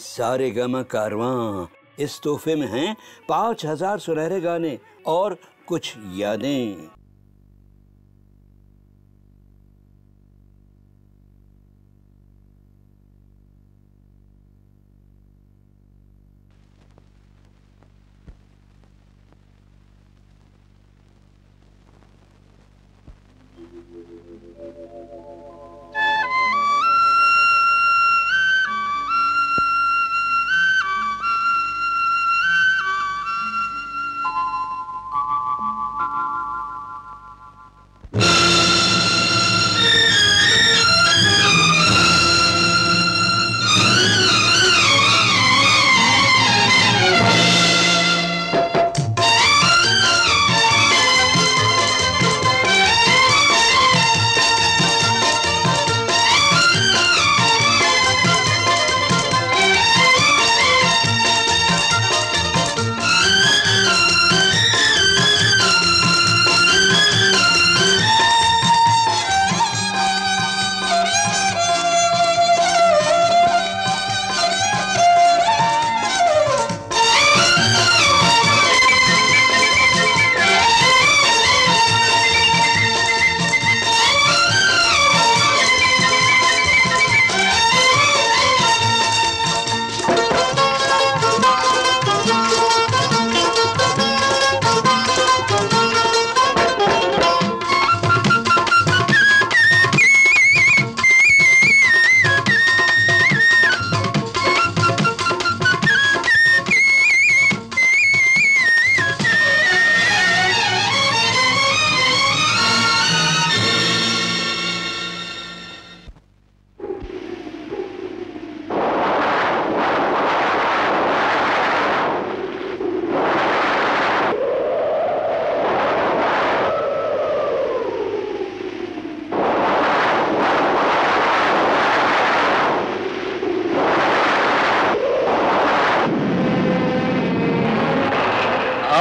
सारे गम कारवां। इस तोहफे में हैं 5000 सुनहरे गाने और कुछ यादें।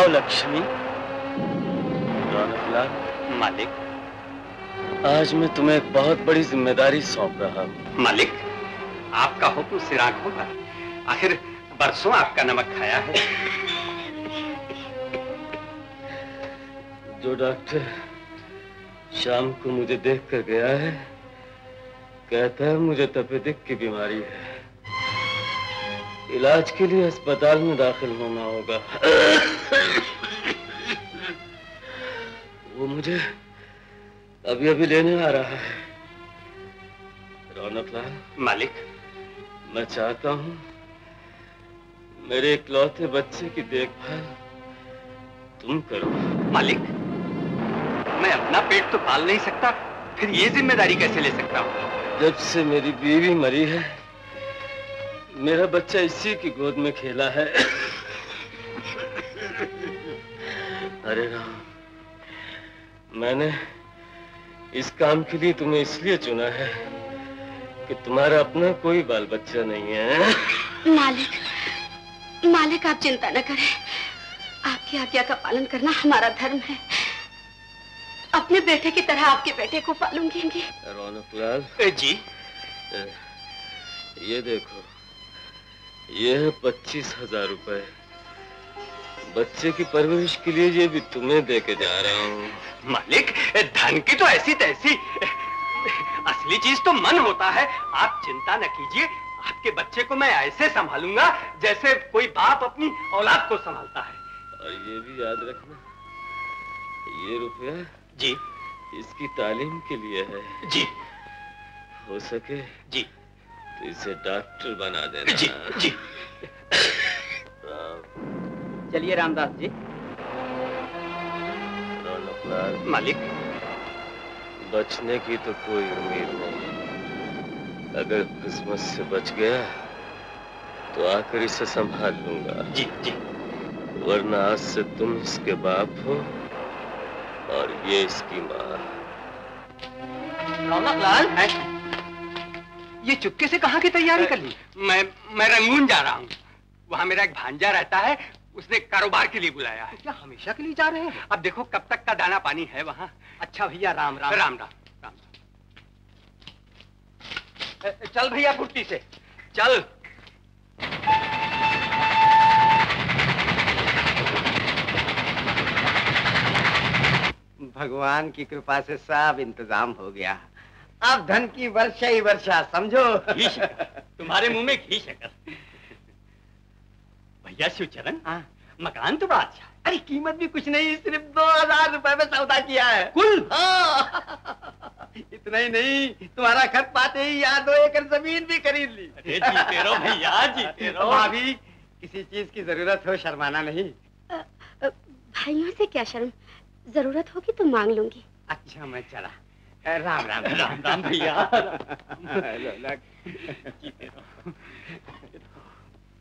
लक्ष्मी, रौनक लाल, मालिक आज मैं तुम्हें एक बहुत बड़ी जिम्मेदारी सौंप रहा हूँ। मालिक आपका हुक्म सिराग होगा, आखिर बरसों आपका नमक खाया है। जो डॉक्टर शाम को मुझे देख कर गया है कहता है मुझे तपेदिक की बीमारी है, इलाज के लिए अस्पताल में दाखिल होना होगा। वो मुझे अभी अभी लेने आ रहा है। रौनक लाल मालिक, मैं चाहता हूँ मेरे इकलौते बच्चे की देखभाल तुम करो। मालिक मैं अपना पेट तो पाल नहीं सकता, फिर ये जिम्मेदारी कैसे ले सकता हूँ। जब से मेरी बीवी मरी है मेरा बच्चा इसी की गोद में खेला है। अरे राम, मैंने इस काम के लिए तुम्हें इसलिए चुना है कि तुम्हारा अपना कोई बाल बच्चा नहीं है। मालिक, मालिक आप चिंता न करें, आपकी आज्ञा का पालन करना हमारा धर्म है। अपने बेटे की तरह आपके बेटे को पालूंगी। रौनक लाल जी ये देखो, ये है 25,000 रुपए, बच्चे की परवरिश के लिए ये भी तुम्हें दे के जा रहा हूँ। मालिक धन की तो ऐसी तैसी, असली चीज तो मन होता है। आप चिंता न कीजिए, आपके बच्चे को मैं ऐसे संभालूंगा जैसे कोई बाप अपनी औलाद को संभालता है। और ये भी याद रखना, ये रुपया जी इसकी तालीम के लिए है जी, हो सके जी तो इसे डॉक्टर बना देना। जी, जी। चलिए रामदास जी। रौनक लाल मालिक, बचने की तो कोई उम्मीद नहीं, अगर किस्मत से बच गया तो आकर इसे संभाल लूंगा। जी, जी। वरना आज से तुम इसके बाप हो और ये इसकी माँ। रौनक लाल ये चुपके से कहाँ की तैयारी कर ली। मैं रंगून जा रहा हूँ, वहाँ मेरा एक भांजा रहता है, उसने कारोबार के लिए बुलाया है। क्या हमेशा के लिए जा रहे हैं। अब देखो कब तक का दाना पानी है वहाँ। अच्छा भैया राम राम। राम राम, राम राम। चल भैया भुट्टी से चल। भगवान की कृपा से सब इंतजाम हो गया। अब धन की वर्षा ही वर्षा समझो। तुम्हारे मुंह में घी शक्कर। भैया शिवचरण, मकान तो बड़ा अच्छा है। अरे कीमत भी कुछ नहीं, सिर्फ 2000 रुपए में सौदा किया है कुल। हाँ। इतना ही नहीं, तुम्हारा खत पाते ही यार 2 एकड़ जमीन भी खरीद ली। अरे जीते रहो भैया, जीते रहो। भाभी, किसी चीज की जरूरत हो शर्माना नहीं। भाइयों से क्या शर्म, जरूरत होगी तो मांग लूंगी। अच्छा मैं चला। राम राम राम राम भैया।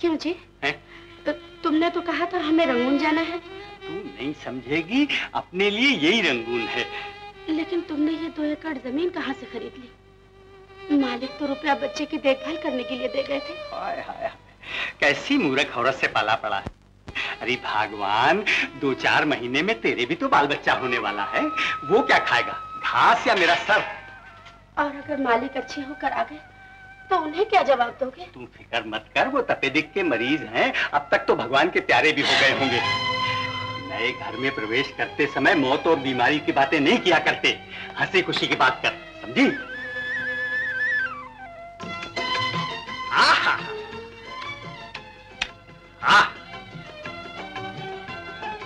क्यों जी? तुमने तो कहा था हमें रंगून जाना है। तू नहीं समझेगी, अपने लिए यही रंगून है। लेकिन तुमने ये 2 एकड़ जमीन कहाँ से खरीद ली? मालिक तो रुपया बच्चे की देखभाल करने के लिए दे गए थे। हाय हाय, कैसी मूर्ख औरत से पाला पड़ा है। अरे भगवान, 2-4 महीने में तेरे भी तो बाल बच्चा होने वाला है। वो क्या खाएगा, घास या मेरा सर? और अगर मालिक अच्छे होकर आ गए तो उन्हें क्या जवाब दोगे? तू फिकर मत कर, वो तपेदिक के मरीज हैं, अब तक तो भगवान के प्यारे भी हो गए होंगे। नए घर में प्रवेश करते समय मौत और बीमारी की बातें नहीं किया करते, हंसी खुशी की बात कर, समझी? आहा,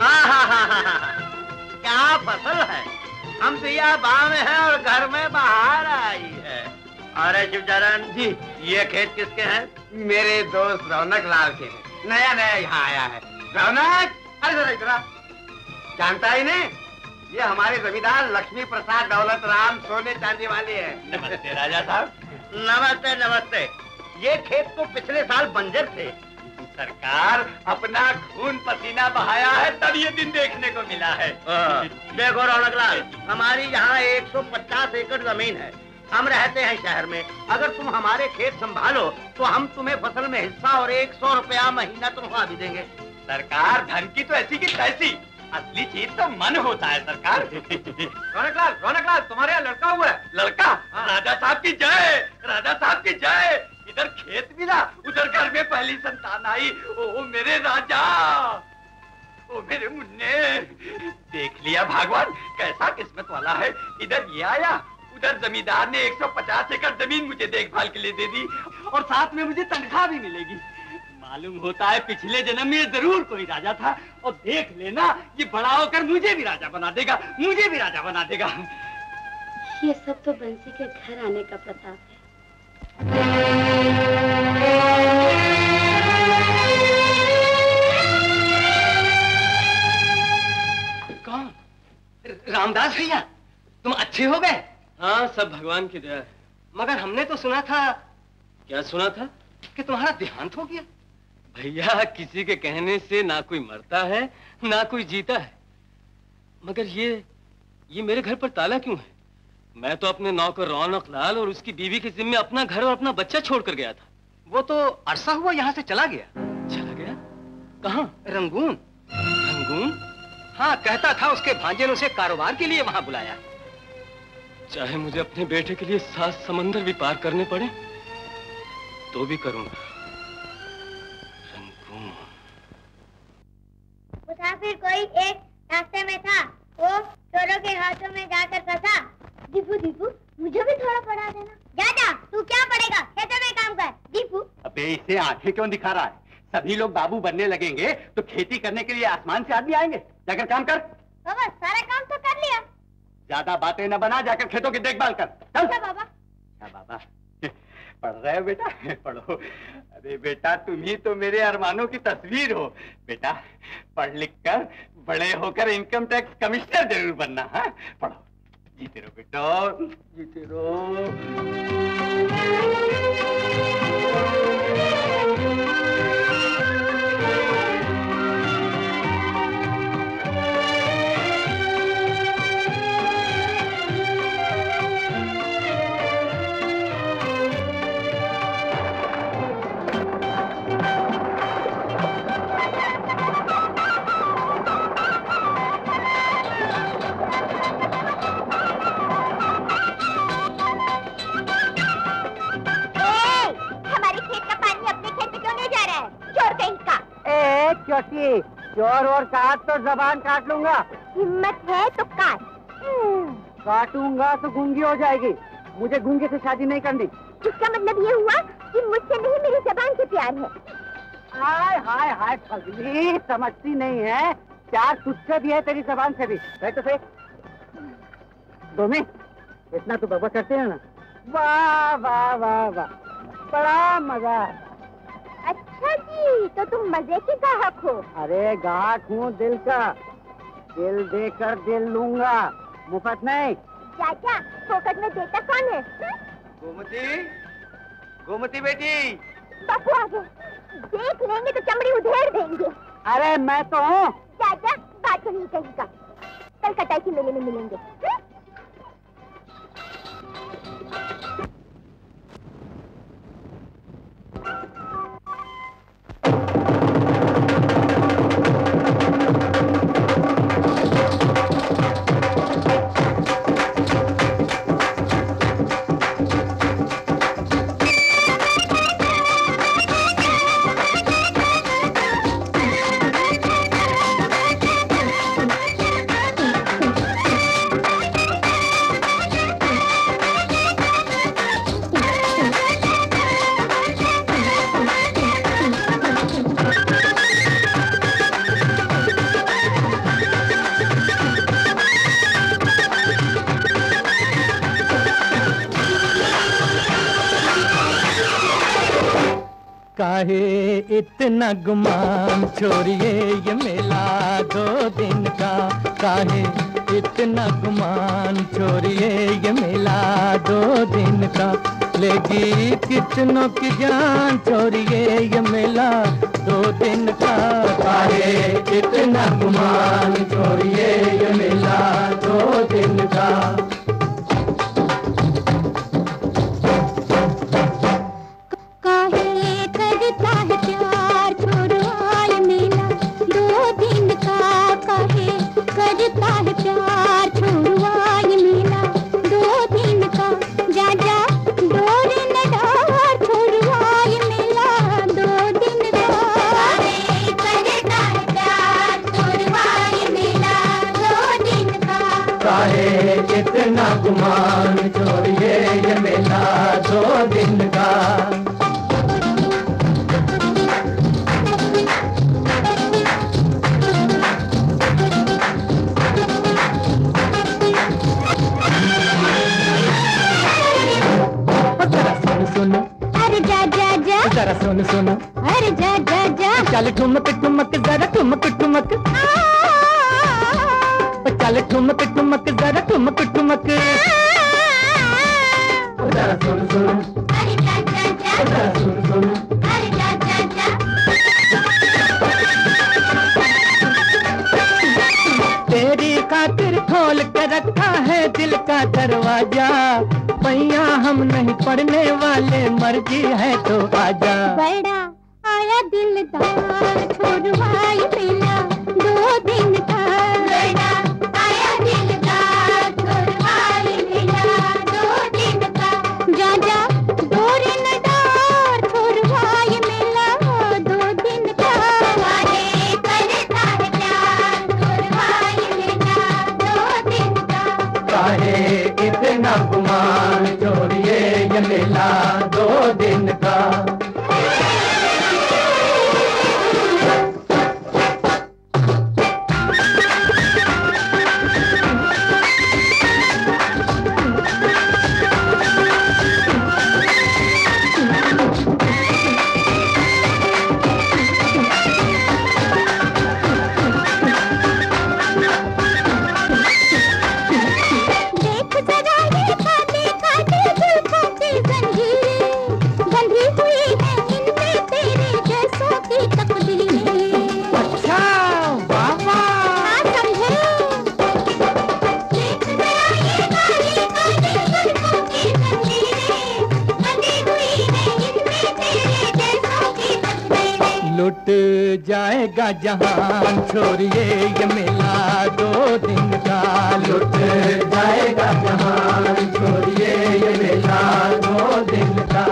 आहा, आहा, क्या फसल है। हम तो यहाँ गाँव में है और घर में बाहर आई है। अरे शिवचरण जी, ये खेत किसके हैं? मेरे दोस्त रौनक लाल के हैं, नया नया यहाँ आया है। रौनक, अरे जरा, जानता ही नहीं, ये हमारे जमींदार लक्ष्मी प्रसाद दौलत राम सोने चांदी वाले हैं। नमस्ते राजा साहब। नमस्ते नमस्ते। ये खेत तो पिछले साल बंजर थे, सरकार अपना खून पसीना बहाया है तब ये दिन देखने को मिला है। देखो रौनक लाल, हमारी यहाँ 150 एकड़ जमीन है, हम रहते हैं शहर में। अगर तुम हमारे खेत संभालो तो हम तुम्हें फसल में हिस्सा और 100 रुपया महीना तुम्हें भी देंगे। सरकार धन की तो ऐसी की तैसी, असली चीज तो मन होता है सरकार। रौनक लाल, तुम्हारे यहाँ लड़का हुआ है? लड़का? हाँ। राजा साहब की जय, राजा साहब की जय। इधर खेत मिला, उधर घर में पहली संतान आई। ओ मेरे राजा, ओ मेरे मुन्ने, देख लिया भगवान कैसा किस्मत वाला है। इधर ये आया, जमींदार ने 150 एकड़ जमीन मुझे देखभाल के लिए दे दी और साथ में मुझे तनख्वाह भी मिलेगी। मालूम होता है पिछले जन्म में जरूर कोई राजा था, और देख लेना ये बड़ा होकर मुझे भी राजा बना देगा, मुझे भी राजा बना देगा। ये सब तो बंसी के घर आने का प्रताप है। कौन? रामदास भैया, तुम अच्छे हो गए? हाँ, सब भगवान की दया है। मगर हमने तो सुना था। क्या सुना था? कि तुम्हारा देहांत हो गया। भैया, किसी के कहने से ना कोई मरता है ना कोई जीता है। मगर ये मेरे घर पर ताला क्यों है? मैं तो अपने नौकर रौनक लाल और उसकी बीवी के जिम्मे अपना घर और अपना बच्चा छोड़कर गया था। वो तो अरसा हुआ यहाँ से चला गया। चला गया कहाँ? रंगून। रंगून? हाँ, कहता था उसके भांजे ने उसे कारोबार के लिए वहां बुलाया। चाहे मुझे अपने बेटे के लिए 7 समंदर भी पार करने पड़े तो भी करूंगा। मुसाफिर कोई एक रास्ते में था, वो चोरों के हाथों में जाकर फंसा। दीपू दीपू, मुझे भी थोड़ा पढ़ा देना। जा जा, तू क्या पढ़ेगा, खेतों में काम कर। दीपू, अबे इसे आंखें क्यों दिखा रहा है? सभी लोग बाबू बनने लगेंगे तो खेती करने के लिए आसमान से आदमी आएंगे। जाकर काम कर। बाबा, सारा काम तो कर लिया, ज्यादा बातें न बना, जाकर खेतों की देखभाल कर। चल। क्या बाबा? क्या बाबा? पढ़ रहे हो बेटा? पढ़ो। अरे बेटा, तुम ही तो मेरे अरमानों की तस्वीर हो। बेटा, पढ़ लिख कर बड़े होकर इनकम टैक्स कमिश्नर जरूर बनना। हाँ, पढ़ो। जीते रहो बेटा, जीते रहो। चोर और काट तो जबान काट लूंगा। हिम्मत है तो काट, काटूंगा तो गूंगी हो जाएगी, मुझे गूंगी से शादी नहीं करनी। इसका मतलब ये हुआ कि मुझसे नहीं मेरी जबान से प्यार है। हाय हाय हाय फजली, समझती नहीं है प्यार तुझसे भी है तेरी जबान से भी। तो सही दोमी, इतना तो बबा करते हैं ना। वाह वाह वाह वाह, बड़ा मजा। अच्छा जी, तो तुम मजे के गाहक हो। अरे गाहक हूँ दिल का, दिल देकर दिल लूंगा, मुफ्त नहीं। चाचा फोकट में देता कौन है? गोमती, गोमती बेटी। बापू आगे, देख लेंगे तो चमड़ी उधेड़ देंगे। अरे मैं तो हूँ। चाचा बात तो नहीं कहीं का, कल कटाई के मेले में मिलेंगे। काहे इतना गुमान छोड़िए ये मेला दो दिन का, काहे इतना गुमान छोड़िए ये मेला दो दिन का, लेगी कितनों की जान छोड़िए ये मेला दो दिन का। काहे इतना गुमान छोड़िए ये मेला दो दिन का। गुमान छोड़िए ये मेला दो दिन का। जरा सुन सुन, अरे जा जा जा, जरा सुन सुन, अरे जा जा जा, चल ठुमक ठुमक जरा ठुमक ठुमक, चल ठुमक ठुमक जरा ठुमक ठुमक, जरा सुन सुन, अरे जा जा जा, जरा सुन सुन, अरे जा जा जा। तेरी खातिर खोल के रखा है दिल का दरवाजा, पैया हम नहीं पढ़ने वाले, मर्जी है तो आजा। बड़ा आया दिलदार छोड़वाई मेला दो दिन का, दो दिन का। जाएगा जहान छोड़िए ये मेला दो दिन का, लुट जाएगा जहान छोड़िए ये मेला दो दिन का।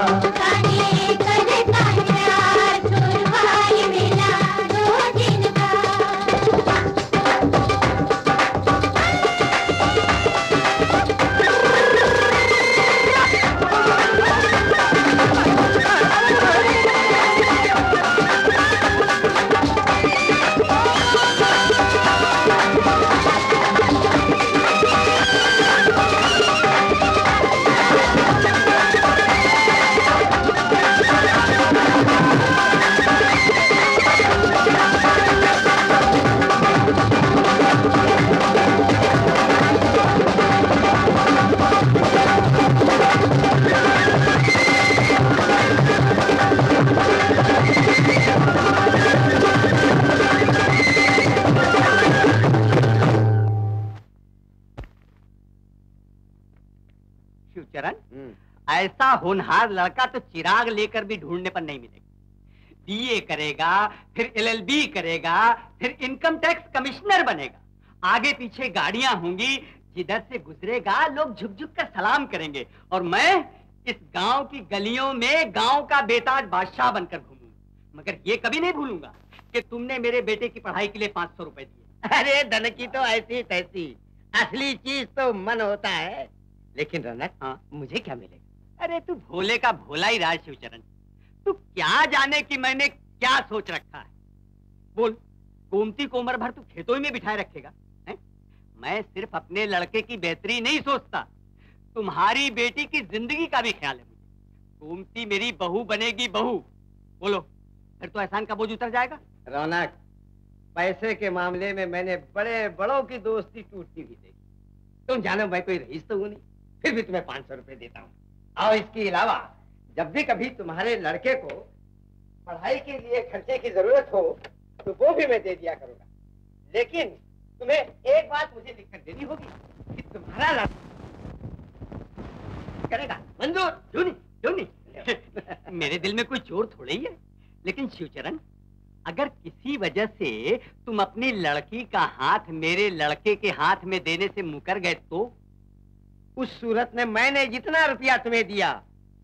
ऐसा होनहार लड़का तो चिराग लेकर भी ढूंढने पर नहीं मिलेगा। BA करेगा, फिर LLB करेगा, फिर इनकम टैक्स कमिश्नर बनेगा। आगे पीछे गाड़ियां होंगी, जिधर से गुजरेगा लोग झुक झुक कर सलाम करेंगे और मैं इस गांव की गलियों में गांव का बेताज बादशाह बनकर घूमूंगा। मगर ये कभी नहीं भूलूंगा कि तुमने मेरे बेटे की पढ़ाई के लिए 500 रुपए दिए। अरे धन की तो ऐसी तैसी, असली चीज तो मन होता है। लेकिन रौनक, हाँ, मुझे क्या मिलेगा? अरे तू भोले का भोला ही राज शिवचरण, तू क्या जाने कि मैंने क्या सोच रखा है। बोल, गोमती को उम्र भर तू खेतों में बिठाए रखेगा? मैं सिर्फ अपने लड़के की बेहतरी नहीं सोचता, तुम्हारी बेटी की जिंदगी का भी ख्याल है मुझे। गोमती मेरी बहू बनेगी, बहू। बोलो, फिर तो एहसान का बोझ उतर जाएगा। रौनक, पैसे के मामले में मैंने बड़े बड़ों की दोस्ती टूटती भी देखी। तुम जानो मैं कोई रईस तो हूँ नहीं, फिर भी तुम्हें 500 रुपए देता हूँ। और इसके अलावा जब भी कभी तुम्हारे लड़के को पढ़ाई के लिए खर्चे की जरूरत हो तो वो भी मैं दे दिया करूँगा। लेकिन तुम्हें एक बात मुझे लिखकर देनी होगी कि तुम्हारा लड़का करेगा मंजूर। मेरे दिल में कोई जोर थोड़ा ही है। लेकिन शिवचरण, अगर किसी वजह से तुम अपनी लड़की का हाथ मेरे लड़के के हाथ में देने से मुकर गए तो? उस सूरत में मैंने जितना रुपया तुम्हें दिया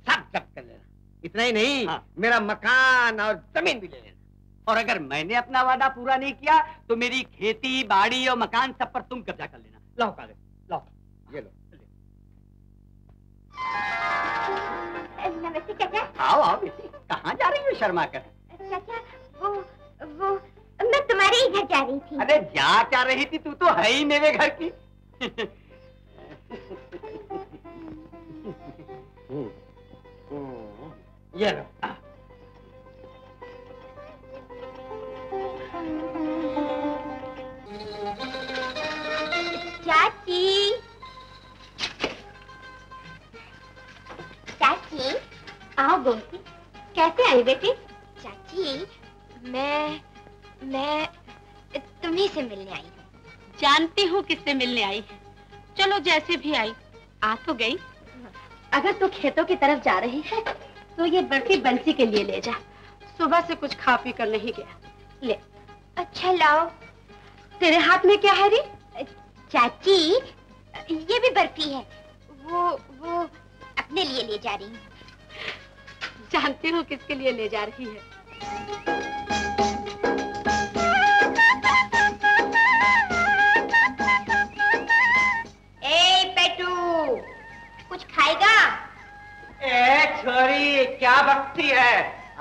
सब जब्त कर लेना। इतना ही नहीं, हाँ, मेरा मकान और जमीन भी ले लेना। और अगर मैंने अपना वादा पूरा नहीं किया तो मेरी खेती बाड़ी और मकान सब पर तुम कब्जा कर लेना। लाओ कागज, लाओ, ये लो। नमस्ते चाचा। आओ आओ बेटी, कहाँ जा रही हो शर्मा कर? चाचा, वो मैं तुम्हारे ही घर जा रही थी। अरे जा क्या रही थी, तू तो है ही मेरे घर की। ये लो। चाची, चाची आओ। गोमती, कैसे आई बेटी? चाची, मैं तुम्हीं से मिलने आई हूँ। जानती हूँ किससे मिलने आई है। चलो जैसे भी आई, आ तो गई। अगर तू खेतों की तरफ जा रही है तो ये बर्फी बंसी के लिए ले जा, सुबह से कुछ खा पी कर नहीं गया। ले। अच्छा लाओ। तेरे हाथ में क्या है रे? चाची, ये भी बर्फी है। वो अपने लिए ले जा रही हूँ। जानती हूँ किसके लिए ले जा रही है। ए पेटू, कुछ खाएगा? ए छोरी, क्या बकती है?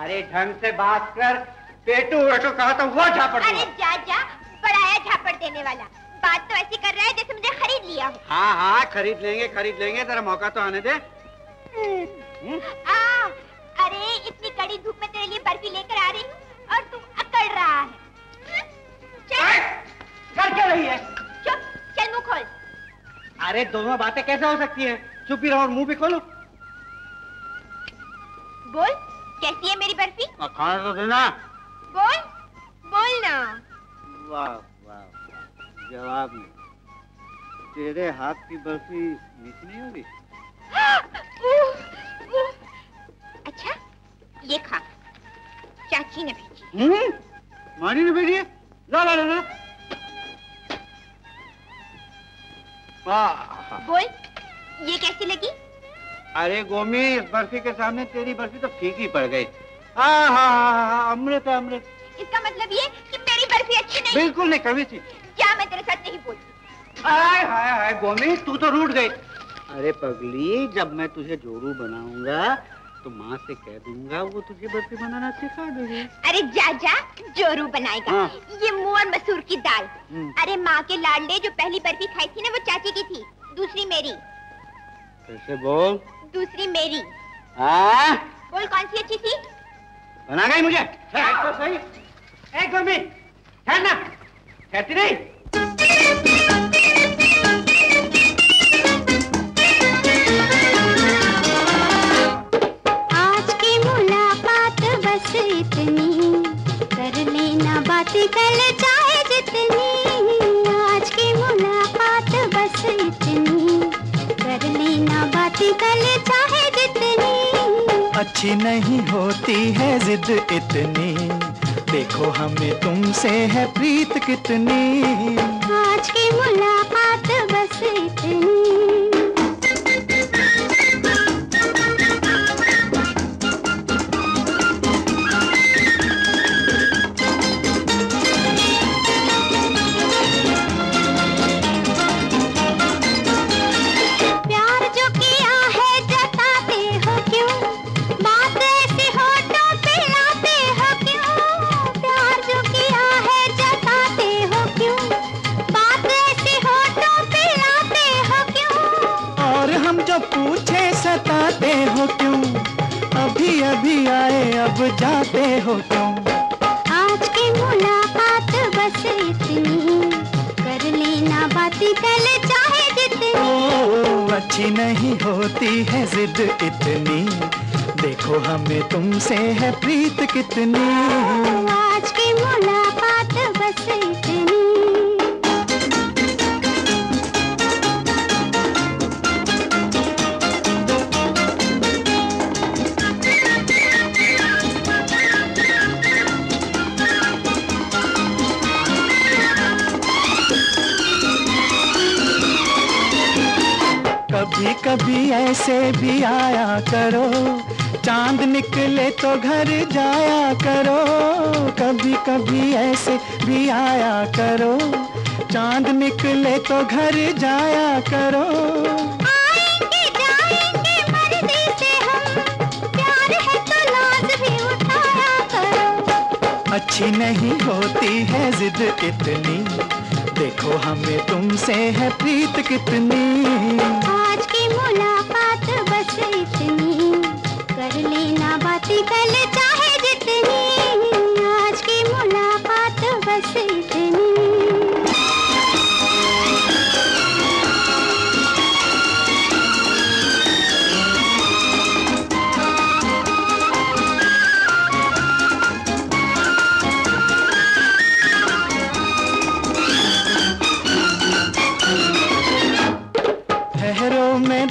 अरे ढंग से बात कर। पेटू वेटू कहा तो वो झापड़। अरे जा जा, बड़ा है झापड़ देने वाला। बात तो ऐसी कर रहा है जैसे मुझे खरीद लिया हो। हाँ हाँ, खरीद लेंगे खरीद लेंगे, तेरा मौका तो आने दे। आ, अरे इतनी कड़ी धूप में तेरे लिए बर्फी लेकर आ रही हूँ और तुम अकड़ रहा है। चल, कर क्या रही है? चुप, चल मुँह खोल। अरे दोनों बातें कैसे हो सकती है? चुप ही रहो और मुँह भी खोलो। बोल, कैसी है मेरी बर्फी? खाना तो देना। बोल, बोल ना। वाह वाह, जवाब नहीं। तेरे हाथ की बर्फी मीठी होगी। अच्छा, ये खा, चाची ने भेजी। मानी ने भेजी? ला ला ला। बोल, ये कैसी लगी? अरे गोमी, इस बर्फी के सामने तेरी बर्फी तो फीकी पड़ गई। अमृत अमृत। इसका मतलब ये कि मेरी बर्फी अच्छी नहीं? बिल्कुल नहीं, कभी थी। क्या मैं तेरे साथ नहीं बोलती? हाय हाय हाय गोमी, तू तो रूठ गई। अरे पगली, जब मैं तुझे जोरू बनाऊंगा तो माँ से कह दूंगा, वो तुझे बर्फी बनाना सिखा देगी। अरे जा जा, जोरू बनाएगा। हाँ। ये मूंग और मसूर की दाल। अरे माँ के लाडले, जो पहली बर्फी खाई थी ना वो चाची की थी, दूसरी मेरी। कैसे बोल? दूसरी मेरी। बोल, कौन सी अच्छी थी? बना गई मुझे तो सही। एक गोमी, ठहरना, कहती नहीं। आज की मुलाकात बस इतनी, कर लेना बातें कल चाहे जितनी। आज की मुलाकात बस इतनी, कर लेना बातें कल चाहे जितनी। अच्छी नहीं होती है जिद इतनी, देखो हमें तुमसे है प्रीत कितनी, आज की मुलाकात बस इतनी। जाते हो क्यों, आज की मुलाकात बस इतनी, कर लेना बातें कल चाहे जितनी। ओ, अच्छी नहीं होती है जिद इतनी, देखो हमें तुमसे है प्रीत कितनी, आज की मुलाकात बस इतनी। कभी कभी ऐसे भी आया करो, चांद निकले तो घर जाया करो, कभी कभी ऐसे भी आया करो, चांद निकले तो घर जाया करो, आएंगे जाएंगे मर्जी से हम, प्यार है तो लाज़मी उठाया करो। अच्छी नहीं होती है जिद इतनी, देखो हमें तुमसे है प्रीत कितनी, मुलाकात बस इतनी, कर लेना बातें कल चाहे जितनी, आज की मुलाकात बस इतनी।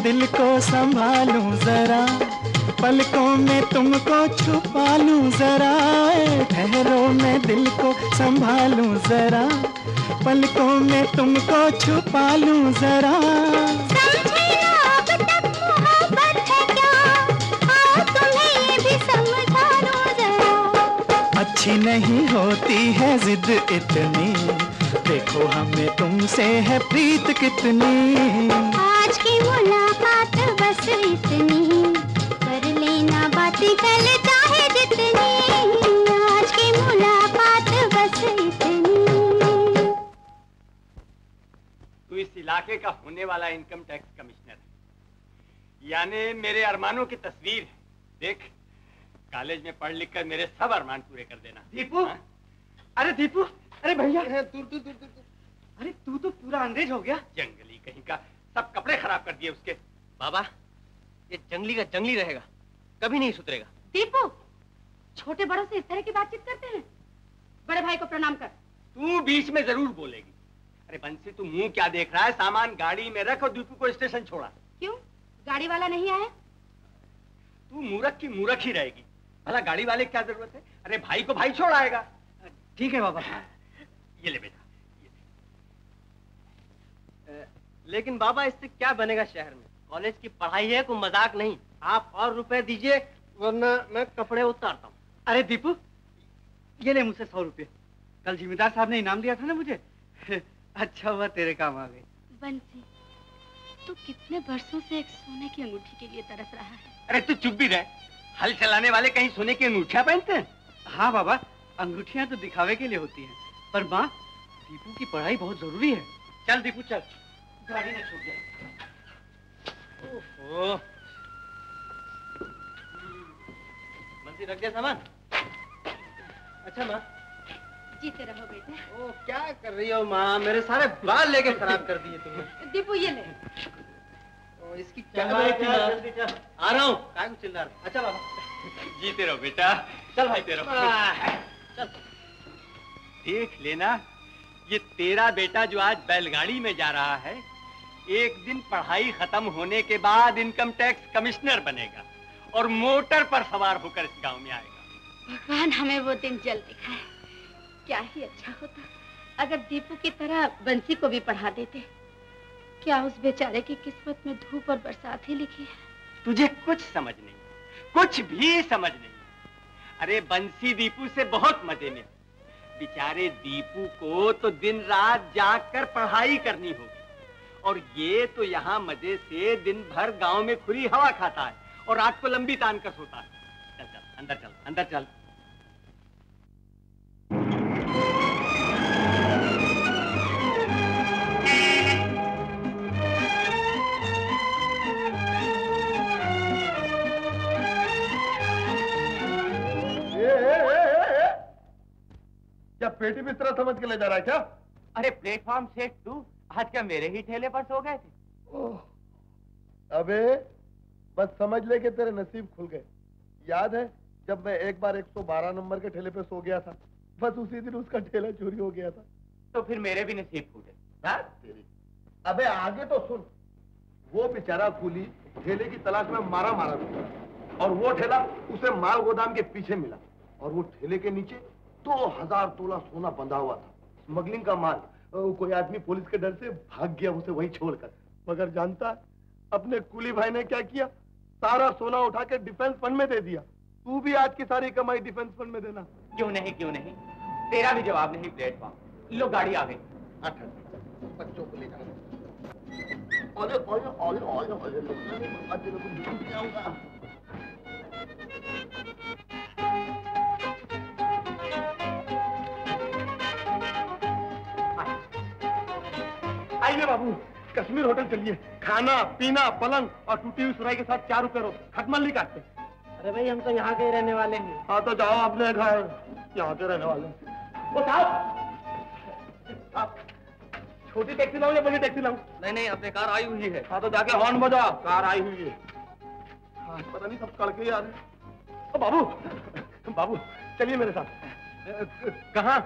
दिल को संभालूं जरा, पलकों में तुमको छुपा लूं जरा, ठहरों में दिल को संभालूं जरा, पलकों में तुमको छुपा लूं जरा, समझे ना अब तक मोहब्बत है क्या, आओ तुम्हें ये भी समझा लूं जरा। अच्छी नहीं होती है जिद इतनी, देखो हमें तुमसे है प्रीत कितनी, आज की मुलाकात बस इतनी, कर लेना बातें कल चाहे जितनी, आज की मुलाकात बस इतनी। तू इस इलाके का होने वाला इनकम टैक्स कमिश्नर है, यानी मेरे अरमानों की तस्वीर है। देख, कॉलेज में पढ़ लिख कर मेरे सब अरमान पूरे कर देना। दीपू, अरे दीपू, अरे भैया, दूर दूर दूर दूर, अरे तू तो पूरा अंग्रेज हो गया। जंगली कहीं का, सब कपड़े खराब कर दिए उसके। बाबा, ये जंगली का जंगली रहेगा, कभी नहीं सुधरेगा। दीपू, छोटे बड़ों से इस तरह की बातचीत करते हैं? बड़े भाई को प्रणाम कर। तू बीच में जरूर बोलेगी। अरे बंसी, तू मुंह क्या देख रहा है? सामान गाड़ी में रख और दीपू को स्टेशन छोड़ा। क्यों, गाड़ी वाला नहीं आया? तू मूर्ख की मूर्ख ही रहेगी, भला गाड़ी वाले क्या जरूरत है? अरे भाई को भाई छोड़ आएगा। ठीक है बाबा, ये ले बेटा। लेकिन बाबा, इससे क्या बनेगा शहर में? कॉलेज की पढ़ाई है, कोई मजाक नहीं। आप और रुपए दीजिए, वरना मैं कपड़े उतारता हूँ। अरे दीपू, ये ले मुझसे 100 रुपये, कल जिम्मेदार साहब ने इनाम दिया था ना मुझे। अच्छा हुआ तेरे काम आ गए। बंसी, तू कितने बरसों से एक सोने की अंगूठी के लिए तरस रहा है। अरे तू चुप भी रह, हल चलाने वाले कहीं सोने की अंगूठियाँ पहनते हैं? हाँ बाबा, अंगूठियाँ तो दिखावे के लिए होती है, पर माँ, दीपू की पढ़ाई बहुत जरूरी है। चल दीपू चल, गाड़ी में छूट जाए। ओहो, बंसी रख दिया सामान? अच्छा माँ। जीते रहो बेटे। ओ, क्या कर रही हो माँ, मेरे सारे बाल लेके खराब कर दिए तुमने। दीपू ये ले। ओ, इसकी क्या बात है? आ रहा हूँ, क्या कुछ चिल्ला रहा। अच्छा बाबा, जीते रहो बेटा। चल भाई, तेरा चल। देख लेना, ये तेरा बेटा जो आज बैलगाड़ी में जा रहा है, एक दिन पढ़ाई खत्म होने के बाद इनकम टैक्स कमिश्नर बनेगा और मोटर पर सवार होकर इस गांव में आएगा। भगवान हमें वो दिन जल्द दिखाए। क्या ही अच्छा होता अगर दीपू की तरह बंसी को भी पढ़ा देते। क्या उस बेचारे की किस्मत में धूप और बरसात ही लिखी है। तुझे कुछ समझ नहीं, कुछ भी समझ नहीं। अरे बंसी दीपू से बहुत मजे में। बेचारे दीपू को तो दिन रात जाग कर पढ़ाई करनी होगी और ये तो यहाँ मजे से दिन भर गांव में खुली हवा खाता है और रात को लंबी तान कर सोता है। चल चल अंदर, चल अंदर चल। क्या पेटी बिस्तरा समझ के ले जा रहा है क्या? अरे प्लेटफॉर्म सेट तू आज क्या मेरे ही ठेले पर सो गए थे? ओह अबे बस समझ ले कि तेरे नसीब खुल गए। याद है जब मैं एक बार 112 नंबर के ठेले पे सो गया था, बस उसी दिन उसका ठेला चोरी हो गया था। तो फिर मेरे भी नसीब फूटे हाँ तेरी। अबे आगे तो सुन, वो बेचारा कूली ठेले की तलाश में मारा मारा घूमा और वो ठेला उसे माल गोदाम के पीछे मिला और वो ठेले के नीचे 2000 तोला सोना बंधा हुआ था। स्मगलिंग का माल। कोई आदमी पुलिस के डर से भाग गया उसे वहीं छोड़कर। मगर जानता है अपने कुली भाई ने क्या किया? सारा सोना उठा के डिफेंस फंड में दे दिया। तू भी आज की सारी कमाई डिफेंस फंड में देना। क्यों नहीं क्यों नहीं, तेरा भी जवाब नहीं प्लेटफॉर्म। लो गाड़ी आ गई। बच्चों को लेकर आइए बाबू, कश्मीर होटल चलिए। खाना पीना पलंग और टूटी हुई सुराई के साथ 4 रुपए रोज, खटमल नहीं काटते। अरे भाई हम तो यहाँ के रहने वाले हैं। हाँ तो जाओ अपने घर, यहाँ के रहने वाले। वो साहब छोटी टैक्सी लाऊं या बड़ी टैक्सी लाऊं? नहीं नहीं अपने कार आई हुई है। हाँ तो जाके हॉर्न बजा, कार आई हुई है। हाँ पता नहीं सब कड़के आ रहे। बाबू बाबू चलिए मेरे साथ। कहाँ?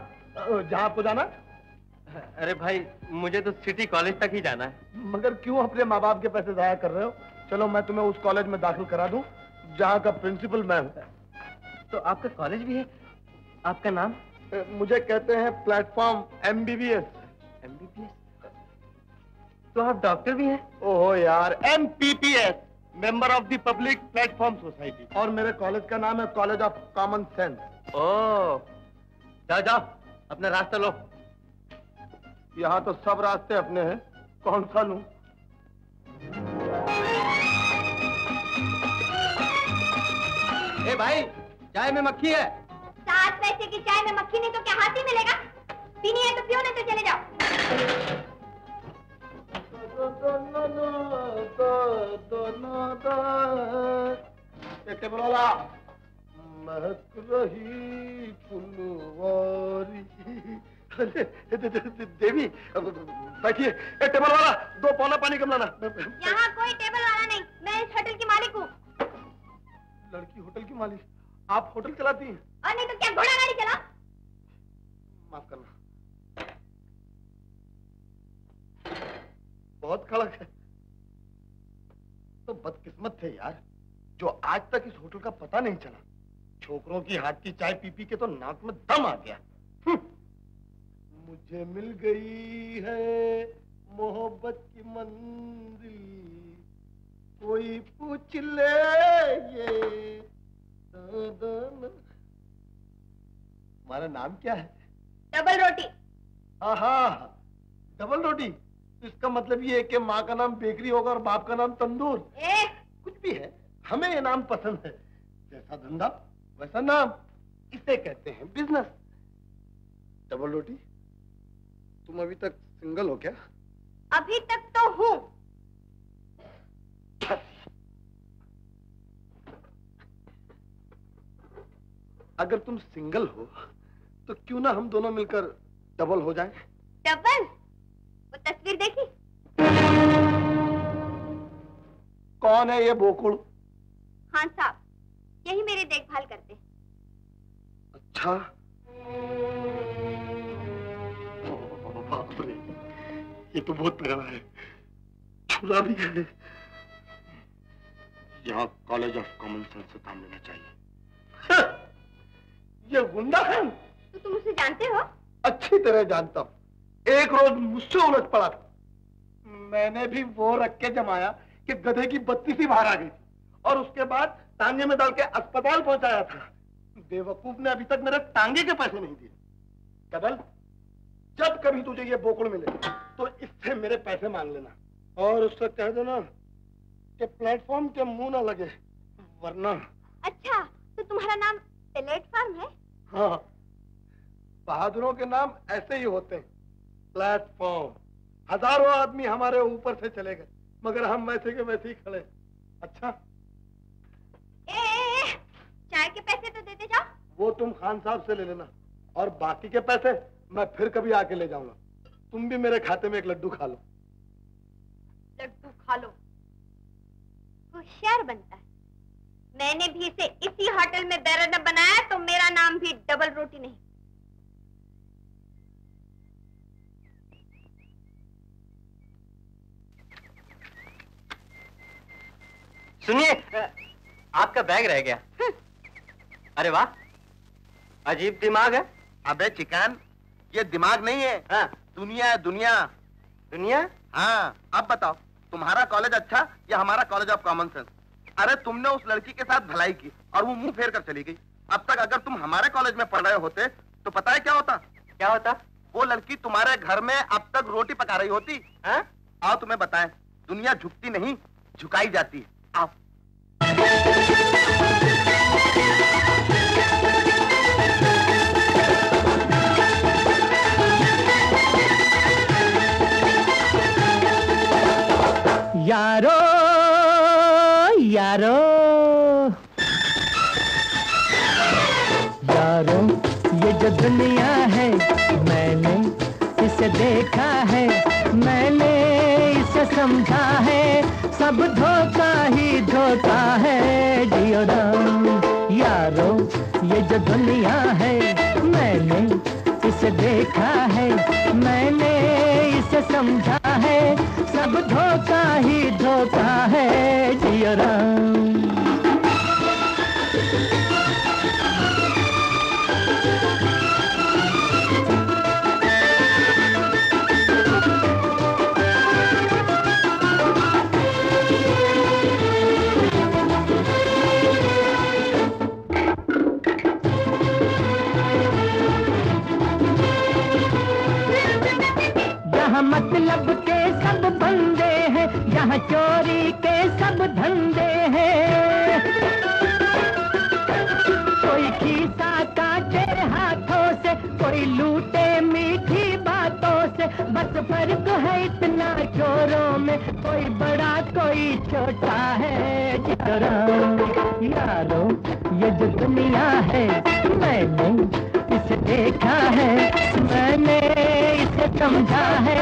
जहाँ आपको जाना। अरे भाई मुझे तो सिटी कॉलेज तक ही जाना है। मगर क्यों अपने माँ बाप के पैसे जाया कर रहे हो? चलो मैं तुम्हें उस कॉलेज में दाखिल करा दूं जहाँ का प्रिंसिपल मैं हूँ। तो आपका कॉलेज भी है? आपका नाम? मुझे कहते हैं प्लेटफॉर्म MBBS। MBBS? तो आप डॉक्टर भी हैं? ओहो यार, MPPS member of the public platform society. और मेरे कॉलेज का नाम है कॉलेज ऑफ कॉमन सेंस। ओह जाओ जाओ अपना रास्ता लो। यहाँ तो सब रास्ते अपने हैं, कौन सा लूं? ए भाई चाय में मक्खी है। 7 पैसे की चाय में मक्खी नहीं तो क्या हाथी मिलेगा? पीनी है तो पियो नहीं तो चले जाओ। बोला महक रही फुलवारी। देवी बैठिए। टेबल वाला 2 पौना पानी कम लाना। यहाँ कोई टेबल वाला नहीं, मैं इस होटल की मालिक हूँ। लड़की होटल की मालिक? आप होटल चलाती हैं? और नहीं तो क्या घोड़ा गाड़ी चलाओ। माफ करना बहुत कड़क है। तो बदकिस्मत थे यार जो आज तक इस होटल का पता नहीं चला। छोकरों की हाथ की चाय पी पी के तो नाक में दम आ गया। मुझे मिल गई है मोहब्बत की मंजिल, कोई पूछ ले ये तुम्हारा नाम क्या है? डबल रोटी। हाँ डबल रोटी, इसका मतलब ये है कि माँ का नाम बेकरी होगा और बाप का नाम तंदूर। कुछ भी है, हमें ये नाम पसंद है। जैसा धंधा वैसा नाम, इसे कहते हैं बिजनेस। डबल रोटी तुम अभी तक सिंगल हो क्या? अभी तक तो हूँ। अगर तुम सिंगल हो तो क्यों ना हम दोनों मिलकर डबल हो जाएं? डबल? वो तस्वीर देखी? कौन है ये बोकुड़? हाँ साहब, यही मेरी देखभाल करते हैं। अच्छा ये तो बहुत तगड़ा है। छुरा भी है। यहाँ कॉलेज ऑफ कॉमन सेंस से काम लेना चाहिए। ये गुंडा खान। तो तुम उसे जानते हो? अच्छी तरह जानता हूँ। एक रोज मुझसे उलट पड़ा था। मैंने भी वो रख के जमाया कि गधे की बत्तीसी बाहर आ गई थी और उसके बाद टांगे में डाल के अस्पताल पहुंचाया था। बेवकूफ ने अभी तक मेरे टांगे के पैसे नहीं दिए। कदल, जब कभी तुझे ये बोकड़ मिले तो इससे मेरे पैसे मांग लेना और उससे कह देना कि प्लेटफॉर्म के मुंह ना लगे, वरना। अच्छा, तो तुम्हारा नाम प्लेटफॉर्म है? हाँ, बहादुरों के नाम ऐसे ही होते हैं, प्लेटफॉर्म। हजारों आदमी हमारे ऊपर से चले गए मगर हम वैसे के वैसे ही खड़े। अच्छा, चाय के पैसे तो देते जाओ। वो तुम खान साहब से ले लेना और बाकी के पैसे मैं फिर कभी आके ले जाऊंगा। तुम भी मेरे खाते में एक लड्डू खा लो। लड्डू खा लो, होशियार बनता है। मैंने भी इसे इसी होटल में बैरनर बनाया तो मेरा नाम भी डबल रोटी नहीं। सुनिए, आपका बैग रह गया। अरे वाह, अजीब दिमाग है। अबे चिकन, ये दिमाग नहीं है। हाँ। दुनिया है, दुनिया। दुनिया? हाँ। अब बताओ, तुम्हारा कॉलेज अच्छा या हमारा कॉलेज ऑफ कॉमन सेंस? अरे तुमने उस लड़की के साथ भलाई की और वो मुंह फेर कर चली गई। अब तक अगर तुम हमारे कॉलेज में पढ़ रहे होते तो पता है क्या होता? क्या होता? वो लड़की तुम्हारे घर में अब तक रोटी पका रही होती। हाँ? आओ तुम्हें बताएं, दुनिया झुकती नहीं, झुकाई जाती है। यारो यारो यारो, ये जो दुनिया है मैंने इसे देखा है, मैंने इसे समझा है, सब धोखा ही धोखा है। जियो राम यारो, ये जो दुनिया है मैंने इसे देखा है, मैंने इसे समझा है, सब धोखा ही धोखा है। जियो राम। मतलब के सब बंदे हैं, यहाँ चोरी के सब धंधे हैं, कोई खीसा काटे हाथों से, कोई लूटे मीठी बातों से, बस फर्क है इतना चोरों में, कोई बड़ा कोई छोटा है। यारो ये जो दुनिया है मैंने इसे देखा है, मैंने इसे समझा है,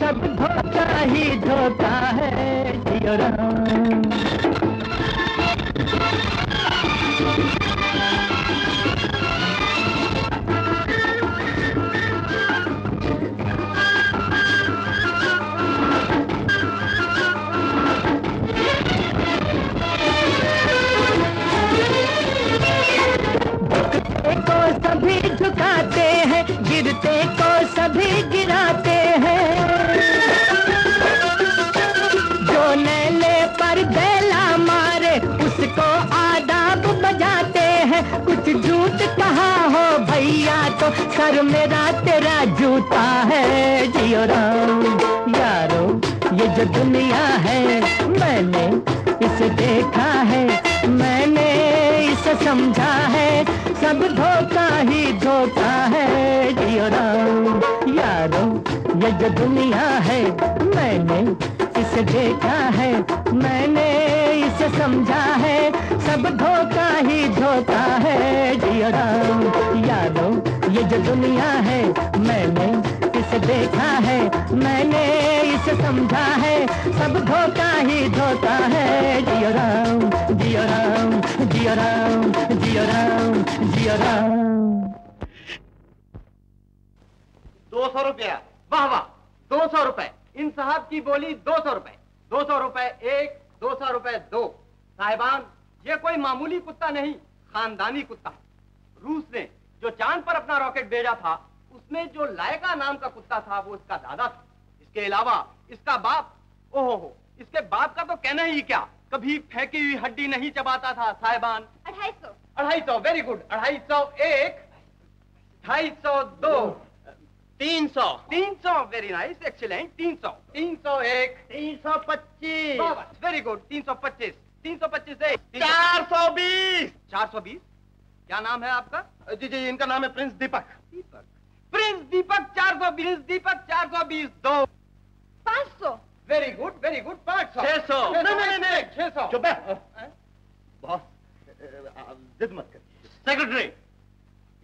सब धोखा ही धोखा है। जियो राम। सभी झुकाते हैं, गिरते को सभी गिराते हैं, जो नैले पर गैला मारे उसको आदाब बजाते हैं, कुछ झूठ कहा हो भैया तो सर मेरा तेरा जूता है। जियो राम यारो, ये जो दुनिया है मैंने इसे देखा है, मैंने इसे समझा है, सब धोखा ही धोखा है। जियो राम यारो, ये जो दुनिया है मैंने इसे देखा है, मैंने इसे समझा है, सब धोखा ही धोखा है। जियो राम यारो, ये जो दुनिया है मैंने इसे देखा है, मैंने इसे समझा है, सब धोखा ही धोखा है। जियो राम जियो राम जियो राम जियो राम जियो राम। 200 रुपया, वाह वाह, 200 रुपए। इन साहब की बोली 200 रुपए, 200 रुपए 1, 200 रुपए 2। साहिबान, ये कोई मामूली कुत्ता नहीं, खानदानी कुत्ता। रूस ने जो चांद पर अपना रॉकेट भेजा था, उसमें जो लायका नाम का कुत्ता था वो इसका दादा था। इसके अलावा इसका बाप, ओहो, इसके बाप का तो कहना ही क्या, कभी फेंकी हुई हड्डी नहीं चबाता था साहिबान। 250। 250, very good. 251, 252, 300, 300, very nice, excellent. 300, 301, 325, very good. 325, 325 है। 420, 420। क्या नाम है आपका? जी जी, इनका नाम है prince Deepak. Deepak, prince Deepak 420, Deepak 420। 500, very good, very good. 500, 600, नहीं 600। चुप है बॉस, जिद मत कर। सेक्रेटरी,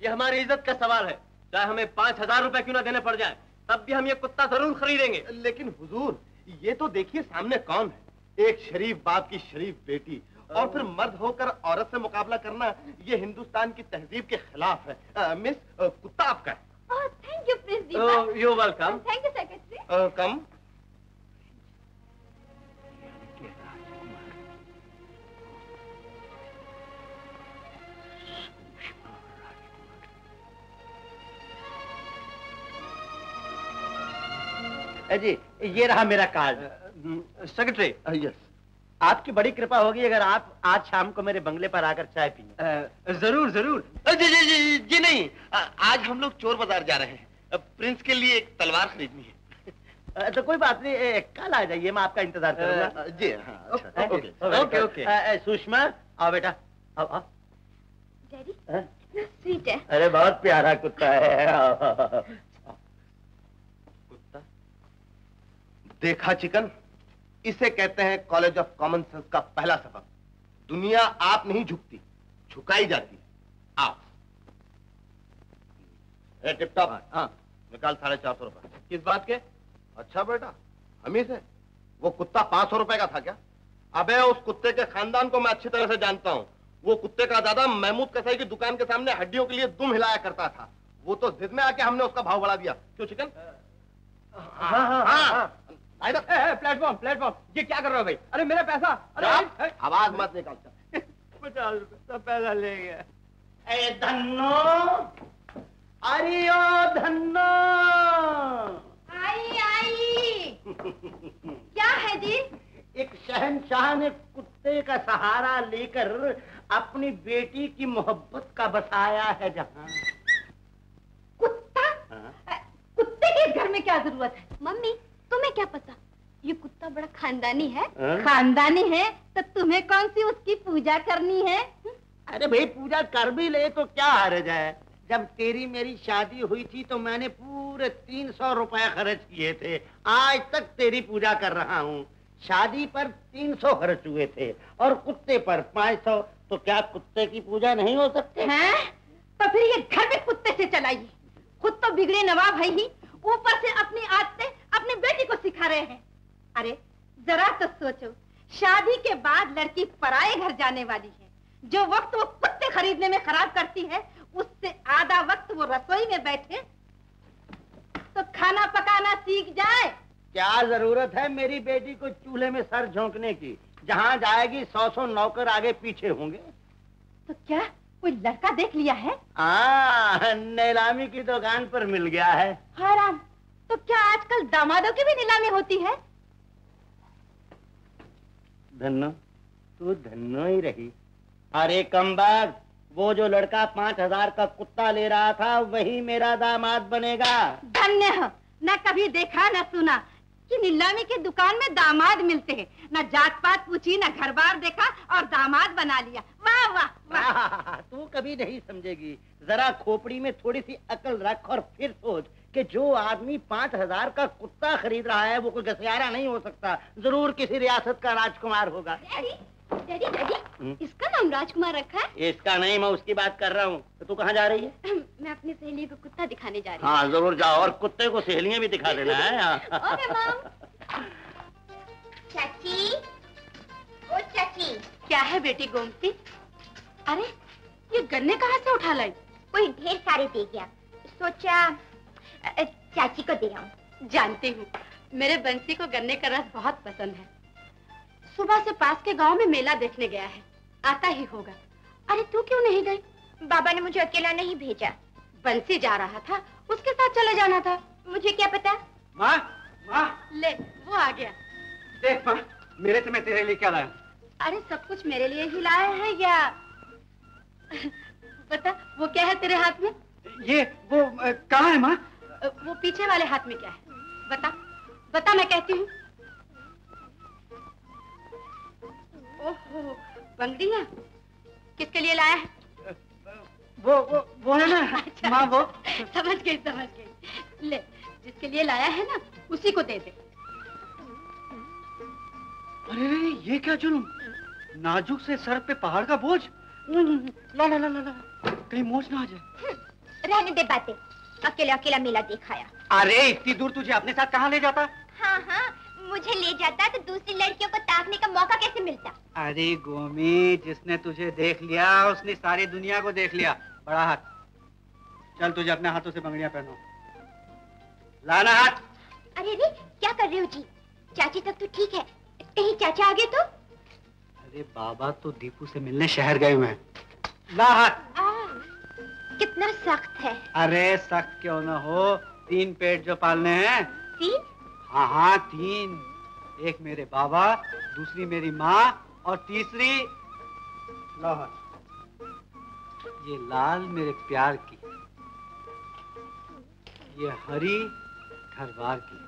ये हमारी इज्जत का सवाल है, चाहे हमें 5000 रुपए क्यों ना देने पड़ जाए, तब भी हम ये कुत्ता जरूर खरीदेंगे। लेकिन हुजूर, ये तो देखिए सामने कौन है, एक शरीफ बाप की शरीफ बेटी, और फिर मर्द होकर औरत से मुकाबला करना, ये हिंदुस्तान की तहजीब के खिलाफ है। मिस, कुत्ता आपका है। Thank you prince Deepak. You welcome. Thank you secretary. Come जी, ये रहा मेरा कार्ड। सेक्रेटरी, यस, आपकी बड़ी कृपा होगी अगर आप आज शाम को मेरे बंगले पर आकर चाय पीएं। जरूर जरूर। जी जी जी जी नहीं, आज हम लोग चोर बाजार जा रहे हैं, प्रिंस के लिए एक तलवार खरीदनी है। तो कोई बात नहीं, कल आ जाइए, मैं आपका इंतजार करूंगा। जी हाँ, ओके ओके ओके। सुषमा, आओ बेटा, आओ आओ। डैडी, कितना स्वीट है। अरे बहुत प्यारा कुत्ता है। देखा चिकन, इसे कहते हैं कॉलेज ऑफ कॉमन सेंस का पहला सबक, दुनिया आप नहीं झुकती, झुकाई जाती। आप टिप टॉप। हाँ, निकाल 450 रुपए। किस बात के? अच्छा बेटा, हम ही से। वो कुत्ता 500 रुपए का था क्या? अबे उस कुत्ते के खानदान को मैं अच्छी तरह से जानता हूँ। वो कुत्ते का दादा महमूद कसाई की दुकान के सामने हड्डियों के लिए दुम हिलाया करता था। वो तो जिद में आके हमने उसका भाव बढ़ा दिया। क्यों चिकन? हाँ। प्लेटफॉर्म, प्लेटफॉर्म, ये क्या कर रहे हो भाई? अरे मेरा पैसा! अरे आवाज मत निकाल। 50 रुपए पैसा ले गया। अरे धन्नो, अरे ओ धन्नो, आई आई। क्या है जी? एक शहनशाह ने कुत्ते का सहारा लेकर अपनी बेटी की मोहब्बत का बसाया है जहां। कुत्ता? कुत्ते के घर में क्या जरूरत है? मम्मी, तुम्हें क्या पता, ये कुत्ता बड़ा खानदानी है। खानदानी है तो तुम्हें कौन सी उसकी पूजा करनी है? अरे भाई, पूजा कर भी ले तो क्या हर्ज है? जब तेरी मेरी शादी हुई थी तो मैंने पूरे 300 रुपए खर्च किए थे। आज तक तेरी पूजा कर रहा हूँ। शादी पर 300 खर्च हुए थे और कुत्ते पर 500, तो क्या कुत्ते की पूजा नहीं हो सकती है? तो फिर ये घर में कुत्ते से चलाइए। खुद तो बिगड़े नवाब है ही, ऊपर से अपनी आदतें अपने बेटी को सिखा रहे हैं। अरे जरा तो सोचो, शादी के बाद लड़की पराए घर जाने वाली है। जो वक्त वो कुत्ते खरीदने में खराब करती है, उससे आधा वक्त वो रसोई में बैठे तो खाना पकाना सीख जाए। क्या जरूरत है मेरी बेटी को चूल्हे में सर झोंकने की? जहाँ जाएगी 100 नौकर आगे पीछे होंगे। तो क्या कोई लड़का देख लिया है? नीलामी की दुकान पर मिल गया है। हराम, तो क्या आजकल दामादों की भी नीलामी होती है? धन्नो, तू धन्नो ही रही। अरे कमबख्त, वो जो लड़का 5000 का कुत्ता ले रहा था, वही मेरा दामाद बनेगा। धन्य हो, न कभी देखा न सुना कि नीलामी की दुकान में दामाद मिलते हैं। ना जात पात पूछी, ना घर बार देखा और दामाद बना लिया। वाह वाह वाह। तू कभी नहीं समझेगी। जरा खोपड़ी में थोड़ी सी अकल रख और फिर सोच कि जो आदमी 5000 का कुत्ता खरीद रहा है, वो कोई गसयारा नहीं हो सकता। जरूर किसी रियासत का राजकुमार होगा। डैडी, डैडी, डैडी, इसका नाम राजकुमार रखा है? इसका नहीं, मैं उसकी बात कर रहा हूँ। तो तू कहाँ जा रही है? मैं अपनी सहेली को कुत्ता दिखाने जा रही हूँ। हाँ जरूर जाओ, और कुत्ते को सहेलियाँ भी दिखा देना है। ओके माम। चाची, ओ चाची। क्या है बेटी गोमती? अरे ये गन्ने कहाँ से उठा लाई? कोई ढेर सारे दे गया, सोचा चाची को दे आऊं। जानती हूँ, मेरे बंसी को गन्ने का रस बहुत पसंद है। सुबह से पास के गांव में मेला देखने गया है, आता ही होगा। अरे तू क्यों नहीं गई? बाबा ने मुझे अकेला नहीं भेजा। बंसी जा रहा था, उसके साथ चले जाना था। मुझे क्या पता? माँ, माँ। ले, वो आ गया। देख माँ, मेरे से मैं तेरे लिए क्या लाया? अरे सब कुछ मेरे लिए ही लाया है या पता वो क्या है तेरे हाथ में? ये वो कहाँ है माँ? वो पीछे वाले हाथ में क्या है? बता, बता मैं कहती हूँ। ओहो, बंगड़ियाँ। किसके लिए लाया है? वो है ना अच्छा, माँ वो। समझ गई समझ गई। ले, जिसके लिए लाया है ना उसी को दे दे। अरे ये क्या जुल्म, नाजुक से सर पे पहाड़ का बोझ। ला ला ला ला, कहीं मोच ना आ जाए। रहने दे बातें, अकेला अकेला मेला दिखाया। अरे इतनी दूर तुझे अपने साथ कहाँ ले जाता? हाँ हाँ, मुझे ले जाता तो दूसरी लड़कियों को ताकने का मौका कैसे मिलता? अरे गोमी, जिसने तुझे देख लिया उसने सारी दुनिया को देख लिया। बड़ा हाथ, चल तुझे अपने हाथों से बंगड़ियाँ पहनो। लाना हाथ। अरे रे, क्या कर रहे हो जी? चाची तक तो ठीक है, कहीं चाचा आगे तो? अरे बाबा तो दीपू से मिलने शहर गए हुए हैं। ला हाथ। कितना सख्त है। अरे सख्त क्यों ना हो, 3 पेट जो पालने हैं। 3? हाँ हाँ 3। एक मेरे बाबा, दूसरी मेरी माँ और तीसरी लाल। ये लाल मेरे प्यार की, ये हरी घरवार की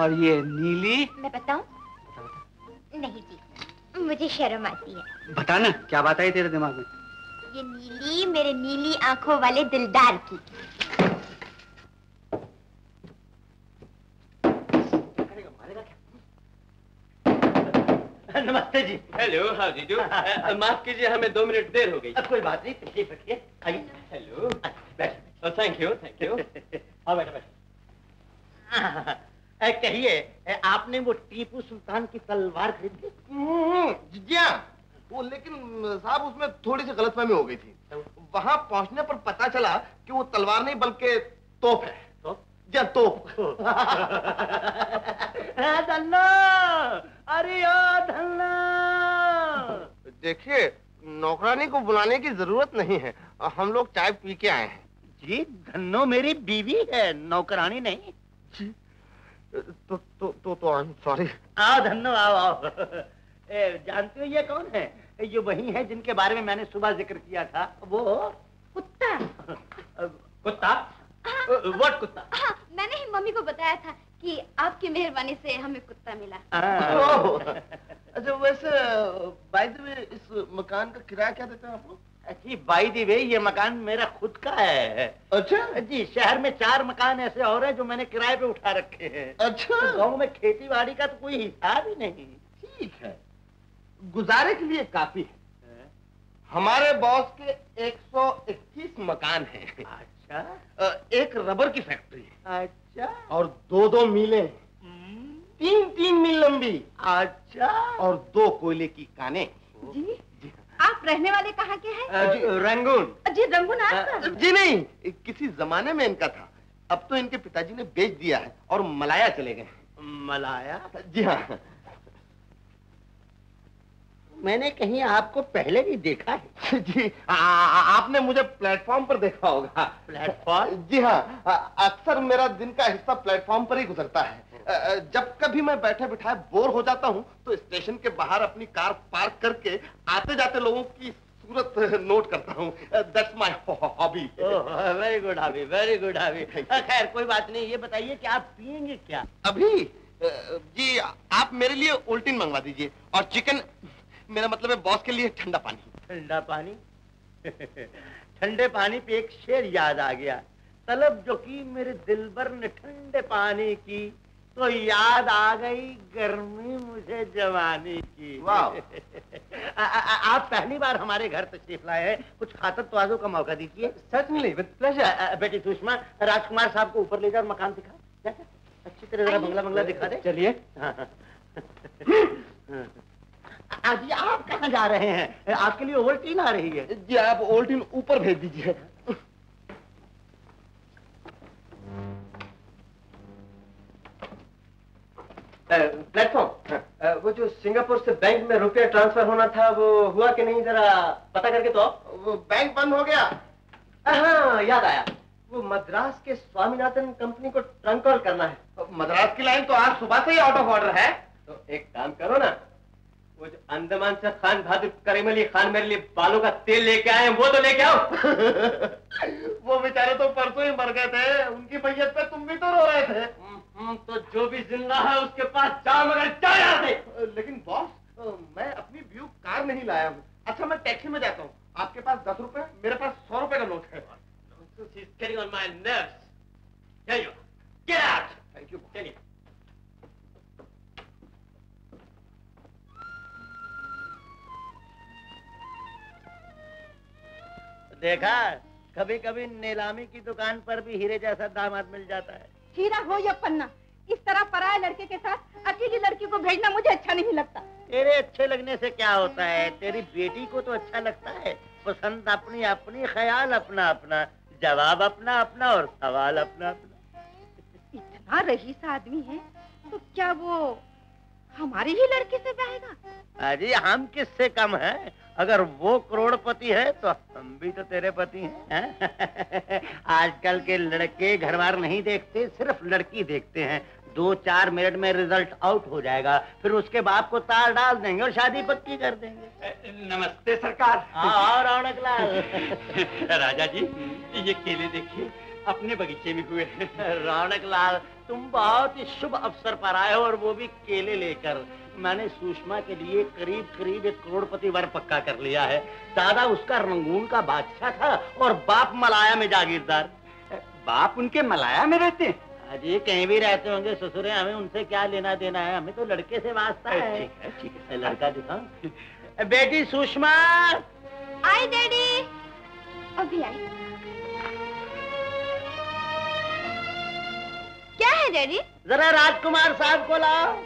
और ये नीली। मैं बताऊं? बता। नहीं जी, मुझे शर्म आती है। बता ना, क्या बात आई तेरे दिमाग में? ये नीली मेरे नीली आंखों वाले दिलदार की। नमस्ते जी। Hello, how do you do? माफ कीजिए, हमें 2 मिनट देर हो गई। अब कोई बात नहीं, तकलीफ रखिए। हेलो, बैठो। Thank you thank you. हाँ बैठो बैठो। कहिए, आपने वो टीपू सुल्तान की तलवार खरीद ली? जी हाँ वो, लेकिन साहब उसमें थोड़ी सी गलतफहमी हो गई थी। वहां पहुंचने पर पता चला कि वो तलवार नहीं बल्कि तोप है। तोप? जी तोप। धन्ना, अरे यार धन्ना। देखिए, नौकरानी को बुलाने की जरूरत नहीं है, हम लोग चाय पी के आए हैं। जी धन्नो मेरी बीवी है, नौकरानी नहीं। जी तो आई एम सॉरी। आओ धन्नो, आओ आओ। जानते हो ये कौन है? ये वही है जिनके बारे में मैंने सुबह जिक्र किया था। वो कुत्ता। कुत्ता? व्हाट कुत्ता? मैंने ही मम्मी को बताया था कि आपकी मेहरबानी से हमें कुत्ता मिला। अच्छा वैसे बाय द वे, इस मकान का किराया क्या देते हैं आप लोग? जी बाय द वे, ये मकान मेरा खुद का है। अच्छा जी, शहर में 4 मकान ऐसे और हैं जो मैंने किराए पे उठा रखे हैं। अच्छा, गाँव में खेती बाड़ी का तो कोई हिसाब ही नहीं। ठीक है, गुजारे के लिए काफी है। हमारे बॉस के 131 मकान हैं। अच्छा, एक रबर की फैक्ट्री है। अच्छा, और 2-2 मिलें, 3-3 मील लंबी। अच्छा, और 2 कोयले की काने। जी जी, आप रहने वाले कहाँ के हैं? रंगून। जी रंगून आप? जी नहीं, किसी जमाने में इनका था, अब तो इनके पिताजी ने बेच दिया है और मलाया चले गए। मलाया? जी हाँ, मैंने कहीं आपको पहले भी देखा है। जी आपने मुझे प्लेटफॉर्म पर देखा होगा। प्लेटफॉर्म? जी हाँ, अक्सर मेरा दिन का हिस्सा प्लेटफॉर्म पर ही गुजरता है। जब कभी मैं बैठे बिठाए बोर हो जाता हूँ तो स्टेशन के बाहर अपनी कार पार्क करके आते जाते लोगों की सूरत नोट करता हूँ। That's my hobby. Very good hobby, very good hobby. खैर कोई बात नहीं, ये बताइए कि आप पियेंगे क्या? अभी? जी आप मेरे लिए उल्टीन मंगवा दीजिए और चिकन, मेरा मतलब है बॉस के लिए ठंडा पानी। ठंडा पानी? ठंडे पानी पे एक शेर याद आ गया। तलब जो की मेरे दिलबर ने ठंडे पानी की, तो याद आ गई गर्मी मुझे जवानी की। वाह। आप पहली बार हमारे घर तशरीफ लाए हैं, कुछ खातर तवाज़ो का मौका दीजिए। certainly with pleasure। बेटी सुषमा, राजकुमार साहब को ऊपर ले जाओ और मकान दिखा, अच्छी तरह जरा बंगला बंगला दिखा दे। चलिए। आज आप कहाँ जा रहे हैं? आपके लिए ओवलटीन आ रही है। जी आप ओवलटीन ऊपर भेज दीजिए। प्लेटफॉर्म। सिंगापुर से बैंक में रुपया ट्रांसफर होना था वो हुआ कि नहीं, जरा पता करके तो आप। वो बैंक बंद हो गया। हाँ याद आया, वो मद्रास के स्वामीनाथन कंपनी को ट्रंक कॉल करना है। तो मद्रास की लाइन तो आज सुबह से ही आउट ऑफ ऑर्डर है, तो एक काम करो ना, वो जो अंडमान से खान बहादुर करीम अली खान मेरे लिए बालों का तेल लेके आए वो तो लेके आओ। वो बेचारे तो परसों ही मर गए थे, उनकी फैयत पे तुम भी तो रो रहे थे। तो जो भी जिंदा है उसके पास जा मगर जा यार दे। लेकिन बॉस मैं अपनी व्यू कार नहीं लाया हूँ। अच्छा मैं टैक्सी में जाता हूँ, आपके पास 10 रुपए, मेरे पास 100 रुपए का नोट है। Thank you. चलिए देखा, कभी कभी नीलामी की दुकान पर भी हीरे जैसा दामाद मिल जाता है। हीरा हो या पन्ना, इस तरह पराये लड़के के साथ अकेली लड़की को भेजना मुझे अच्छा नहीं लगता। तेरे अच्छे लगने से क्या होता है, तेरी बेटी को तो अच्छा लगता है। पसंद अपनी अपनी, ख्याल अपना अपना, जवाब अपना अपना और सवाल अपना अपना। इतना रहीस आदमी है तो क्या वो हमारी ही लड़की से ब्याहेगा? अरे हम किससे कम है, अगर वो करोड़पति है तो हम भी तो तेरे पति हैं। आजकल के लड़के घरवार नहीं देखते, सिर्फ लड़की देखते हैं। 2-4 मिनट में रिजल्ट आउट हो जाएगा, फिर उसके बाप को ताल डाल देंगे और शादी पक्की कर देंगे। नमस्ते सरकार। हाँ रौनक लाल। राजा जी ये केले देखिए, अपने बगीचे में हुए। रौनक लाल तुम बहुत ही शुभ अवसर पर आए हो, और वो भी केले लेकर। मैंने सुषमा के लिए करीब 1 करोड़पति वर पक्का कर लिया है। दादा उसका रंगून का बादशाह था और बाप मलाया में जागीरदार। बाप उनके मलाया में रहते हैं? अजी कहीं भी रहते होंगे ससुर, हमें उनसे क्या लेना देना है, हमें तो लड़के से वास्ता है। ठीक है लड़का दिखाओ। बेटी सुषमा आई। डैडी अभी आई। क्या है डैडी? जरा राजकुमार साहब को लाओ।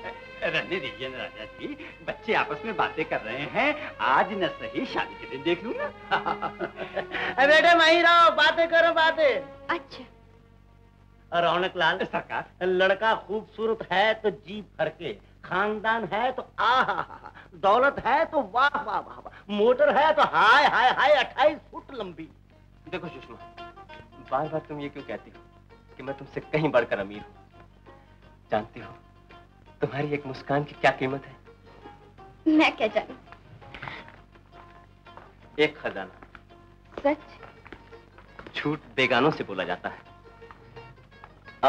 रहने दीजिए ना राजा जी, बच्चे आपस में बातें कर रहे हैं, आज न सही शादी के दिन देख लूंगा। बेटे वहीं रहो, बातें करो बातें। अच्छा रौनक लाल सरकार, लड़का खूबसूरत है तो जी भर के, खानदान है तो आहा, दौलत है तो वाह वाह वाह, मोटर है तो हाय हाय हाय, 28 फुट लंबी। देखो सुषमा, बार बार तुम ये क्यों कहती हो कि मैं तुमसे कहीं बढ़कर अमीर हूँ? जानती हो तुम्हारी एक मुस्कान की क्या कीमत है? मैं क्या जानूं? एक खजाना। सच? झूठ बेगानों से बोला जाता है,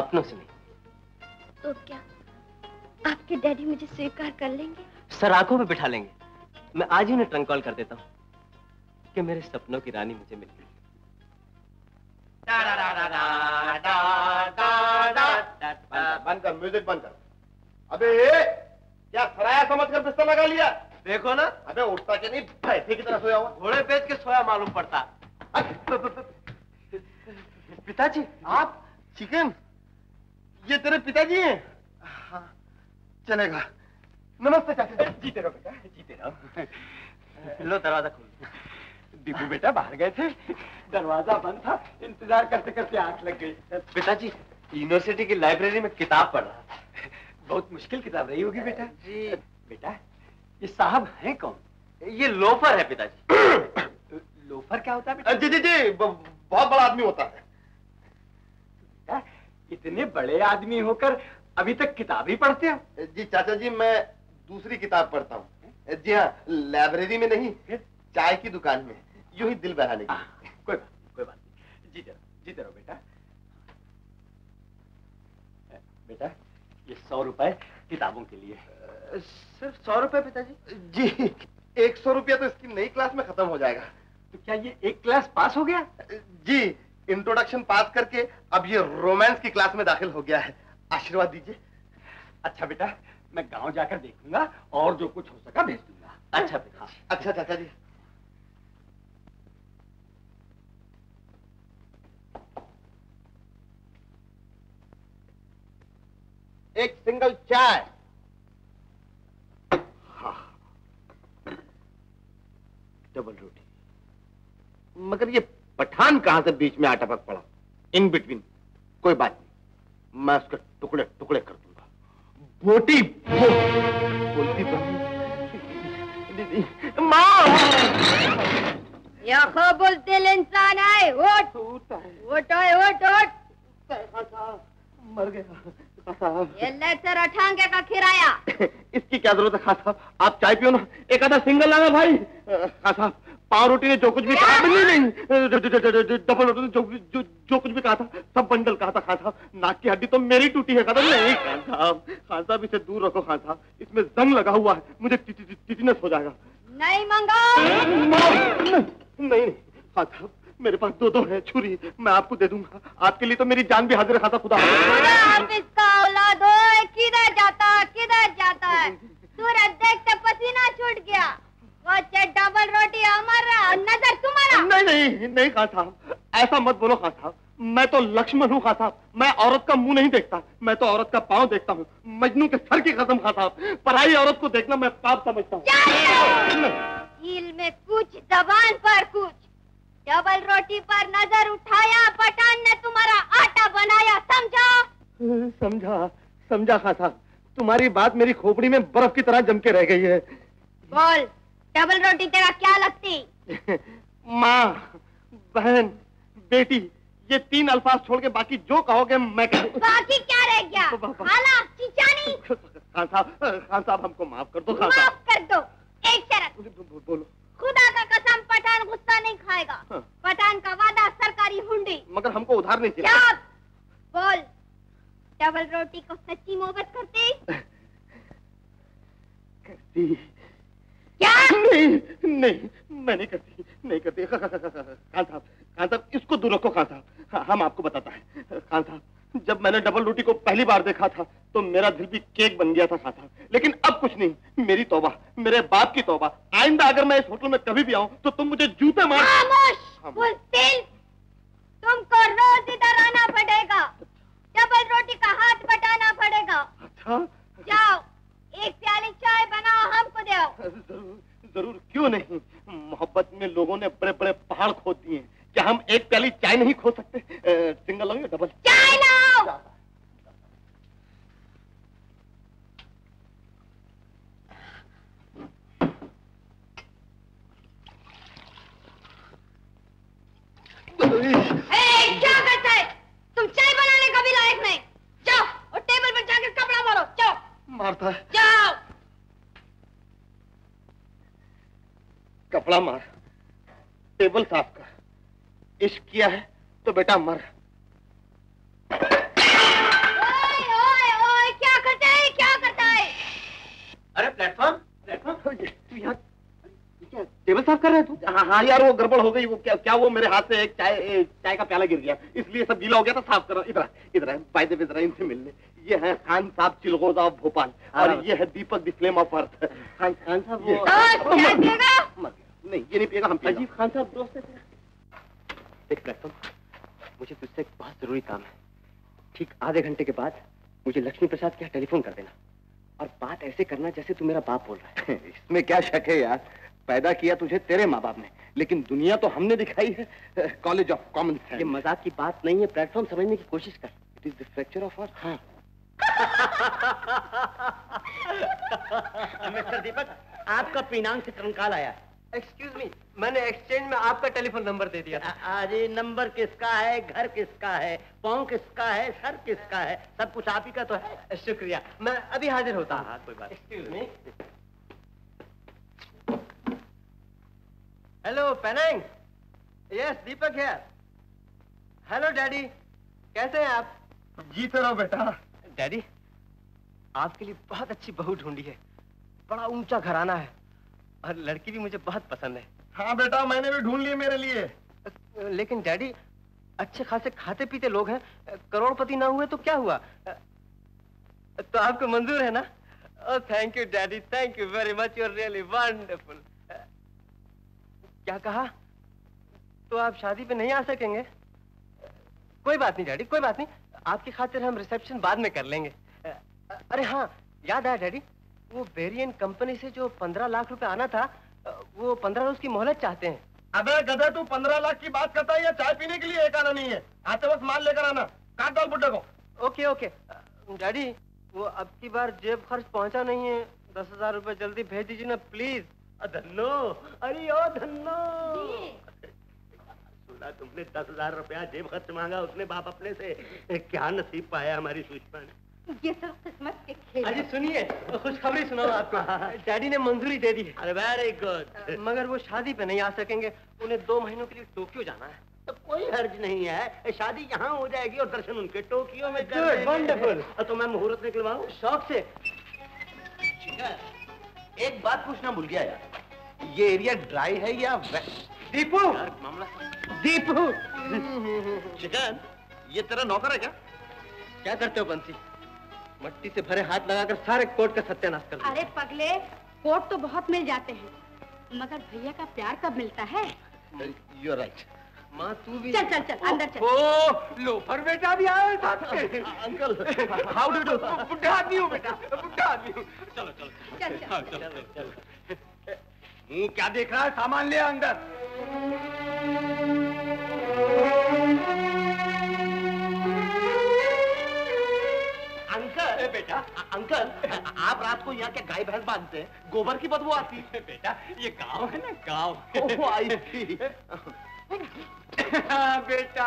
अपनों से नहीं। तो क्या आपके डैडी मुझे स्वीकार कर लेंगे? सराखों पे बिठा लेंगे। मैं आज ही उन्हें ट्रंक कॉल कर देता हूँ कि मेरे सपनों की रानी मुझे मिल गई। बंद कर, म्यूजिक बंद कर। अबे क्या सराया समझ कर बिस्तर लगा लिया? देखो ना, अबे उठता के नहीं, भैंसे की तरह सोया हुआ, घोड़े बेच के सोया मालूम पड़ता। पिताजी आप चिकन, ये तेरे पिताजी हैं? हाँ चलेगा। नमस्ते चाचा। जीते रहो बेटा, जीते रहो। लो दरवाजा खोल। दीपू बेटा बाहर गए थे, दरवाजा बंद था, इंतजार करते करते आंख लग गई। पिताजी यूनिवर्सिटी की लाइब्रेरी में किताब पढ़ रहा। बहुत मुश्किल किताब रही होगी बेटा जी। बेटा ये साहब हैं कौन? ये लोफर है पिताजी। लोफर क्या होता है बेटा? जी जी जी बहुत बड़ा आदमी होता है। बेटा इतने बड़े आदमी होकर अभी तक किताब ही पढ़ते हो? जी चाचा जी मैं दूसरी किताब पढ़ता हूँ। जी हाँ, लाइब्रेरी में नहीं, चाय की दुकान में, यूं ही दिल बहलाने की। कोई बात नहीं। जीते रहो बेटा। बेटा ये 100 रुपए किताबों के लिए। सिर्फ 100 रुपए पिताजी? जी 100 रुपया तो इसकी नई क्लास में खत्म हो जाएगा। तो क्या ये एक क्लास पास हो गया? जी इंट्रोडक्शन पास करके अब ये रोमांस की क्लास में दाखिल हो गया है। आशीर्वाद दीजिए। अच्छा बेटा मैं गांव जाकर देखूंगा और जो कुछ हो सका भेज दूंगा। अच्छा बेटा। अच्छा चाचा जी। एक सिंगल चाय। हाँ। डबल रोटी। मगर ये पठान कहां से बीच में आटपक पड़ा? In between. कोई बात नहीं, मैं उसके टुकड़े टुकड़े कर दूंगा। बोटी बोलती बनी। इंसान आए मर गया। ये लेक्चर 98 का किराया। इसकी क्या जरूरत है खास साहब, आप चाय पियो ना, एक आधा सिंगल लाना भाई। खास साहब पाव रोटी ने जो कुछ भी कहा, नहीं डबल रोटी ने जो कुछ भी कहा था सब बंडल कहा था। खास साहब नाक की हड्डी तो मेरी टूटी है। नहीं खान साहब, खान साहब इसे दूर रखो। खान साहब इसमें जंग लगा हुआ है, मुझे टिटनेस हो जाएगा। नहीं मंगाओ। नहीं खान साहब मेरे पास दो है छुरी, मैं आपको दे दूंगा, आपके लिए तो मेरी जान भी हाजिर। खाता खुदा आप इसका औलाद हो, किधर जाता है। सूरज देख के पसीना छूट गया। वो डबल रोटी हमारा नजर तुम्हारा। नहीं नहीं नहीं खान साहब ऐसा मत बोलो। खान साहब मैं तो लक्ष्मण हूँ। खान साहब मैं औरत का मुंह नहीं देखता, मैं तो औरत का पाँव देखता हूँ, मजनू के सर की कसम। खान साहब पराई औरत को देखना मैं पाप समझता हूँ। दिल में कुछ, जबान पर कुछ। डबल रोटी पर नजर उठाया, पठान ने तुम्हारा आटा बनाया। समझा समझा समझा खान साहब, तुम्हारी बात मेरी खोपड़ी में बर्फ की तरह जम के रह गई है। बोल डबल रोटी तेरा क्या लगती? माँ, बहन, बेटी, ये तीन अल्फाज छोड़ के बाकी जो कहोगे मैं कहूँ। बाकी क्या रह गया? खाला, चिचानी। खान साहब हमको माफ कर दो। माफ कर दो एक शर्त। बोलो। खुदा का कसम पठान गुस्सा नहीं खाएगा। हाँ। पठान का वादा सरकारी हुंडी। मगर हमको उधार नहीं चाहिए। बोल डबल रोटी को सच्ची मोहब्बत करती? क्या? नहीं नहीं मैं नहीं करती, नहीं करती। खान साहब, खान साहब इसको दूर रखो। खान साहब हम आपको बताता है। खान साहब जब मैंने डबल रोटी को पहली बार देखा था तो मेरा दिल भी केक बन गया था। खान साहब लेकिन अब कुछ नहीं। मेरी तौबा, मेरे बाप की तौबा, आइंदा अगर मैं इस होटल में कभी भी आऊं तो तुम मुझे जूते मार। तुमको रोज इधर आना पड़ेगा, डबल रोटी का हाथ बटाना पड़ेगा। अच्छा जाओ एक प्याली चाय बनाओ हमको दो। जरूर जरूर क्यों नहीं। मोहब्बत में लोगों ने बड़े बड़े पहाड़ खोद दिए, क्या हम एक प्याली चाय नहीं खो सकते? सिंगल लाओ या डबल? चाय लाओ। क्या करता है तुम, चाय बनाने का भी लायक नहीं। जाओ और टेबल पर जाकर कपड़ा मारो। जाओ। मारता है। जाओ कपड़ा मार, टेबल साफ कर। इश्क किया है तो बेटा मर। ओए ओए ओए क्या करता है, क्या करता है? अरे प्लेटफॉर्म, प्लेटफॉर्म तू यहाँ टेबल साफ कर रहे तू? हाँ हाँ यार वो गड़बड़ हो गई। वो क्या वो मेरे हाथ से एक चाय का प्याला गिर गया, इसलिए सब गीला हो गया था। साफ कर। इधर इधर बाय द वे जरा इनसे मिलने। ये है खान साहब चिलगोजा ऑफ भोपाल और ये है Deepak the flame of earth. Khan साहब वो नहीं, ये नहीं पिएगा हम। अजीब खान साहब दोस्त है। देख प्लेटफॉर्म मुझे तुझसे एक बहुत जरूरी काम है। ठीक आधे घंटे के बाद मुझे लक्ष्मी प्रसाद के यहाँ टेलीफोन कर देना और बात ऐसे करना जैसे तू मेरा बाप बोल रहा है। इसमें क्या शक है यार, पैदा किया तुझे तेरे माँ बाप ने, लेकिन दुनिया तो हमने दिखाई है कॉलेज ऑफ कॉमन सेंस। ये मजाक की बात नहीं है प्लेटफॉर्म, समझने की कोशिश कर। It is the fracture of earth. हाँ मिस्टर दीपक आपका पीनांग से ट्रंकाल आया। एक्सक्यूज मी, मैंने एक्सचेंज में आपका टेलीफोन नंबर दे दिया। अरे नंबर किसका है, घर किसका है, पाँव किसका है, सर किसका है, सब कुछ आप ही का तो है। शुक्रिया, मैं अभी हाजिर होता हूँ। हाँ कोई बात। Excuse me. Hello Penang. Yes Deepak है। हेलो डैडी, कैसे हैं आप? जी चलो बेटा। डैडी आपके लिए बहुत अच्छी बहू ढूंढी है, बड़ा ऊंचा घराना है और लड़की भी मुझे बहुत पसंद है। हाँ बेटा मैंने भी ढूंढ ली मेरे लिए। लेकिन डैडी अच्छे खासे खाते पीते लोग हैं, करोड़पति ना हुए तो क्या हुआ? तो आपको मंजूर है ना? Oh thank you daddy, thank you very much, you are really wonderful. क्या कहा? तो आप शादी पे नहीं आ सकेंगे? कोई बात नहीं डैडी, कोई बात नहीं, आपकी खातिर हम रिसेप्शन बाद में कर लेंगे। अरे हाँ याद आया डैडी, वो बेरियन कंपनी से जो 15 लाख रुपए आना था वो 15 रोज की मोहलत चाहते हैं। अबे गधा तू 15 लाख की बात करता है या चाय पीने के लिए एक आना नहीं है? आते वक्त माल लेकर आना, काट डाल बुड्ढे को। ओके ओके डैडी, वो अब की बार जेब खर्च पहुँचा नहीं है, 10,000 रुपये जल्दी भेज दीजिए ना प्लीज। धन्नो, अरे ओ धन्नो, सुना तुमने 10,000 रुपया जेब खर्च मांगा उसने बाप अपने से, क्या नसीब पाया हमारी सुषमा ने। ये सब किस्मत के खेल। अरे सुनिए, खुशखबरी सुनाओ आपको, डैडी ने मंजूरी दे दी। अरे वेरी गुड। मगर वो शादी पे नहीं आ सकेंगे, उन्हें 2 महीनों के लिए टोक्यो जाना है। तो कोई हर्ज नहीं है, शादी यहाँ हो जाएगी और दर्शन उनके टोक्यो में। Good, wonderful. तो मैं मुहूर्त निकलवाऊं शौक से। एक बात पूछना भूल गया यार, ये एरिया ड्राई है या वेट? दीपू मामला। दीपू चिकन, ये तेरा नौकर है क्या? क्या करते हो बंसी, मट्टी से भरे हाथ लगाकर सारे कोर्ट का सत्यानाश कर। अरे पगले, कोर्ट तो बहुत मिल जाते हैं मगर भैया का प्यार कब मिलता है। You are right. माँ तू भी चल चल चल अंदर चल। ओ लोफर बेटा भी आया साथ में। Uncle how do do. बुढ़ा आदमी हूँ बेटा, बुढ़ा आदमी हूँ। चलो चलो चल चल चल चल। मुँह क्या देख रहा है, सामान ले अंदर। अंकल बेटा, अंकल आप रात को यहाँ क्या गाय भैंस बांधते हैं? गोबर की बदबू आती है। बेटा ये गाँव है ना, गाँव। आई थी बेटा,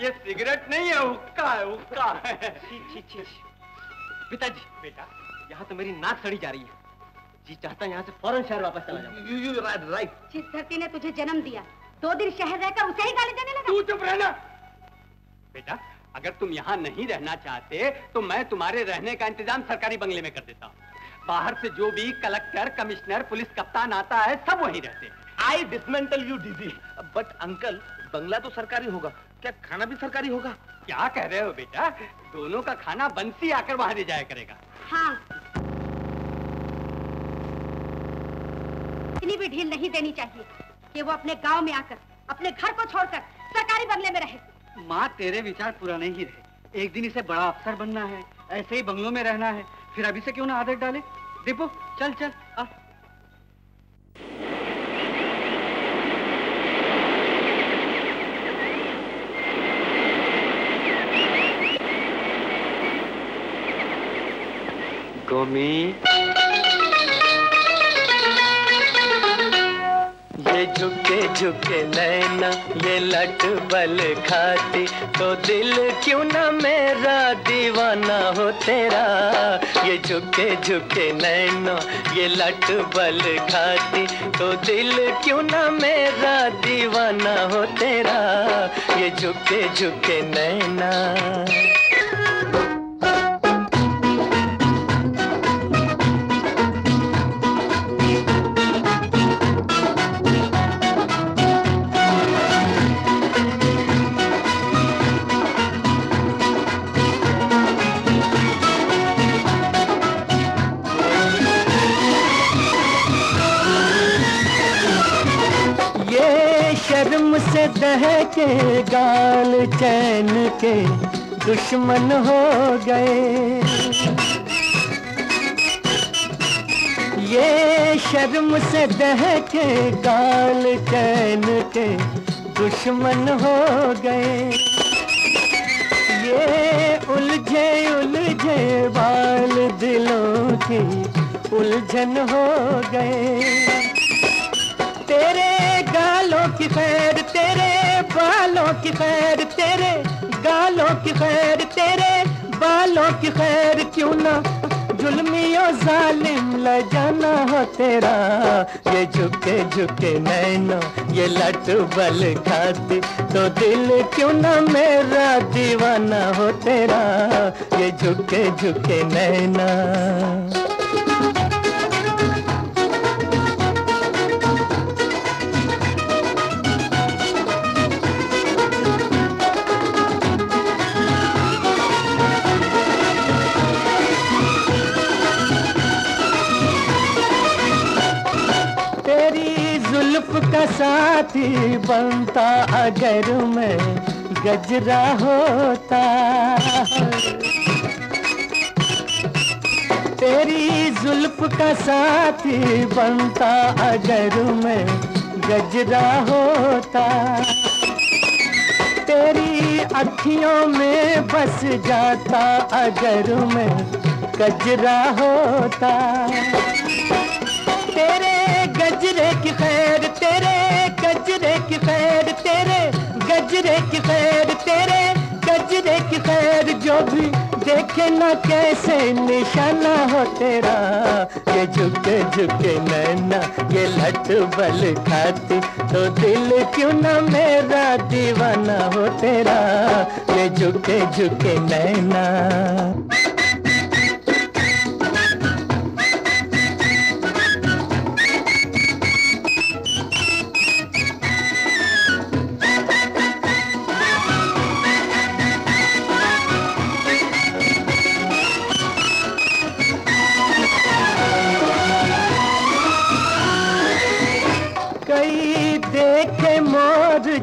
ये सिगरेट नहीं है, हुक्का है, हुक्का है। पिताजी, बेटा यहाँ तो मेरी नाक सड़ी जा रही है, जी चाहता यहाँ से फौरन शहर वापस चला जाऊं। You right. जिस धरती ने तुझे जन्म दिया 2 दिन शहर रहकर उसे ही गाली देने लगा। तू चुप रहना बेटा, अगर तुम यहाँ नहीं रहना चाहते तो मैं तुम्हारे रहने का इंतजाम सरकारी बंगले में कर देता हूँ। बाहर से जो भी कलेक्टर, कमिश्नर, पुलिस कप्तान आता है, सब वहीं रहते हैं। I dismantle you dizzy. But uncle, बंगला तो सरकारी होगा, क्या खाना भी सरकारी होगा? क्या कह रहे हो बेटा, दोनों का खाना बंसी आकर वहां ले जाया करेगा। हाँ, इतनी भी ढील नहीं देनी चाहिए कि वो अपने गांव में आकर, अपने घर को छोड़कर सरकारी बंगले में रहे। माँ तेरे विचार पुराने ही रहे, एक दिन इसे बड़ा अफसर बनना है, ऐसे ही बंगलों में रहना है, फिर अभी से क्यों ना आदत डाले। दीपू चल चल आ। गोमी, ये झुके झुके नैना, ये लट बल खाती, तो दिल क्यों ना मेरा दीवाना हो तेरा। ये झुके झुके नैना, ये लट बल खाती, तो दिल क्यों ना मेरा दीवाना हो तेरा। ये झुके झुके नैना। से दहके गाल चैन के दुश्मन हो गए, ये शर्म से दहके गाल चैन के दुश्मन हो गए। ये उलझे उलझे बाल दिलों की उलझन हो गए। तेरे गालों की खैर, तेरे बालों की खैर, तेरे गालों की खैर, तेरे बालों की खैर, क्यों ना जुल्मियों जालिम लजाना हो तेरा। ये झुके झुके नैना, ये लट बल खाती, तो दिल क्यों ना मेरा दीवाना हो तेरा। ये झुके झुके नैना। का साथी बनता अगर मैं गजरा होता, तेरी जुल्फ का साथी बनता अगर मैं गजरा होता। तेरी अखियों में बस जाता अगर मैं कजरा होता। तेरे गजरे की खैर तेरे, गजरे की खैर तेरे, गजरे की खैर तेरे, गजरे की खैर जो भी देखे ना कैसे निशाना हो तेरा। ये झुके झुके नैना, ये लठ बल खाती तो दिल क्यों ना मेरा दीवाना हो तेरा। ये झुके झुके नैना।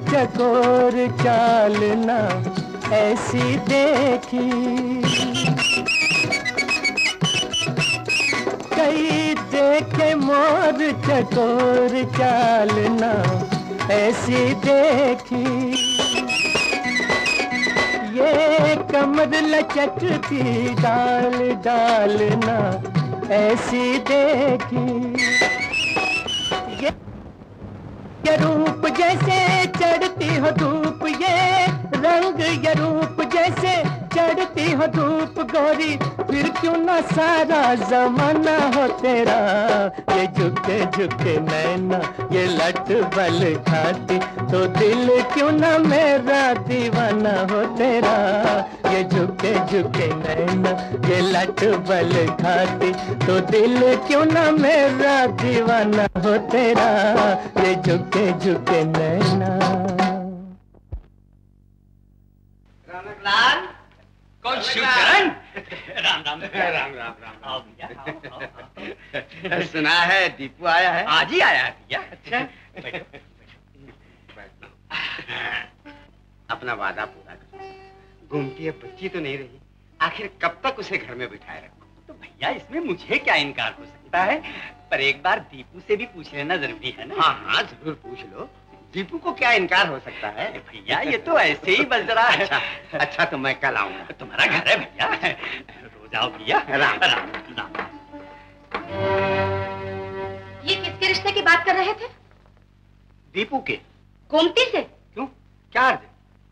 चकोर चालना ऐसी देखी, कई देखे मोर चकोर चालना ऐसी देखी। ये कमर लचकती डाल डालना ऐसी देखी। ये रूप जैसे चढ़ती हो धूप, ये रंग ये रूप जैसे चढ़ती हो धूप गोरी, फिर क्यों ना सारा जमाना हो तेरा। ये झुके झुके नैना, ये लट बल खाती तो दिल क्यों ना मेरा दीवाना हो तेरा। ये झुके झुके नैना, ये लट बल खाती तो दिल क्यों ना मेरा दीवाना हो तेरा। ये झुके झुके नैना। रौनक लाल, कौन शिव चरण? राम राम राम राम राम। सुना है दीपू आया है? आज ही आया है भैया। अच्छा, अपना वादा पूरा कर। गोमती अब बच्ची तो नहीं रही, आखिर कब तक उसे घर में बिठाए रखो? तो भैया इसमें मुझे क्या इनकार हो सकता है, पर एक बार दीपू से भी पूछ लेना जरूरी है ना। हाँ हाँ जरूर पूछ लो, दीपू को क्या इनकार हो सकता है। भैया ये तो ऐसे ही बस रहा है। अच्छा तो मैं कल आऊंगा। तुम्हारा घर है भैया, रोज आओ भैया। राम राम राम। ये किसके रिश्ते की बात कर रहे थे? दीपू के। गोमती से? क्यों क्या अर्ज?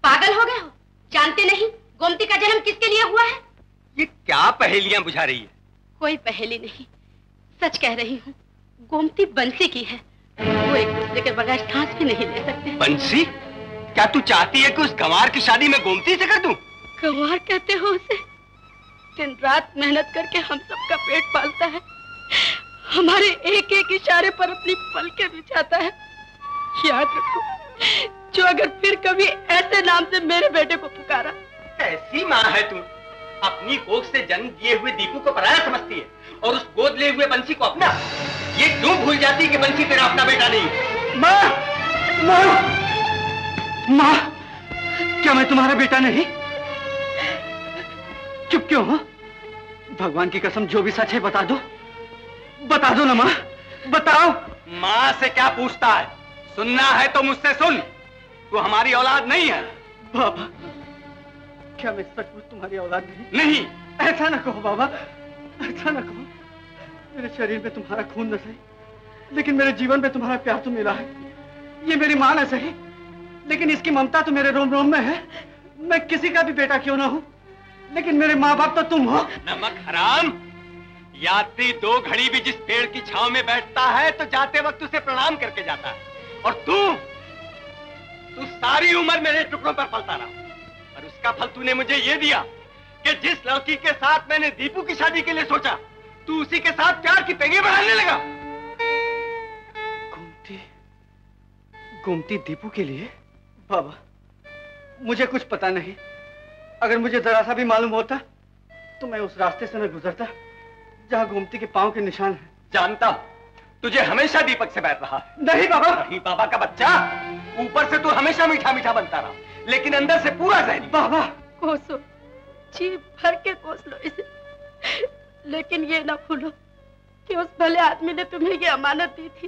पागल हो गए हो, जानते नहीं गोमती का जन्म किसके लिए हुआ है? ये क्या पहेलियां बुझा रही है? कोई पहेली नहीं, सच कह रही हूँ। गोमती बंसी की है, वो एक दूसरे के बगैर सांस भी नहीं ले सकते। बंसी? क्या तू चाहती है कि उस गंवार की शादी मैं गोमती से कर दूं? गंवार कहते हो उसे? दिन रात मेहनत करके हम सबका पेट पालता है, हमारे एक एक इशारे पर अपनी पलकें बिछाता है। याद रखो, जो अगर फिर कभी ऐसे नाम से मेरे बेटे को पुकारा। कैसी माँ है तू, अपनी कोख से जन्म दिए हुए दीपू को पराया समझती है और उस गोद ले हुए बंसी को अपना। ये क्यों भूल जाती कि बंसी तेरा अपना बेटा नहीं। माँ माँ माँ, क्या मैं तुम्हारा बेटा नहीं? चुप क्यों हो? भगवान की कसम जो भी सच है बता दो, बता दो ना माँ, बताओ। माँ से क्या पूछता है, सुनना है तो मुझसे सुन। वो हमारी औलाद नहीं है। बाबा, क्या मैं सचमुच तुम्हारी औलाद नहीं? नहीं, ऐसा ना कहो बाबा, ऐसा ना कहो। मेरे शरीर में तुम्हारा खून न सही, लेकिन मेरे जीवन में तुम्हारा प्यार तो मिला है। ये मेरी मां न सही, लेकिन इसकी ममता तो मेरे रोम रोम में है। मैं किसी का भी बेटा क्यों ना हूं, लेकिन मेरे माँ बाप तो तुम हो। नमक हराम, यात्री दो घड़ी भी जिस पेड़ की छांव में बैठता है तो जाते वक्त उसे प्रणाम करके जाता है, और तू सारी उम्र मेरे टुकड़ों पर पलता रहा, और उसका फल तूने मुझे ये दिया कि जिस लड़की के साथ मैंने दीपू की शादी के लिए सोचा, तू उसी के साथ प्यार की पेंगे बढ़ाने लगा। गोमती, गोमती दीपू के लिए? बाबा, मुझे कुछ पता नहीं। अगर मुझे जरा सा भी मालूम होता तो मैं उस रास्ते से न गुजरता जहाँ गोमती के पांव के निशान है। जानता तुझे हमेशा दीपक से बैठ रहा है। नहीं बाबा, नहीं बाबा का बच्चा, ऊपर से तू हमेशा मीठा मीठा बनता रहा, लेकिन अंदर से पूरा जहरीला। बाबा कोसो, जी भर के कोस लो इसे, लेकिन ये ना भूलो कि उस भले आदमी ने तुम्हें ये अमानत दी थी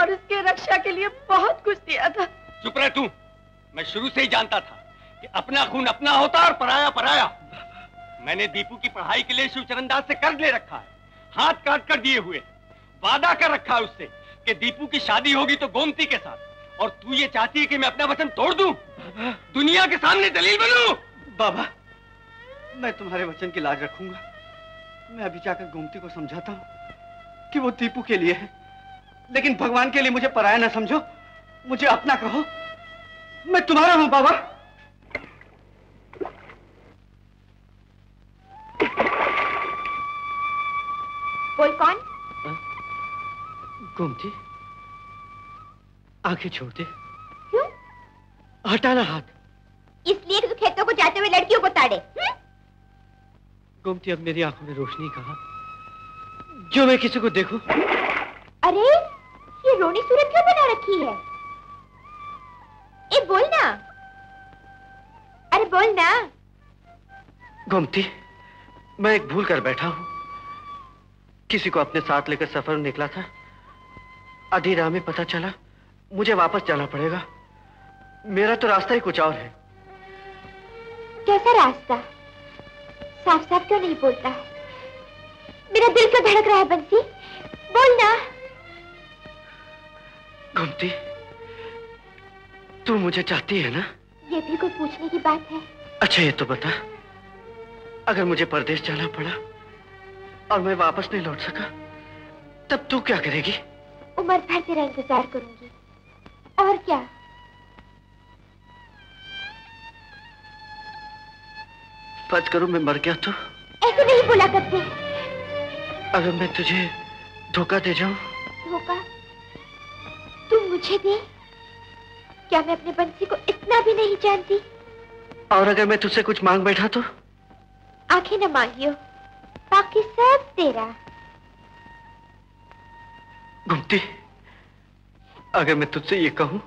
और इसके रक्षा के लिए बहुत कुछ दिया था। चुप रह तू, मैं शुरू से ही जानता था कि अपना खून अपना होता और पराया पराया। मैंने दीपू की पढ़ाई के लिए शिवचरण दास से कर्ज ले रखा है, हाथ काट कर दिए हुए वादा कर रखा है उससे कि दीपू की शादी होगी तो गोमती के साथ, और तू ये चाहती है कि मैं अपना वचन तोड़ दूं, दुनिया के सामने दलील बनूं। बाबा, मैं तुम्हारे वचन की लाज रखूंगा। मैं अभी जाकर गोमती को समझाता हूँ कि वो दीपू के लिए है, लेकिन भगवान के लिए मुझे पराया ना समझो, मुझे अपना कहो। मैं तुम्हारा हूँ बाबा। बोल कौन? गोमती, आंखें छोड़ दे। क्यों? हटाना हाथ। इसलिए कि तू खेतों को जाते हुए लड़कियों को ताड़े। गोमती, अब मेरी आंखों में रोशनी कहाँ, जो मैं किसी को देखूं। अरे ये रोनी सूरत क्यों बना रखी है? ए बोल ना, अरे बोल ना। गोमती, मैं एक भूल कर बैठा हूँ। किसी को अपने साथ लेकर सफर निकला था, आधी राह में पता चला, मुझे वापस जाना पड़ेगा। मेरा तो रास्ता ही कुछ और है। कैसा रास्ता? साफ साफ क्यों नहीं बोलता है? मेरा दिल क्यों धड़क रहा है बंसी? बोलना। गोमती, तू मुझे चाहती है ना? ये भी कोई पूछने की बात है? अच्छा ये तो बता, अगर मुझे परदेश जाना पड़ा और मैं वापस नहीं लौट सका, तब तू क्या करेगी? उम्र भर तेरा इंतजार करूंगी, और क्या। फर्ज करूं मैं मर गया तो? ऐसे नहीं बोला करते। अगर मैं तुझे धोखा दे जाऊं? धोखा तू मुझे दे? क्या मैं अपने बंसी को इतना भी नहीं जानती? और अगर मैं तुझसे कुछ मांग बैठा तो? आंखें न मांगियो, बाकी सब तेरा। गोमती, अगर मैं तुझसे ये कहूं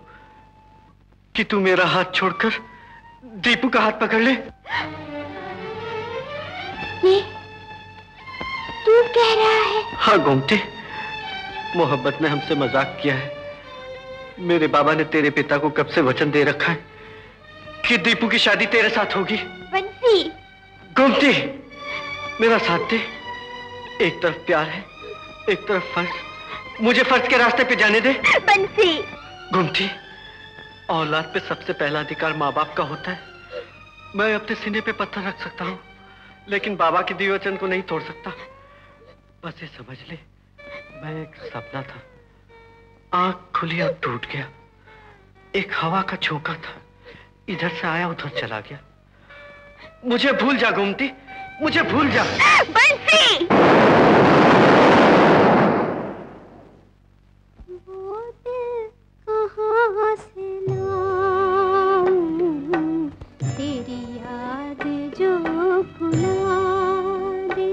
कि तू मेरा हाथ छोड़कर दीपू का हाथ पकड़ ले। ये तू कह रहा है? हाँ गोमती, मोहब्बत ने हमसे मजाक किया है। मेरे बाबा ने तेरे पिता को कब से वचन दे रखा है कि दीपू की शादी तेरे साथ होगी। बंसी। गोमती, मेरा साथ दे। एक तरफ प्यार है, एक तरफ फर्ज। मुझे फर्ज के रास्ते पे जाने दे। बंसी। गोमती, औलाद पे सबसे पहला अधिकार माँ बाप का होता है। मैं अपने सीने पे पत्थर रख सकता हूँ, लेकिन बाबा के दिए वचन को नहीं तोड़ सकता। बस ये समझ ले, मैं एक सपना था, आँख खुली और टूट गया। एक हवा का झोंका था, इधर से आया उधर चला गया। मुझे भूल जा गोमती, मुझे भूल जा। बंसी। वो दिल कहाँ से लाऊं, तेरी याद जो भुला दे।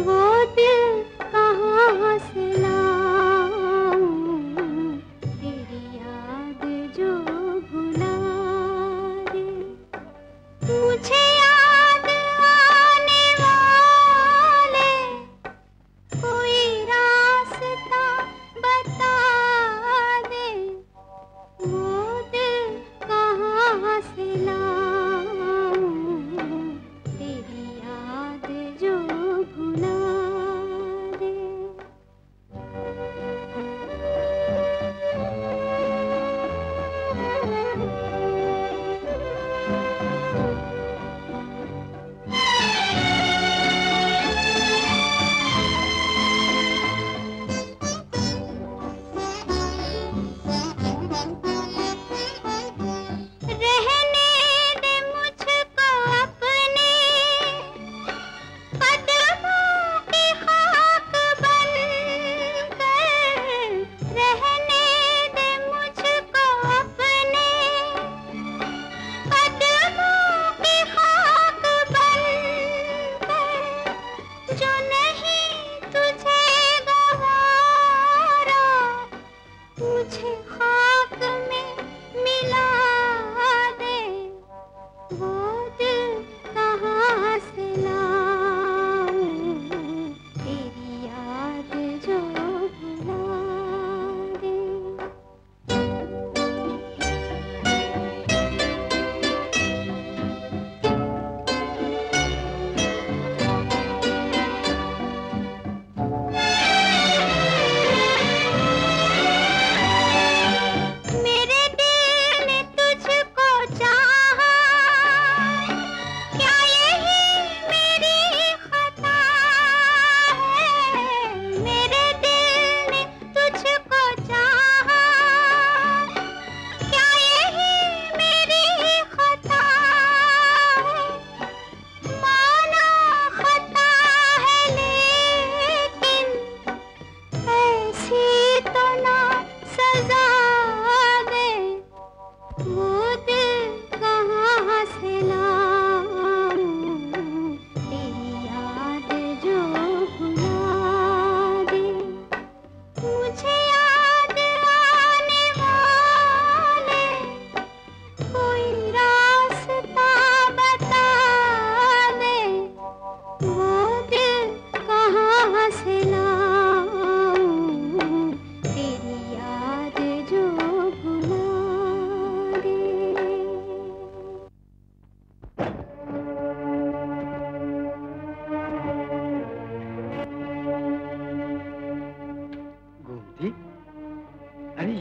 वो दिल कहाँ से लाऊं, तेरी याद जो भुला दे। मुझे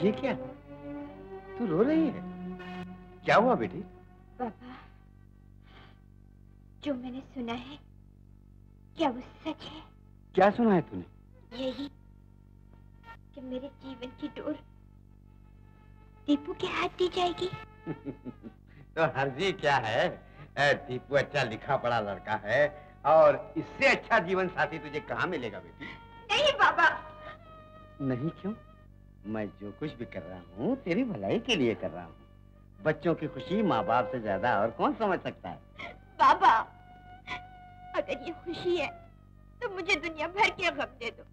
ये क्या? तू रो रही है? क्या हुआ बेटी? बाबा, जो मैंने सुना है क्या वो सच है? क्या सुना है तूने? यही कि मेरे जीवन की डोर दीपू के हाथ दी जाएगी। तो हर्जी क्या है? दीपू अच्छा लिखा पढ़ा लड़का है और इससे अच्छा जीवन साथी तुझे कहाँ मिलेगा बेटी? नहीं बाबा। नहीं क्यों? मैं जो कुछ भी कर रहा हूँ तेरी भलाई के लिए कर रहा हूँ। बच्चों की खुशी माँ बाप से ज्यादा और कौन समझ सकता है? बाबा, अगर ये खुशी है तो मुझे दुनिया भर के गम दे दो,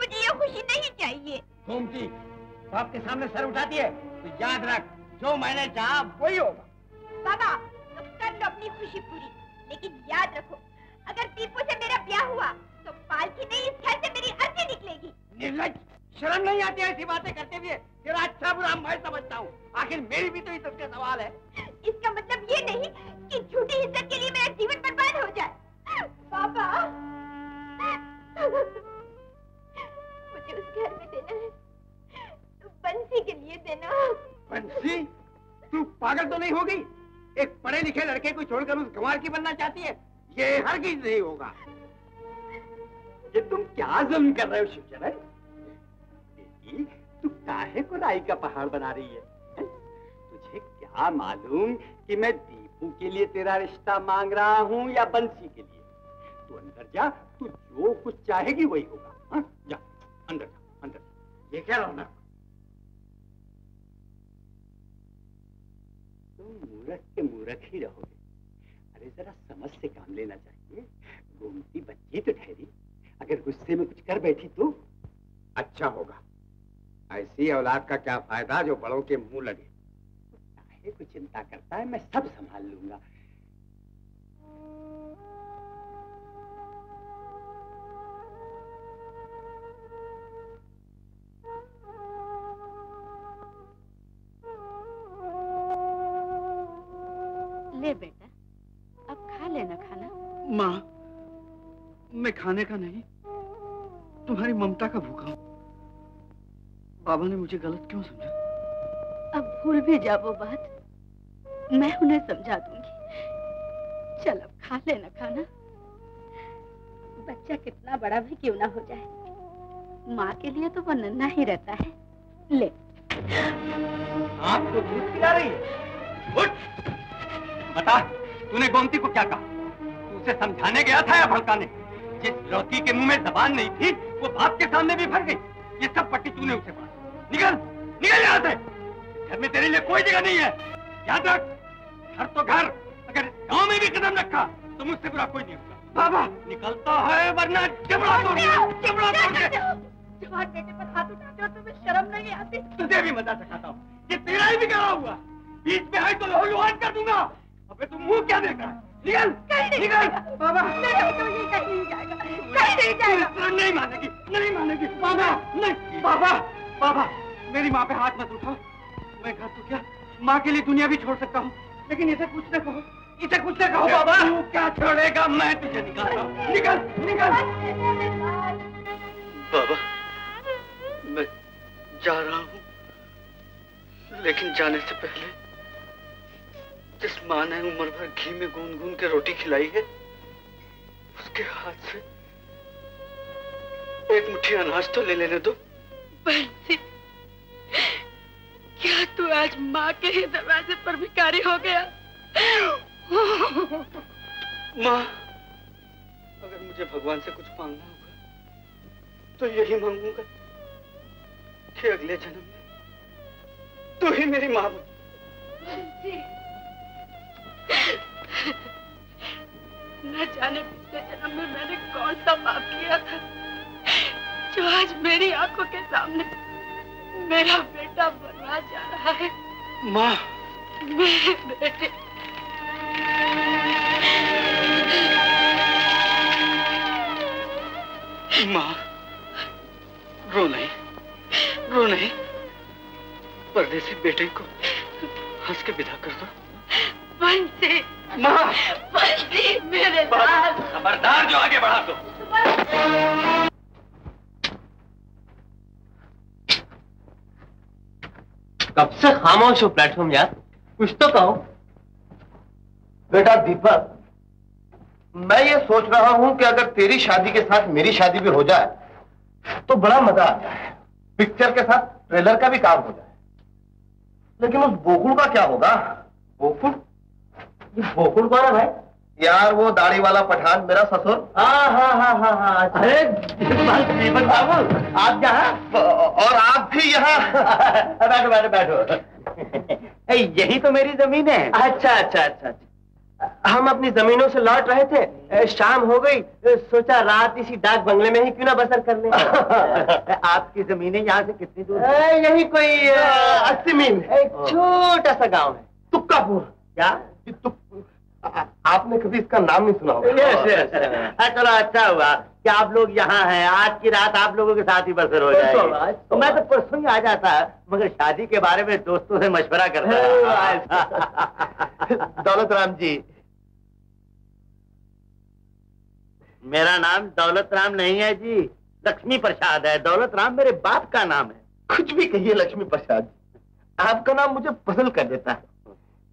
मुझे ये खुशी नहीं चाहिए। गोमती, बाप के सामने सर उठाती है तो याद रख जो मैंने चाहा वही होगा। बाबा तुम कर लो अपनी खुशी पूरी, लेकिन याद रखो अगर दीपू से मेरा ब्याह हुआ तो पालकी नहीं, इस घर से मेरी अर्थी निकलेगी। निर्लज, शर्म नहीं आती ऐसी बातें करते हुए? तेरा अच्छा बुरा मैं समझता हूँ, आखिर मेरी भी तो इज्जत का सवाल है। इसका मतलब ये नहीं कि झूठी इज्जत के लिए मेरा जीवन बर्बाद हो जाए। पापा, मुझे उस घर में देना है, तू बंसी के लिए देना। बंसी? तू पागल तो नहीं हो गई? एक पढ़े लिखे लड़के को छोड़कर उस गंवार की बनना चाहती है? ये हरगिज़ नहीं होगा। ये तुम क्या जुल्म कर रहे हो शिव चरण? बेटी, तू काहे को राई का पहाड़ बना रही है? तुझे क्या मालूम कि मैं दीपू के लिए तेरा रिश्ता मांग रहा हूँ या बंसी के लिए? तू अंदर जा, तू जो कुछ चाहेगी वही होगा। हाँ? जा, अंदर जा, अंदर जा। ये क्या रौनक? तुम मूर्ख के मूर्ख ही रहोगे। अरे जरा समझ से काम लेना चाहिए। गोमती बच्ची तो ठहरी, अगर गुस्से में कुछ कर बैठी तो अच्छा होगा। ऐसी औलाद का क्या फायदा जो बड़ों के मुंह लगे? काहे को चिंता करता है, मैं सब संभाल लूंगा। ले बेटा, अब खा लेना खाना। माँ, मैं खाने का नहीं तुम्हारी ममता का भूखा हूँ। बाबा ने मुझे गलत क्यों समझा? अब भूल भी जा वो बात, मैं उन्हें समझा दूंगी। चल अब खा लेना खाना। बच्चा कितना बड़ा भी क्यों ना हो जाए, माँ के लिए तो वो नन्हा ही रहता है। ले, आपको दूध पिला रही है? उठ, बता तूने गोमती को क्या कहा? तू उसे समझाने गया था या भड़काने? जिस लड़की के मुंह में जबान नहीं थी वो बाप के सामने भी भर गई। ये सब पट्टी तूने उसे बांधी। निकल, निकल यहाँ से। घर में तेरे लिए कोई जगह नहीं है। याद रख, घर तो घर, अगर गांव में भी कदम रखा तो मुझसे बुरा कोई नहीं होगा। बाबा, निकलता है वरना जबड़ा तोड़। तुम्हें शर्म नहीं आती? तुझे भी मजा सिखाता हूँ, ये तेरा ही बिगड़ा हुआ। बीच में है तो लोहा लुहान कर दूंगा। अब तुम मुँह क्या देख रहा है? निकल, निकल। बाबा, नहीं मानेगी, नहीं मानेगी। बाबा, नहीं, बाबा, बाबा, मेरी माँ पे हाथ मत उठाओ। मैं घर तो क्या माँ के लिए दुनिया भी छोड़ सकता हूँ, लेकिन इसे कुछ न कहो, इसे कुछ न कहो। बाबा, तू क्या छोड़ेगा? मैं तुझे निकालता हूँ। निकल, निकल। बाबा, मैं जा रहा हूँ, लेकिन जाने से पहले जिस माँ ने उम्र भर घी में गूंद गूंद के रोटी खिलाई है, उसके हाथ से एक मुट्ठी अनाज तो ले लेने दो। बंसी, क्या तू आज माँ के ही दरवाजे पर भिखारी हो गया? माँ, अगर मुझे भगवान से कुछ मांगना होगा तो यही मांगूंगा कि अगले जन्म में तू ही मेरी माँ बन। न जाने पिछले जन्म में मैंने कौन सा पाप किया था जो आज मेरी आंखों के सामने मेरा बेटा बनवा जा रहा है। माँ, मेरे बेटे। माँ, रो नहीं, रो नहीं। परदेसी बेटे को हंस के विदा कर दो। बंसी, माँ, बंसी, मेरे लाल। खबरदार जो आगे बढ़ा दो। कब से खामोश हो प्लेटफॉर्म यार, कुछ तो कहो। बेटा दीपक, मैं ये सोच रहा हूँ कि अगर तेरी शादी के साथ मेरी शादी भी हो जाए तो बड़ा मजा आता है। पिक्चर के साथ ट्रेलर का भी काम हो जाए। लेकिन उस बोकुल का क्या होगा? बोकुल? ये बोकुल कौन है भाई? यार वो दाढ़ी वाला पठान, मेरा ससुर। हाँ। अरे दीपक बाबू, आप यहाँ और आप भी यहाँ। बैठो बैठो बैठो। यही तो मेरी जमीन है। अच्छा। हम अपनी जमीनों से लौट रहे थे, शाम हो गई, सोचा रात इसी डाक बंगले में ही क्यों ना बसर कर लें। आपकी जमीनें यहाँ से कितनी दूर? यही कोई 80 मील। एक छोटा सा गांव है तुक्कापुर। क्या आपने कभी इसका नाम नहीं सुना होगा? चलो अच्छा हुआ कि आप लोग यहाँ हैं। आज की रात आप लोगों के साथ ही बसर हो जाएगी। मैं तो परसों ही आ जाता, मगर शादी के बारे में दोस्तों से मशवरा कर रहा। दौलत राम जी, मेरा नाम दौलत राम नहीं है जी, लक्ष्मी प्रसाद है। दौलत राम मेरे बाप का नाम है। कुछ भी कहिए लक्ष्मी प्रसाद, आपका नाम मुझे पजल कर देता है।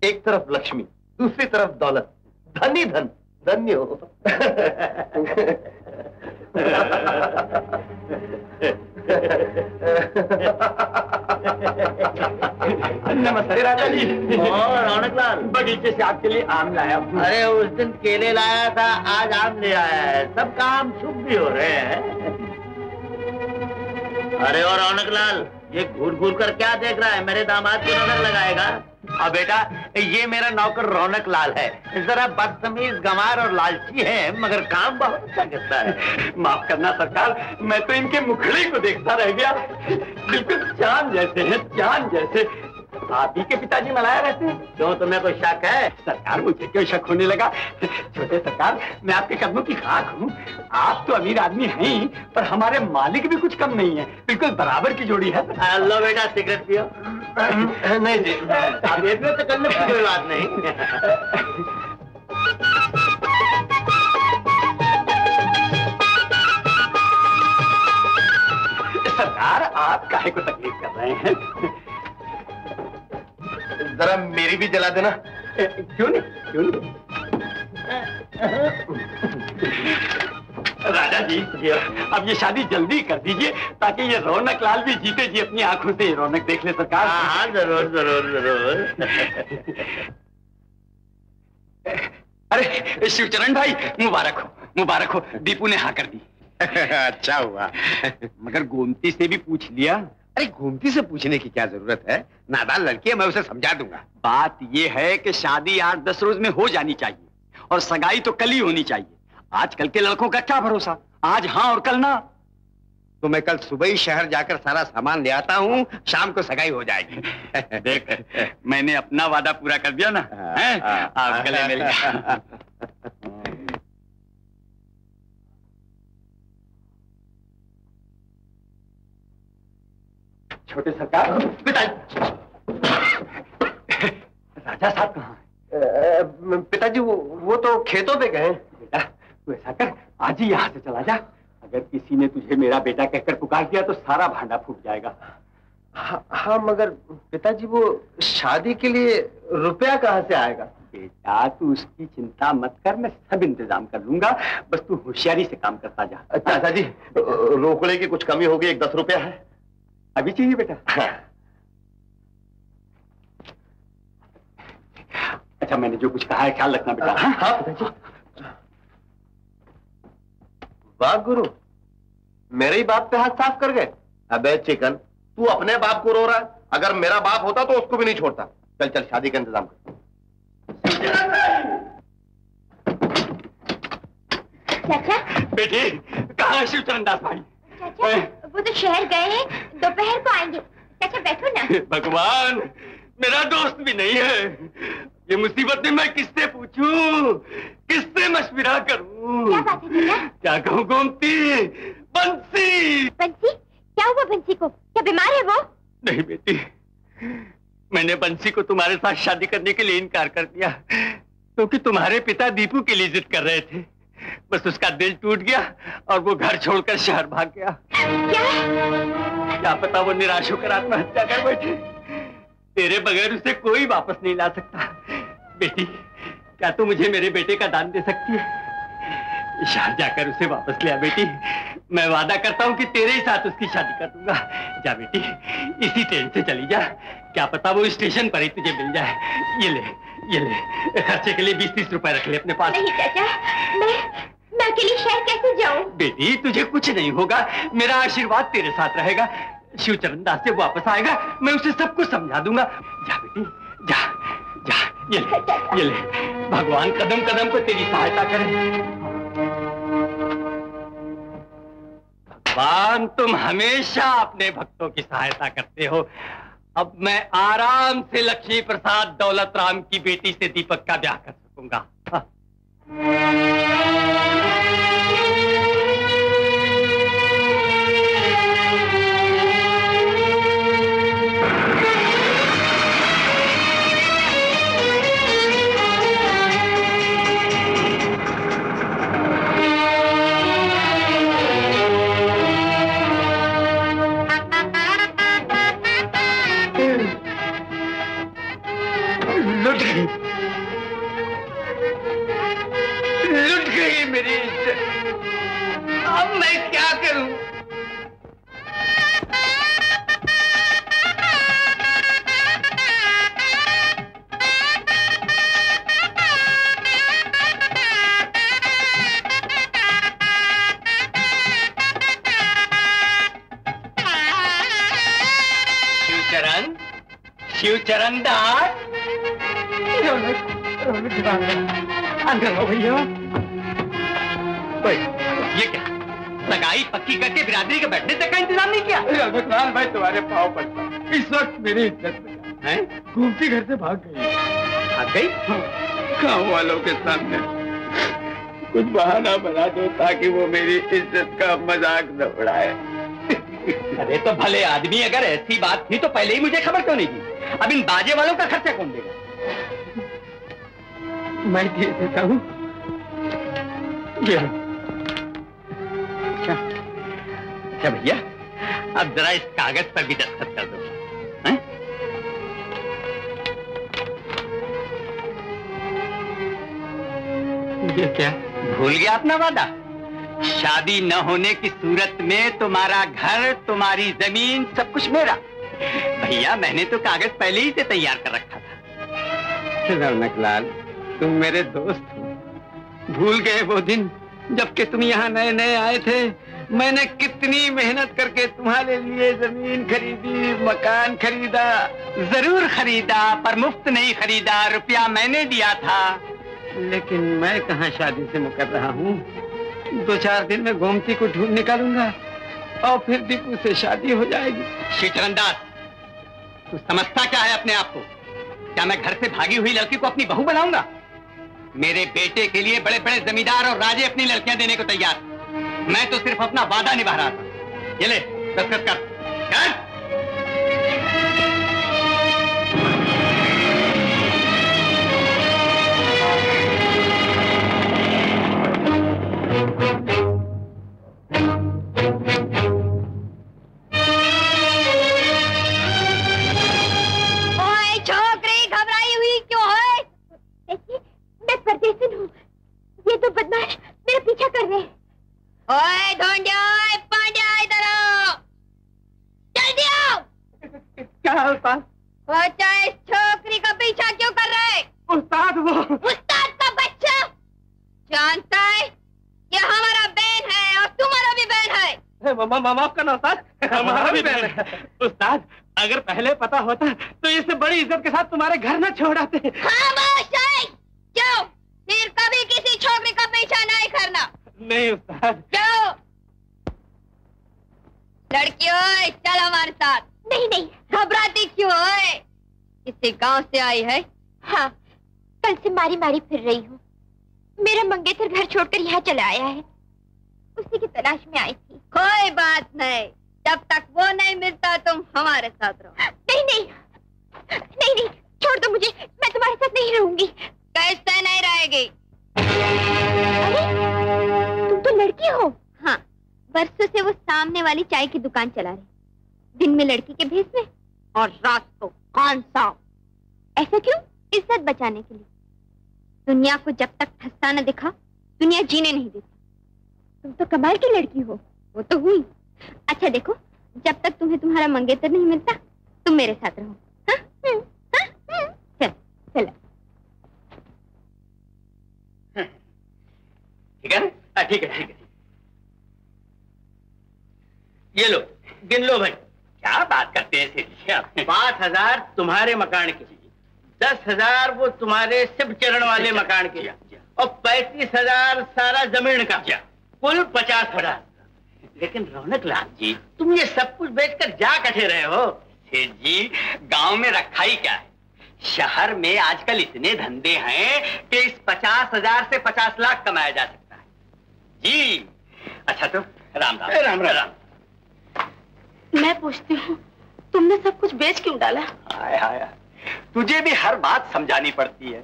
एक तरफ लक्ष्मी, दूसरी तरफ दौलत। धनी धन, धन्य हो। नमस्ते राजा जी। और रौनक लाल, बगीचे से आपके लिए आम लाया हूँ। अरे उस दिन केले लाया था, आज आम ले आया है। सब काम शुभ भी हो रहे हैं। अरे और रौनक लाल, ये घूर घूर कर क्या देख रहा है? मेरे दामाद को नजर लगाएगा। अब बेटा, ये मेरा नौकर रौनक लाल है। जरा बदतमीज, गंवार और लालची है, मगर काम बहुत अच्छा करता है। माफ करना सरकार, मैं तो इनके मुखड़े को देखता रह गया। बिल्कुल चांद जैसे हैं, चांद जैसे। आप ही के पिताजी मलाया रहते हैं? क्यों, तुम्हें कोई शक है? सरकार मुझे क्यों शक होने लगा? छोटे सरकार, मैं आपके कदमों की खाक हूँ। आप तो अमीर आदमी हैं, पर हमारे मालिक भी कुछ कम नहीं है। बिल्कुल बराबर की जोड़ी है। लो बेटा सिगरेट पियो। नहीं जी, आप ये पियो तो करने की कोई बात नहीं। सरकार, आप काहे को तकलीफ कर रहे हैं? जरा मेरी भी जला देना। क्यों नहीं, क्यों नहीं। राजा जी, अब ये शादी जल्दी कर दीजिए ताकि ये रौनक लाल भी जीते जी अपनी आंखों से ये रौनक देख ले सरकार। हाँ, जरूर जरूर जरूर। अरे शिवचरण भाई, मुबारक हो, मुबारक हो। दीपू ने हाँ कर दी। अच्छा हुआ। मगर गोमती से भी पूछ लिया। अरे गोमती से पूछने की क्या जरूरत है? नादान लड़की है, मैं उसे समझा दूंगा। बात यह है कि शादी 8-10 रोज में हो जानी चाहिए और सगाई तो कल ही होनी चाहिए। आजकल के लड़कों का क्या भरोसा, आज हाँ और कल ना। तो मैं कल सुबह ही शहर जाकर सारा सामान ले आता हूँ, शाम को सगाई हो जाएगी। देख, मैंने अपना वादा पूरा कर दिया ना। आप गले मिल गया। छोटे सरकार, पिताजी। राजा साहब कहाँ हैं? पिताजी वो तो खेतों पे गए। बेटा तू ऐसा कर, आज ही यहाँ से चला जा। अगर किसी ने तुझे मेरा बेटा कहकर पुकार दिया तो सारा भांडा फूट जाएगा। हाँ, मगर पिताजी वो शादी के लिए रुपया कहाँ से आएगा? बेटा तू उसकी चिंता मत कर, मैं सब इंतजाम कर लूंगा। बस तू होशियारी से काम करता जा। चाचा जी, रोकड़े की कुछ कमी होगी, 10 रुपया है, अभी चाहिए बेटा। अच्छा, मैंने जो कुछ कहा है ख्याल रखना बेटा। हाँ। वाह गुरु, मेरे ही बाप पे हाथ साफ कर गए। अबे चिकन, तू अपने बाप को रो रहा है। अगर मेरा बाप होता तो उसको भी नहीं छोड़ता। चल चल, शादी का इंतजाम कर। चाचा, बेटी कहाँ है शिवचरण दास भाई? चाचा वो तो शहर गए हैं, दोपहर को आएंगे। चाचा बैठो ना। भगवान, मेरा दोस्त भी नहीं है। ये मुसीबत में मैं किससे पूछूं, किससे मशविरा करूं? क्या बात है चाचा? क्या कहूँ गोमती, बंसी। बंसी? क्या हुआ बंसी को? क्या बीमार है वो? नहीं बेटी, मैंने बंसी को तुम्हारे साथ शादी करने के लिए इनकार कर दिया क्योंकि तुम्हारे पिता दीपू के लिए जिद कर रहे थे। बस उसका दिल टूट गया और वो घर छोड़कर शहर भाग गया। क्या पता वो निराश होकर आत्महत्या कर बैठे। तेरे बगैर उसे कोई वापस नहीं ला सकता। बेटी, क्या तू मुझे मेरे बेटे का दान दे सकती है? शाह जाकर उसे वापस ले आ बेटी। मैं वादा करता हूँ कि तेरे ही साथ उसकी शादी कर दूंगा। जा बेटी, इसी ट्रेन से चली जा। क्या पता वो स्टेशन पर ही तुझे मिल जाए। ये ले, खर्चे के लिए 20-30 रुपए रख ले अपने पास। नहीं चाचा, मैं अकेली शहर कैसे जाऊँ? बेटी, तुझे कुछ नहीं होगा, मेरा आशीर्वाद तेरे साथ रहेगा। शिव चरण दास से वापस आएगा, मैं उसे सब कुछ समझा दूंगा। जा बेटी, जा जा। ये ले, भगवान कदम कदम पर तेरी सहायता करे। भगवान, तुम हमेशा अपने भक्तों की सहायता करते हो। अब मैं आराम से लक्ष्मी प्रसाद दौलत राम की बेटी से दीपक का ब्याह कर सकूंगा। अब मैं क्या करूं? शिवचरण दास, अंदर हो भैया। ये क्या, लगाई पक्की करके बिरादरी के बैठने तक का इंतजाम नहीं किया? रौनक भाई, तुम्हारे पाँव पड़ता। इस वक्त मेरी इज्जत है। घूमती घर से भाग गई। भाग गई? गाँव वालों के सामने कुछ बहाना बना दो ताकि वो मेरी इज्जत का मजाक न उड़ाए। अरे तो भले आदमी, अगर ऐसी बात थी तो पहले ही मुझे खबर क्यों नहीं दी? अब इन बाजे वालों का खर्चा कौन देगा? मैं दे देता हूँ। अच्छा भैया, अब जरा इस कागज पर भी दस्तखत कर दो। ये क्या, भूल गया अपना वादा? शादी न होने की सूरत में तुम्हारा घर, तुम्हारी जमीन, सब कुछ मेरा। भैया, मैंने तो कागज पहले ही से तैयार कर रखा था। रौनक लाल, तुम मेरे दोस्त हो। भूल गए वो दिन जबकि तुम यहाँ नए नए आए थे। मैंने कितनी मेहनत करके तुम्हारे लिए जमीन खरीदी, मकान खरीदा। जरूर खरीदा, पर मुफ्त नहीं खरीदा। रुपया मैंने दिया था। लेकिन मैं कहाँ शादी से मुकर रहा हूँ। 2-4 दिन में गोमती को ढूंढ निकालूंगा और फिर दीपू से शादी हो जाएगी। शिवचरण दास, तू समझता क्या है अपने आप को? क्या मैं घर से भागी हुई लड़की को अपनी बहू बनाऊंगा? मेरे बेटे के लिए बड़े बड़े जमींदार और राजे अपनी लड़कियां देने को तैयार। मैं तो सिर्फ अपना वादा निभा रहा था। ये ले, दस्तखत कर। ओए छोकरी, घबराई हुई क्यों है? परदेशन हूँ। ये तो बदमाश मेरा पीछा कर रहे हैं। ओए ढोंडिया, ओए पांड्या, इधर आओ, जल्दी आओ। क्या हाल पास? बच्चा, इस छोकरी का पीछा क्यों कर रहे हैं? उस्ताद, वो उस्ताद का बच्चा जानता है ये हमारा बहन है और तुम्हारा भी बहन है। माफ करना उस्ताद, हमारा भी बहन है। उस्ताद, अगर पहले पता होता तो इससे बड़ी इज्जत के साथ तुम्हारे घर न छोड़ाते। जाओ, फिर कभी किसी छोकरी का पीछा नहीं करना। नहीं उस्ताद। जाओ। लड़कियों, चल हमारे साथ। नहीं नहीं, घबराती क्यों है? किसी गांव से आई है? हाँ, कल से मारी मारी फिर रही हूँ। मेरा मंगेतर घर छोड़कर यहाँ चला आया है। उसी की तलाश में आई थी। कोई बात नहीं, जब तक वो नहीं मिलता तुम हमारे साथ रहो। नहीं नहीं नहीं नहीं, छोड़ दो मुझे, मैं तुम्हारे साथ नहीं रहूंगी। कैसे नहीं रहेगी? अरे, तुम तो लड़की हो। हाँ, बरसों से वो सामने वाली चाय की दुकान चला रही। दिन में लड़की के भेष में और रात को ऑन सॉप। ऐसा क्यों? इज्जत बचाने के लिए। दुनिया को जब तक धंसता न दिखा दुनिया जीने नहीं देती। तुम तो कमाल की लड़की हो। वो तो हुई। अच्छा देखो, जब तक तुम्हें तुम्हारा मंगेतर नहीं मिलता तुम मेरे साथ रहो। चल चलो ठीक है ना? ठीक है ठीक है। ये लो गिन लो भाई। क्या बात करते हैं। 5000 तुम्हारे मकान की, 10000 वो तुम्हारे शिव चरण वाले मकान के, और 35000 सारा जमीन का, कुल 50000। लेकिन रौनक लाल जी तुम ये सब कुछ बेचकर जा कटे रहे हो। सेठ जी गांव में रखा ही क्या है, शहर में आजकल इतने धंधे हैं कि इस 50000 से 50 लाख कमाया जा सकता है जी। अच्छा तो रामदास राम राम राम। मैं पूछती हूँ तुमने सब कुछ बेच क्यों डाला? हाय हाय तुझे भी हर बात समझानी पड़ती है।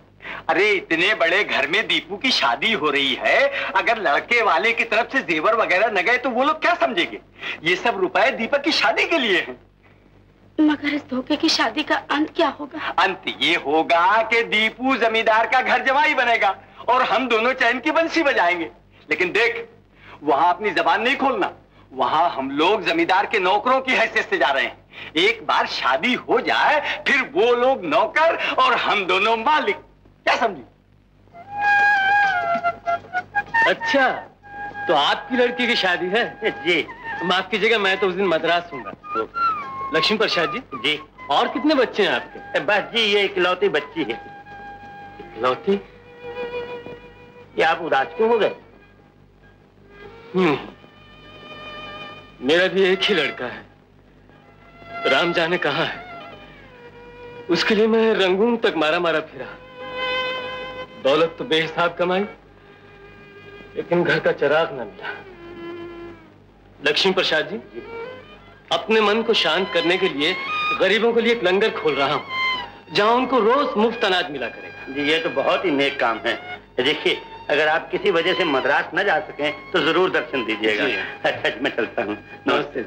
अरे इतने बड़े घर में दीपू की शादी हो रही है, अगर लड़के वाले की तरफ से जेवर वगैरह न गए तो वो लोग क्या समझेंगे? ये सब रुपए दीपक की शादी के लिए हैं। मगर इस धोखे की शादी का अंत क्या होगा? अंत ये होगा कि दीपू जमींदार का घर जवाई बनेगा और हम दोनों चैन की बंसी बजाएंगे। लेकिन देख वहाँ अपनी जबान नहीं खोलना, वहाँ हम लोग जमींदार के नौकरों की हैसियत से जा रहे हैं। एक बार शादी हो जाए फिर वो लोग नौकर और हम दोनों मालिक। क्या समझी? अच्छा तो आपकी लड़की की शादी है जी। माफ कीजिएगा मैं तो उस दिन मद्रास हूँ। तो लक्ष्मी प्रसाद जी जी और कितने बच्चे हैं आपके? बस जी ये इकलौती बच्ची है। इकलौती? ये आप उदास क्यों हो गए? मेरा भी एक ही लड़का है, राम जाने कहाँ है। उसके लिए मैं रंगून तक मारा मारा फिरा, दौलत तो बेहिसाब कमाई लेकिन घर का चिराग न मिला। लक्ष्मी प्रसाद जी, अपने मन को शांत करने के लिए गरीबों के लिए एक लंगर खोल रहा हूँ जहाँ उनको रोज मुफ्त अनाज मिला करेगा। जी ये तो बहुत ही नेक काम है। देखिए अगर आप किसी वजह से मद्रास न जा सकें तो जरूर दर्शन दीजिएगा। अच्छा मैं चलता हूँ। नमस्ते।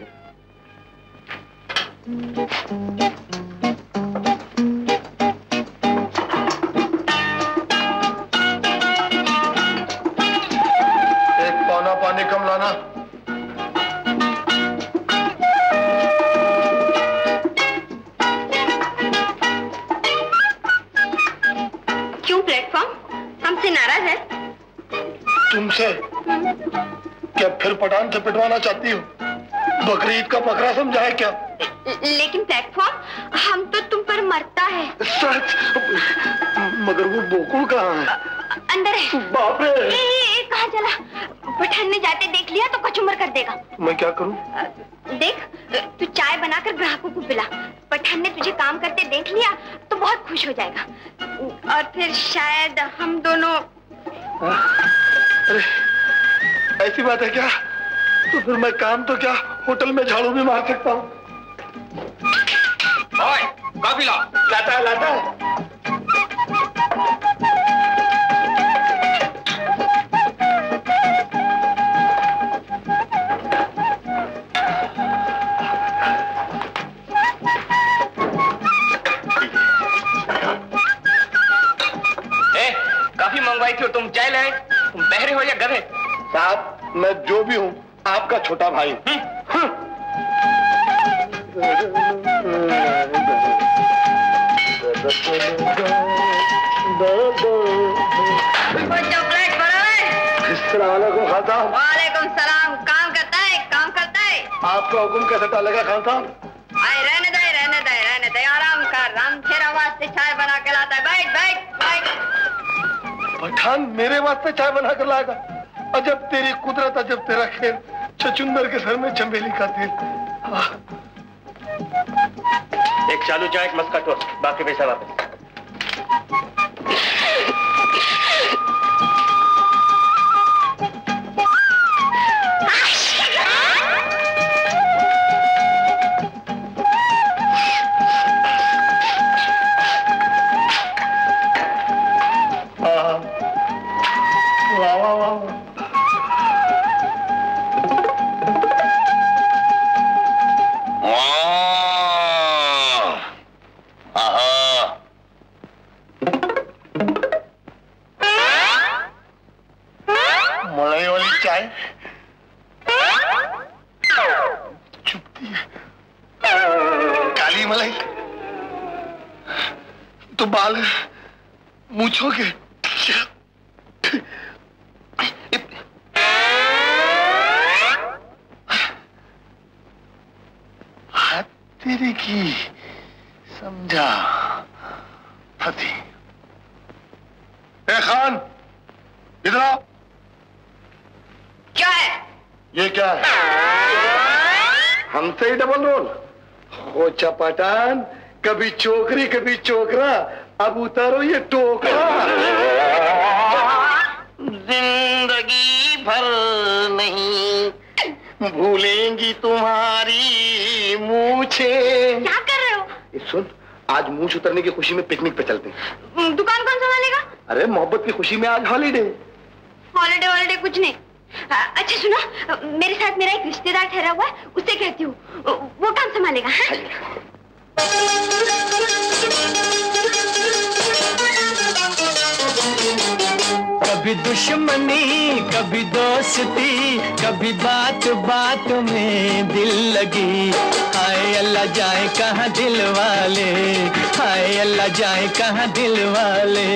एक पौना पानी कम लाना। क्यों प्लेटफॉर्म हमसे नाराज है? तुमसे क्या फिर पठान से पिटवाना चाहती हो? बकरी ईद का बकरा समझा है क्या? लेकिन प्लेटफॉर्म हम तो तुम पर मरता है। सच? मगर वो बोकुल कहाँ है? अंदर है। बाप रे। ये कहाँ चला? पठान ने जाते देख लिया तो कचूमर कर देगा। मैं क्या करूँ? देख तू चाय बनाकर ग्राहकों को पिला। पठान ने तुझे काम करते देख लिया तो बहुत खुश हो जाएगा और फिर शायद हम दोनों। अरे ऐसी बात है क्या? तो फिर मैं काम तो क्या होटल में झाड़ू भी मार सकता हूँ। कॉफी लाओ। लाता है लाता है। कॉफी मंगवाई थी और तुम चाय लाए। तुम बहरे हो या गधे? साहब मैं जो भी हूँ आपका छोटा भाई। वालेकुम सलाम। काम करता है काम करता है। आपका हुक्म कैसे ताले का खान साहब? रहने दे रहने दे रहने दे। आराम कर। राम खेर आवाज से चाय बना के लाता है। बैठ बैठ बैठ। पठान मेरे वास्ते चाय बना कर लाएगा? अजब तेरी कुदरत अजब तेरा खेल। छचुंदर के सर में चंबेली का तेल। एक चालू चाय एक मस्का टोस्ट, बाकी पैसा वापस। मलाई वाली चाय चुपती काली मलाई तो बाल मूछों के हाथ तेरे की समझा फती। ए खान इधर आओ। क्या है ये? क्या है? हमसे ही डबल रोल हो चपाटान, कभी चोकरी कभी चोकरा, अब उतारो ये टोकरा। जिंदगी भर नहीं भूलेंगी तुम्हारी मूछे। क्या कर रहे हो? सुन, आज मूछ उतरने की खुशी में पिकनिक पे चलते हैं। दुकान कौन संभालेगा? अरे मोहब्बत की खुशी में आज हॉलीडे। हॉलिडे हॉलिडे कुछ नहीं। अच्छा सुना, मेरे साथ मेरा एक रिश्तेदार ठहरा हुआ है, उससे कहती हूँ वो काम संभालेगा। हाँ? कभी दुश्मनी कभी दोस्ती, कभी बात बात में दिल लगी। हाय अल्लाह जाए कहाँ दिल वाले, हाय अल्लाह जाए कहाँ दिल वाले।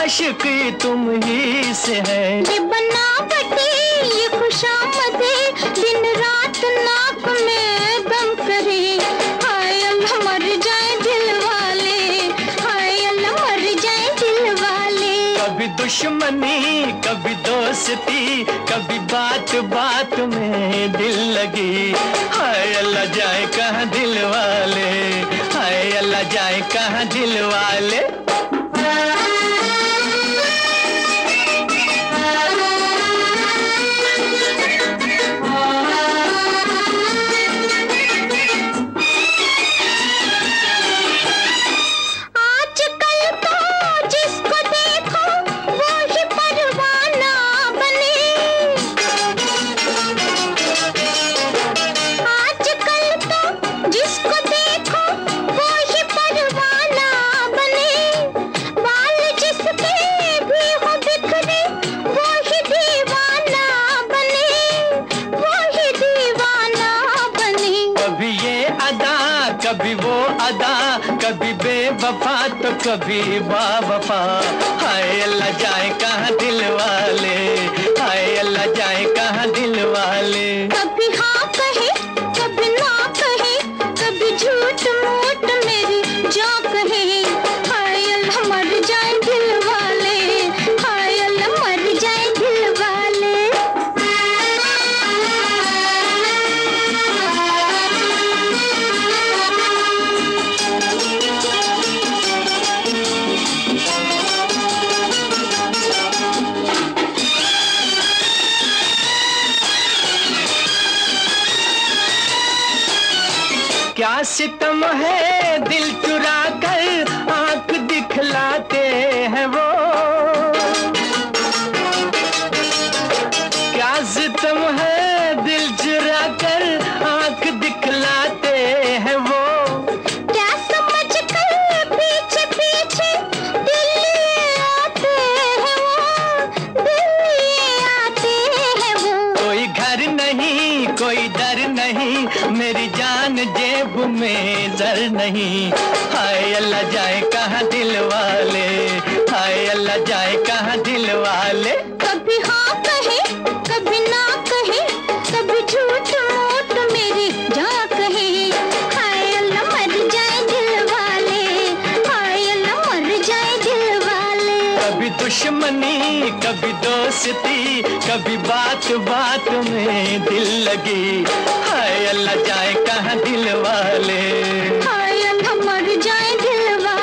आशिकी तुम ही से है। ये बनावटी ये खुशामदी, दिन रात नाक में दम करे। हाय अल्लाह मर जाए दिल वाले, हाय अल्लाह मर जाए दिल वाले। कभी दुश्मनी कभी दोस्ती, कभी बात बात में दिल लगी। हाय अल्लाह जाए कहाँ दिल वाले, हाय अल्लाह जाए कहाँ दिल वाले। कभी बाबा हाय अल्लाह जाए कहाँ दिल वाले, हाय अल्लाह जाए कहाँ दिल वाले। कभी हाँ कहे कभी ना कहे, कभी झूठ मूठ मेरी जा कहे। हाय अल्लाह मर जाए दिल वाले, हाय अल्लाह मर जाए दिल वाले। सितम है दिल चुरा कर आंख दिखलाते हैं वो। क्या सितम है दिल चुरा कर आंख दिखलाते हैं वो। क्या समझ कर पीछे पीछे दिल आते हैं वो, दिल आते हैं वो। कोई घर नहीं कोई डर नहीं, मेरी जान जेब में जर नहीं। हाय अल्लाह जाए कहाँ दिल वाले, हाय अल्लाह जाए कहाँ दिल वाले। कभी हाँ कहे कभी ना कहे, कभी झूठ दुश्मनी, कभी दोस्ती, कभी बात बात में दिल लगी। हाय अल्लाह जाए कहाँ दिल वाले, हाय अल्लाह मर जाए दिल वाले।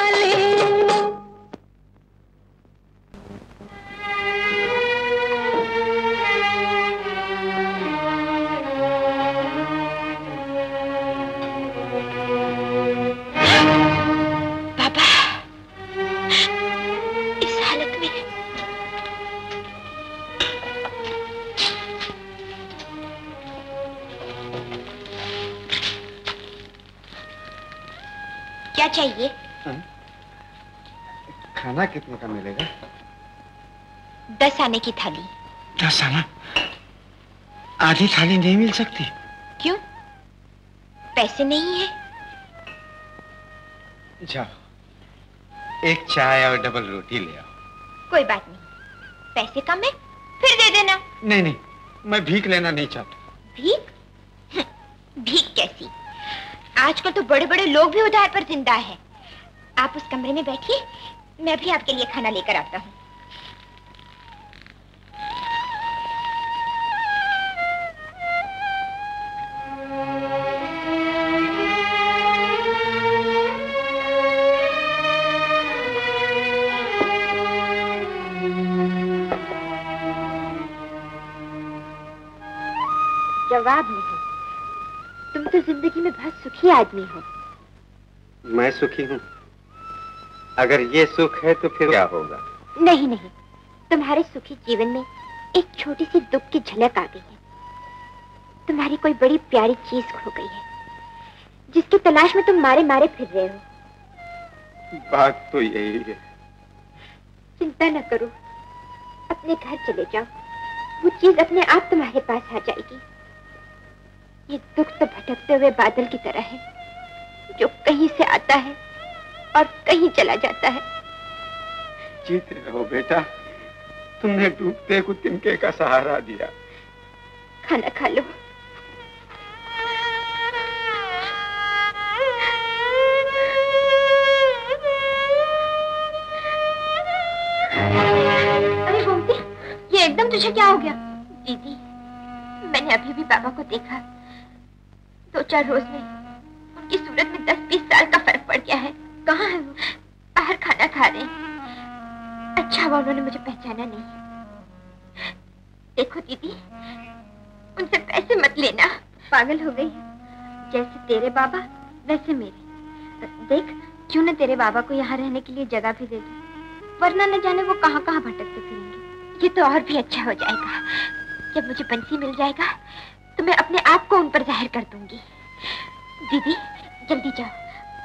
क्या चाहिए? खाना कितने का मिलेगा? 10 आने की थाली। 10 आना? आधी थाली नहीं मिल सकती? क्यों? पैसे नहीं है? जाओ एक चाय और डबल रोटी ले आओ। कोई बात नहीं, पैसे कम है फिर दे देना। नहीं नहीं, मैं भीख लेना नहीं चाहता। भीख? भीख कैसी? आजकल तो बड़े बड़े लोग भी उधार पर जिंदा है। आप उस कमरे में बैठिए, मैं भी आपके लिए खाना लेकर आता हूँ। जवाब नहीं। तुम तो जिंदगी में बहुत सुखी आदमी हो। मैं सुखी हूँ? अगर ये सुख है तो फिर क्या होगा? नहीं नहीं, तुम्हारे सुखी जीवन में एक छोटी सी दुख की झलक आ गई है। तुम्हारी कोई बड़ी प्यारी चीज खो गई है जिसकी तलाश में तुम मारे मारे फिर रहे हो। बात तो यही है। चिंता न करो, अपने घर चले जाओ, वो चीज अपने आप तुम्हारे पास आ जाएगी। ये दुख तो भटकते हुए बादल की तरह है जो कहीं से आता है और कहीं चला जाता है। जीते रहो बेटा, तुमने डूबते को तिनके का सहारा दिया। खाना खा लो। अरे गोमती, ये एकदम तुझे क्या हो गया? दीदी, मैंने अभी भी बाबा को देखा। 2-4 रोज में उनकी सूरत में 10-20 साल का फर्क पड़ गया है। कहाँ है वो? बाहर खाना खा रहे हैं। अच्छा हुआ उन्होंने मुझे पहचाना नहीं। देखो दीदी, उनसे पैसे मत लेना। पागल हो गई है। जैसे तेरे बाबा वैसे मेरे। देख, क्यों न तेरे बाबा को यहाँ रहने के लिए जगह भी दे दो, वरना न जाने वो कहाँ कहाँ भटकते फिरेंगे। ये तो और भी अच्छा हो जाएगा। जब मुझे बंसी मिल जाएगा तो मैं अपने आप को उन पर जाहिर कर दूंगी। दीदी जल्दी जाओ,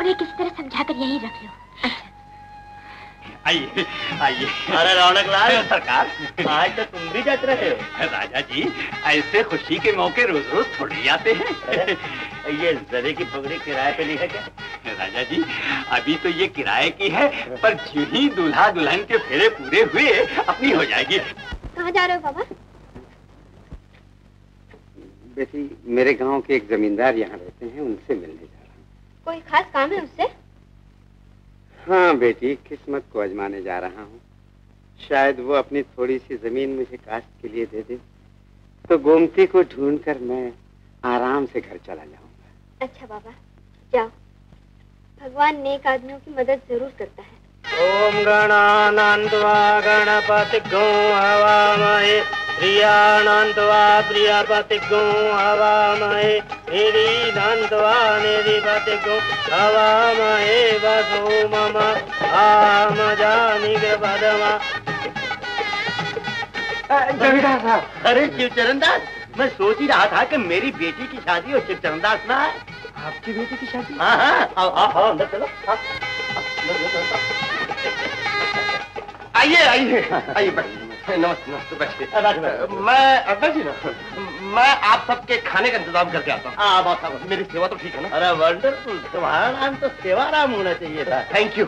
उन्हें किसी तरह समझाकर यहीं रख लो। अच्छा आइए आइए। अरे रौनक लाल सरकार, आज तो तुम भी जाते रहे हो। राजा जी, ऐसे खुशी के मौके रोज रोज थोड़ी आते हैं। ये जरे की पगड़ी किराए पे ली है क्या? राजा जी, अभी तो ये किराए की है, पर जो ही दूल्हा दुल्हन के फेरे पूरे हुए अपनी हो जाएगी। कहाँ जा रहे हो बाबा? बेटी, मेरे गांव के एक जमींदार यहाँ रहते हैं, उनसे मिलने जा रहा हूँ। कोई खास काम है उससे? हाँ बेटी, किस्मत को आजमाने जा रहा हूँ। शायद वो अपनी थोड़ी सी जमीन मुझे काश्त के लिए दे दे, तो गोमती को ढूंढकर मैं आराम से घर चला जाऊँगा। अच्छा बाबा जाओ, भगवान नेक आदमियों की मदद जरूर करता है। ओम गणानंदवा गणपति गो हवामहे, प्रियानंदवा प्रियापति गो हवामहे, निधिनंदवा निधिपति गो हवामहे, वसो मम आम जानी पदमा। जमीदार साहब। अरे शिवचरण दास, मैं सोच ही रहा था कि मेरी बेटी की शादी और शिवचरण दास ना है। आपकी बेटी की शादी? हाँ हाँ, आओ अंदर चलो। आइए आइए आइए, बैठिए। नमस्ते नमस्ते, बैठिए। मैं अब्बा जी ना, मैं आप सबके खाने का इंतजाम करके आता हूँ। हाँ बहुत, मेरी सेवा तो ठीक है ना? अरे वंडरफुल, तुम्हारा नाम तो सेवा राम होना चाहिए था। Thank you.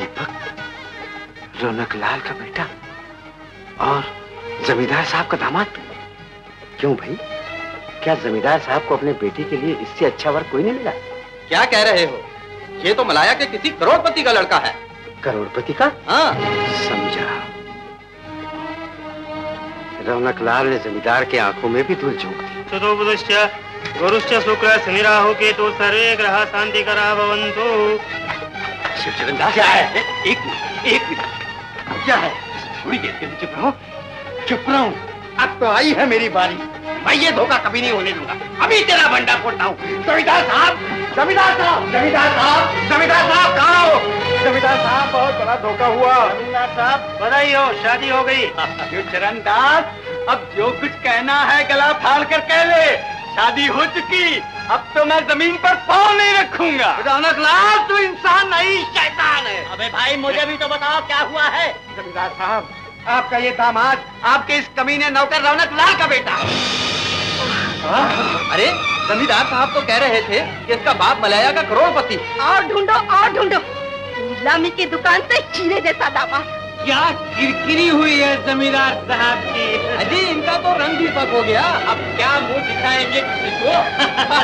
दीपक, रौनक लाल का बेटा और जमींदार साहब का दामाद। क्यों भाई, क्या जमींदार साहब को अपने बेटी के लिए इससे अच्छा वर कोई नहीं मिला? क्या कह रहे हो? ये तो मलाया के किसी करोड़पति का लड़का है। करोड़पति का? हाँ। समझा। रौनक लाल ने जमींदार के आंखों में भी धूल झोंक दी। तो बुद्ध गुरुश्च शुक्र शनि राहु केतु सर्वे ग्रह शांति करा भवन्तु। शिवचरण दास क्या है? एक मिनट क्या है? थोड़ी देर के लिए चुप रहो। अब तो आई है मेरी बारी। मैं ये धोखा कभी नहीं होने दूंगा। अभी तेरा बंडा फोड़ता हूँ। जमींदार साहब कहाँ हो? जमींदार साहब बहुत बड़ा धोखा हुआ। जमींदार साहब बधाई हो, शादी हो गई। शिवचरण दास अब जो कुछ कहना है गला फाड़ कर कह ले। शादी हो चुकी, अब तो मैं जमीन पर पाँव नहीं रखूंगा। रौनक लाल तू इंसान नहीं शैतान है। अबे भाई मुझे भी तो बताओ क्या हुआ है। जमींदार साहब आपका ये दामाद आपके इस कमीने नौकर रौनक लाल का बेटा। अरे जमींदार साहब तो कह रहे थे कि इसका बाप मलाया का करोड़पति। और ढूंढो नीलामी की दुकान से चीरे जैसा दामा। क्या किरकिरी हुई है जमींदार साहब की। अजी इनका तो रंग भी पक हो गया। अब क्या मुंह दिखाएंगे किसी को।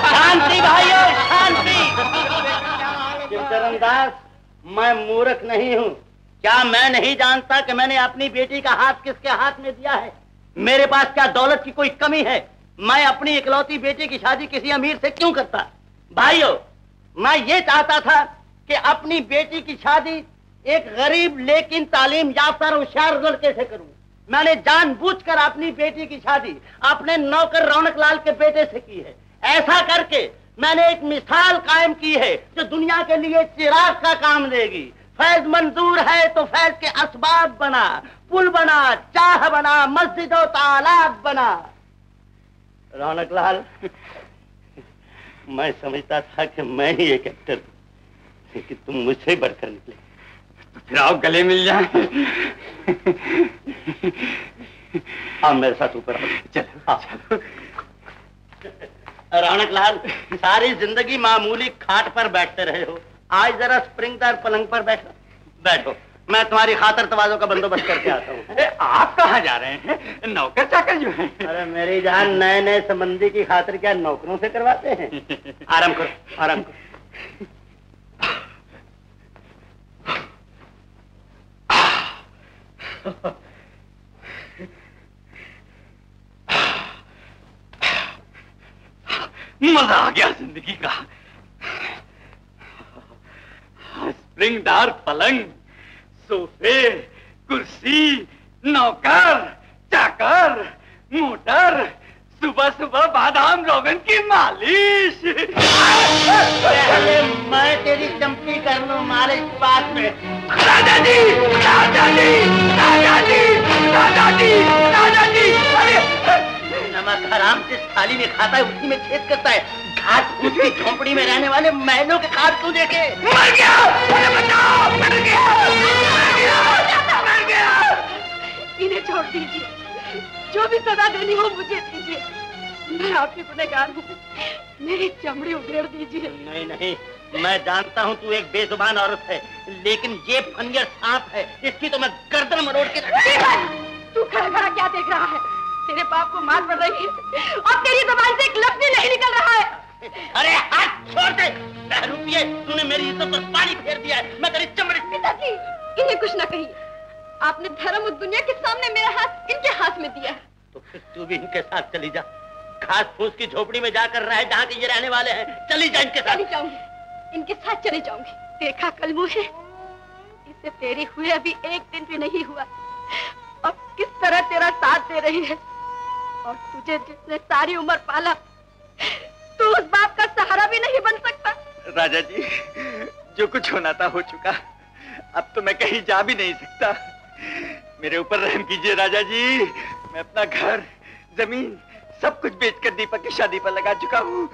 शांति भाइयों, शांति। शिवचरण दास मैं मूर्ख नहीं हूँ। क्या मैं नहीं जानता कि मैंने अपनी बेटी का हाथ किसके हाथ में दिया है। मेरे पास क्या दौलत की कोई कमी है। मैं अपनी इकलौती बेटी की शादी किसी अमीर से क्यों करता। भाइयों मैं ये चाहता था कि अपनी बेटी की शादी एक गरीब लेकिन तालीम याफ्ता और होशियार लड़के से करूं। मैंने जानबूझकर अपनी बेटी की शादी अपने नौकर रौनक लाल के बेटे से की है। ऐसा करके मैंने एक मिसाल कायम की है जो दुनिया के लिए चिराग का काम देगी। फैज मंजूर है तो फैज के असबाब बना, पुल बना, चाह बना, मस्जिद और तालाब बना। रौनक लाल मैं समझता था कि मैं ही एक एक्टर हूं, लेकिन तुम मुझसे बढ़कर निकले। तो फिर आप गले मिल जाए। आप मेरे साथ ऊपर आओ। चलो। रौनक लाल सारी जिंदगी मामूली खाट पर बैठते रहे हो, आज जरा स्प्रिंगदार पलंग पर बैठो। मैं तुम्हारी खातर तवाज़ो का बंदोबस्त करके आता हूँ। आप कहाँ जा रहे हैं? नौकर चाकर जो है। अरे मेरी जान, नए नए संबंधी की खातर क्या नौकरों से करवाते हैं। आराम करो। मजा आ गया जिंदगी का। स्प्रिंगदार पलंग, सोफे, कुर्सी, नौकर चाकर, मोटर, सुबह बादाम रोगन की मालिश। पहले मैं तेरी चमकी कर लूं मालिश बाद में। दादाजी, नमक हराम जिस थाली में खाता है उसी में छेद करता है। आज उसकी झोंपड़ी में रहने वाले महलों के खास तू देखे। मर गया। इन्हें छोड़ दीजिए, जो भी सजा देनी हो मुझे दीजिए। मैं आपकी गुनहगार हूँ, मेरी चमड़ी उधेड़ दीजिए। नहीं, मैं जानता हूँ तू एक बेजुबान औरत है, लेकिन ये फनियर सांप है, इसकी तो मैं गर्दन मरोड़ के। तू खड़ा क्या देख रहा है? तेरे बाप को मार पड़ रही है और तेरी जुबान से एक लफ्ज़ नहीं निकल रहा है। अरे हाथ छोड़ दे। तूने मेरी इज्जत पर पानी फेर दिया है। मैं तेरी चमड़ी। पिताजी इन्हें कुछ ना कहिए, आपने धर्म और दुनिया के सामने मेरा हाथ इनके हाथ में दिया। तो फिर तू भी इनके साथ चली जा, घास फूस की झोपड़ी में जाकर रहे जहाँ के ये रहने वाले हैं। चली जा इनके साथ। चली जाऊंगी। देखा कलमू है, इससे तेरी हुए अभी एक दिन भी नहीं हुआ और किस तरह तेरा साथ दे रही है। और तुझे जिसने सारी उम्र पाला, तू उस बाप का सहारा भी नहीं बन सकता। राजा जी जो कुछ होना था हो चुका, अब तो मैं कहीं जा भी नहीं सकता। मेरे ऊपर रहम कीजिए राजा जी। मैं अपना घर, जमीन सब कुछ बेचकर दीपक की शादी पर लगा चुका हूँ।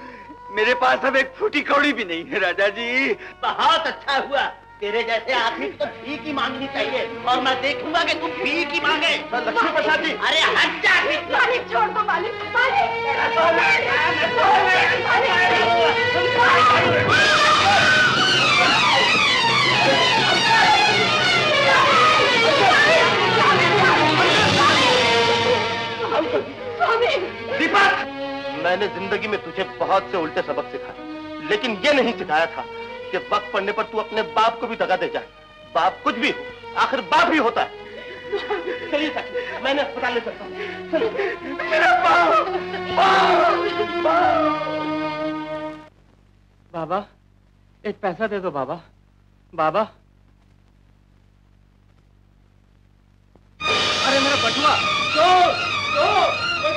मेरे पास अब एक फूटी कौड़ी भी नहीं है राजा जी। बहुत अच्छा हुआ, तेरे जैसे आदमी तो भीख ही मांगनी चाहिए और मैं देखूंगा कि तू भीख ही मांगे। लक्ष्मी प्रसाद जी। अरे मालिक छोड़ दो, मालिक। दीपक मैंने जिंदगी में तुझे बहुत से उल्टे सबक सिखाए, लेकिन ये नहीं सिखाया था कि वक्त पड़ने पर तू अपने बाप को भी दगा दे जाए। बाप कुछ भी हो, आखिर बाप ही होता है। चलिए साथी, मैंने अस्पताल ले सकता हूँ। मेरा बाप, बाप, बाप। बाबा, एक पैसा दे दो बाबा। बाबा, अरे मेरा बटुआ, दो, दो,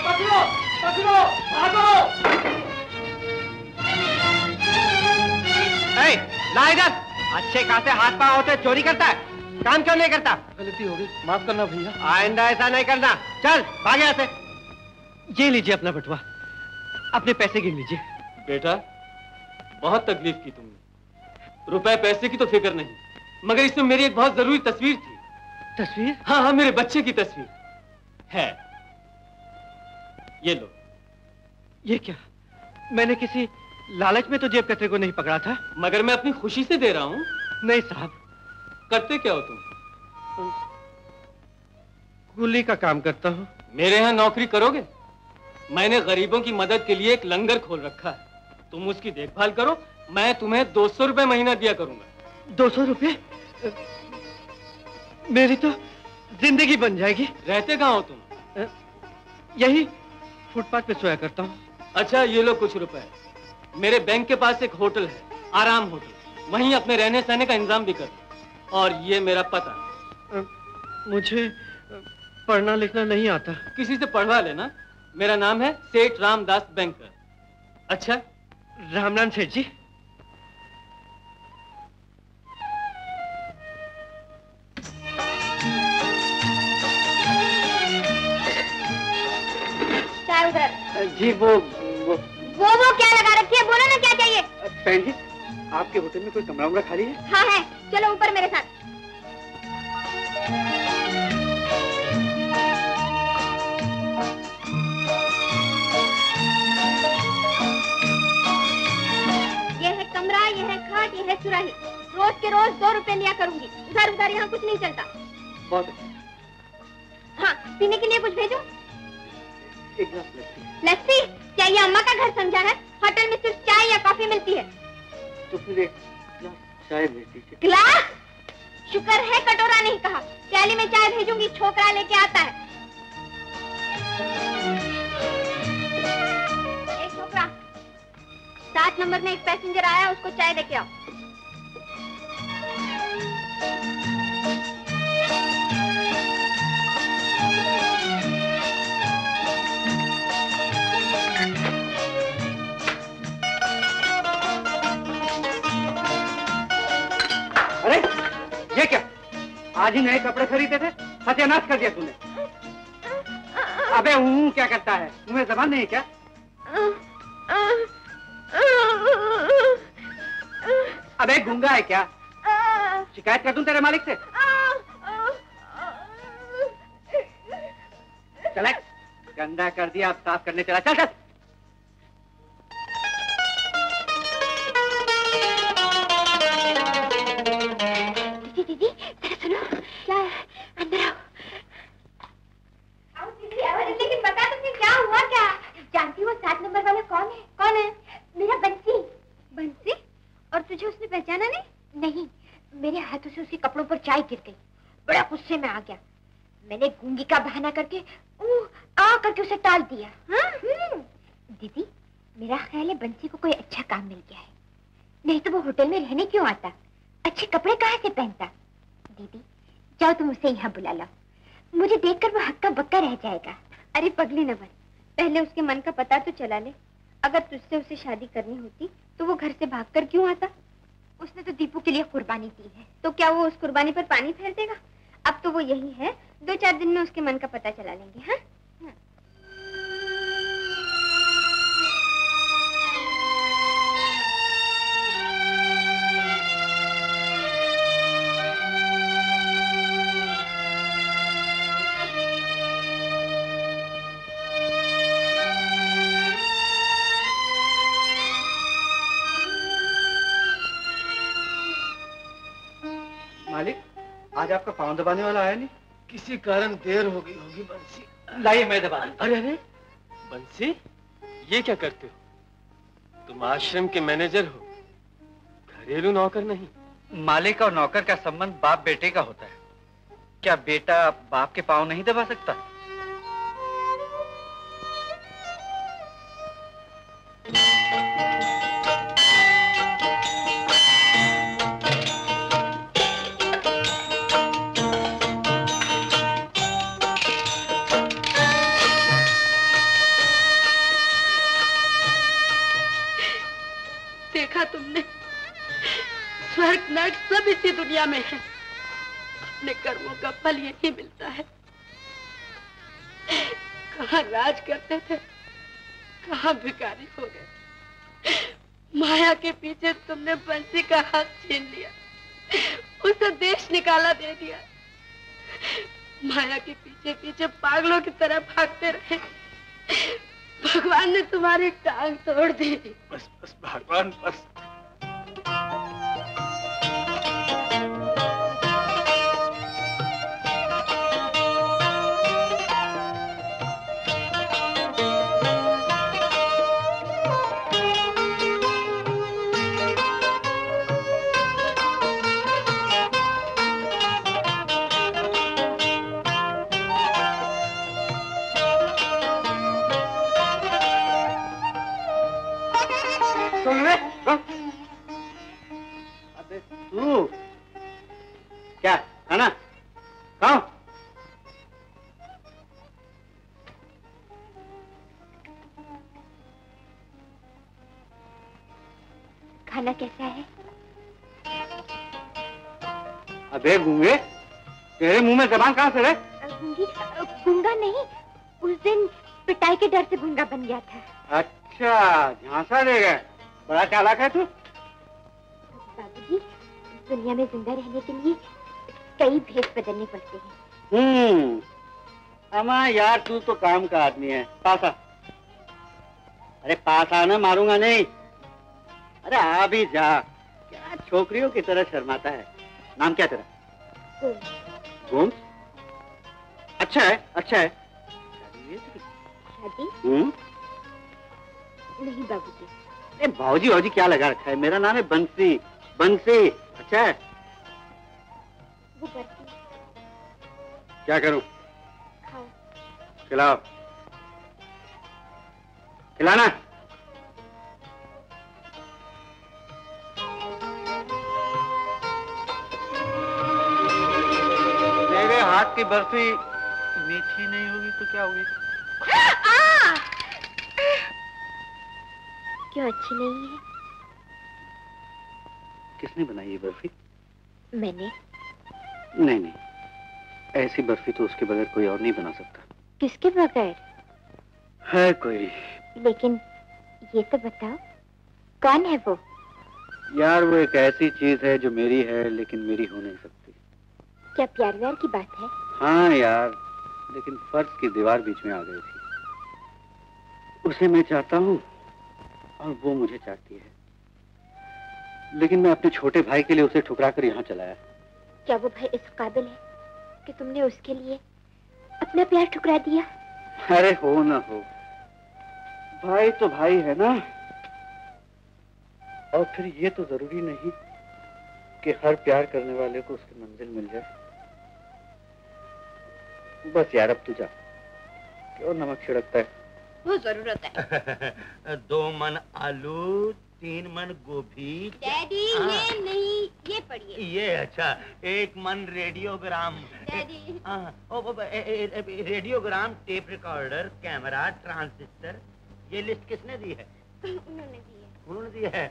पकड़ो, पकड़ो, भागो। ला इधर, अच्छे खासे हाथ पांव होते चोरी करता है, काम क्यों नहीं करता? गलती हो गई, माफ करना भैया, आइंदा ऐसा नहीं करना। चल भाग यहाँ से। ये लीजिए अपना बटुआ, अपने पैसे गिन लीजिए। बेटा, बहुत तकलीफ की तुमने, रुपए पैसे की तो फिक्र नहीं, मगर इसमें मेरी एक बहुत जरूरी तस्वीर थी। तस्वीर? हाँ, मेरे बच्चे की तस्वीर है। ये लो। ये क्या? मैंने किसी लालच में तो जेब कतरे को नहीं पकड़ा था। मगर मैं अपनी खुशी से दे रहा हूँ। नहीं साहब। करते क्या हो तुम? कूली का काम करता हूँ। मेरे यहाँ नौकरी करोगे? मैंने गरीबों की मदद के लिए एक लंगर खोल रखा है, तुम उसकी देखभाल करो। मैं तुम्हें 200 रुपए महीना दिया करूँगा। 200 रुपये? मेरी तो जिंदगी बन जाएगी। रहते कहाँ हो तुम? यही फुटपाथ पे सोया करता हूँ। अच्छा, ये लो कुछ रुपए। मेरे बैंक के पास एक होटल है, आराम होटल, वहीं अपने रहने सहने का इंतजाम भी कर दो। और ये मेरा पता। मुझे पढ़ना लिखना नहीं आता, किसी से पढ़वा लेना। मेरा नाम है सेठ रामदास बैंकर। अच्छा, राम राम सेठ जी। जी वो क्या लगा रखी है? बोलो ना, क्या चाहिए? बहन जी, आपके होटल में कोई कमरा उमरा खाली है? हाँ है, चलो ऊपर मेरे साथ। यह है कमरा, यह है खाट, यह है सुराही। रोज के रोज 2 रुपए लिया करूंगी, उधर उधर यहाँ कुछ नहीं चलता। बहुत अच्छा। हाँ, पीने के लिए कुछ भेजो। एक गिलास लस्सी। लस्सी? क्या ये अम्मा का घर समझा है? होटल में सिर्फ चाय या कॉफी मिलती है। तो फिर एक गिलास चाय भेज दीजिए। गिलास? शुक्र है कटोरा नहीं कहा, प्याली में चाय भेजूंगी, छोकरा लेके आता है। एक छोकरा, 7 नंबर में एक पैसेंजर आया, उसको चाय लेके आओ। ये क्या, आज ही नए कपड़े खरीदे थे, सत्यानाश कर दिया तूने। अबे हूँ क्या करता है, तुम्हें जबान नहीं क्या? अबे गूंगा है क्या? शिकायत कर दूं तेरे मालिक से? चल, गंदा कर दिया, आप साफ करने चला। चल चल। दीदी, सुनो, अंदर आओ। आओ दीदी, आओ। लेकिन बता तुमने क्या हुआ? क्या जानती हो 7 नंबर वाला कौन है? कौन है? मेरा बंसी। बंसी? और तुझे उसने पहचाना नहीं? नहीं, मेरे हाथों से उसके कपड़ों पर चाय गिर गई, बड़ा गुस्से में आ गया। मैंने गूंगी का बहाना करके आ करके उसे टाल दिया। हाँ? दीदी, मेरा ख्याल है बंसी को कोई अच्छा काम मिल गया है, नहीं तो वो होटल में रहने क्यों आता? अच्छे कपड़े कहाँ से पहनता? दीदी, जाओ तुम उसे यहाँ बुला लो, मुझे देखकर वो हक्का बक्का रह जाएगा। अरे पगली न बन, पहले उसके मन का पता तो चला ले। अगर तुझसे उसे शादी करनी होती तो वो घर से भागकर क्यों आता? उसने तो दीपू के लिए कुर्बानी दी है, तो क्या वो उस कुर्बानी पर पानी फेर देगा? अब तो वो यही है, 2-4 दिन में उसके मन का पता चला लेंगे। हाँ? आज आपका पाँव दबाने वाला आया नहीं? किसी कारण देर हो गई होगी बंसी। लाइए, मैं दबा। अरे अरे बंसी, ये क्या करते हो? तुम आश्रम के मैनेजर हो, घर घरेलू नौकर नहीं। मालिक और नौकर का संबंध बाप बेटे का होता है। क्या बेटा बाप के पाँव नहीं दबा सकता? सब इसी दुनिया में है, अपने कर्मों का फल यही मिलता है। कहाँ राज करते थे, कहाँ भिखारी हो गए। माया के पीछे तुमने बंसी का हाथ छीन लिया, उसे देश निकाला दे दिया। माया के पीछे पीछे पागलों की तरह भागते रहे। भगवान ने तुम्हारी टांग तोड़ दी। बस बस भगवान बस। गूंगे, तेरे मुंह में जबान कहाँ से है? गूंगा नहीं, उस दिन पिटाई के डर से गूंगा बन गया था। अच्छा, झांसा दे गए, बड़ा चालाक है तू। बाबूजी, दुनिया में जिंदा रहने के लिए कई भेष बदलने पड़ते हैं। अमा यार, तू तो काम का आदमी है। पासा, अरे पासा ना, मारूंगा नहीं। अरे आ भी जा, क्या छोकरियों की तरह शर्माता है। नाम क्या तेरा? गोम। अच्छा है, अच्छा है। शादी? नहीं बाबूजी। अरे भाऊजी भाऊजी क्या लगा रखा है? मेरा नाम है बंसी। बंसी अच्छा है। वो बर्फी। क्या करूं? खाओ। खिलाओ। खिलाना। हाथ की बर्फी मीठी नहीं होगी तो क्या होगी? क्यों अच्छी नहीं है? किसने बनाई ये बर्फी? मैंने। नहीं नहीं, ऐसी बर्फी तो उसके बगैर कोई और नहीं बना सकता। किसके बगैर? है कोई। लेकिन ये तो बताओ कौन है वो? यार वो एक ऐसी चीज है जो मेरी है लेकिन मेरी हो नहीं सकती। क्या प्यार व्यार की बात है? हाँ यार, लेकिन फर्श की दीवार बीच में आ गई थी। उसे मैं चाहता हूँ और वो मुझे चाहती है, लेकिन मैं अपने छोटे भाई के लिए उसे ठुकरा कर यहाँ चलाया। क्या वो भाई इस काबिल है कि तुमने उसके लिए अपना प्यार ठुकरा दिया? अरे हो ना हो, भाई तो भाई है ना। और फिर ये तो जरूरी नहीं कि हर प्यार करने वाले को उसकी मंजिल मिल जाए। बस यार अब तू जा, क्यों नमक छिड़कता है? वो जरूरत है। 2 मन आलू, 3 मन गोभी। डैडी ये नहीं, ये पड़िए। ये अच्छा, 1 मन radiogram. Daddy radiogram, tape recorder, camera, transistor, ये लिस्ट किसने दी है? उन्होंने दी है। उन्होंने दी है?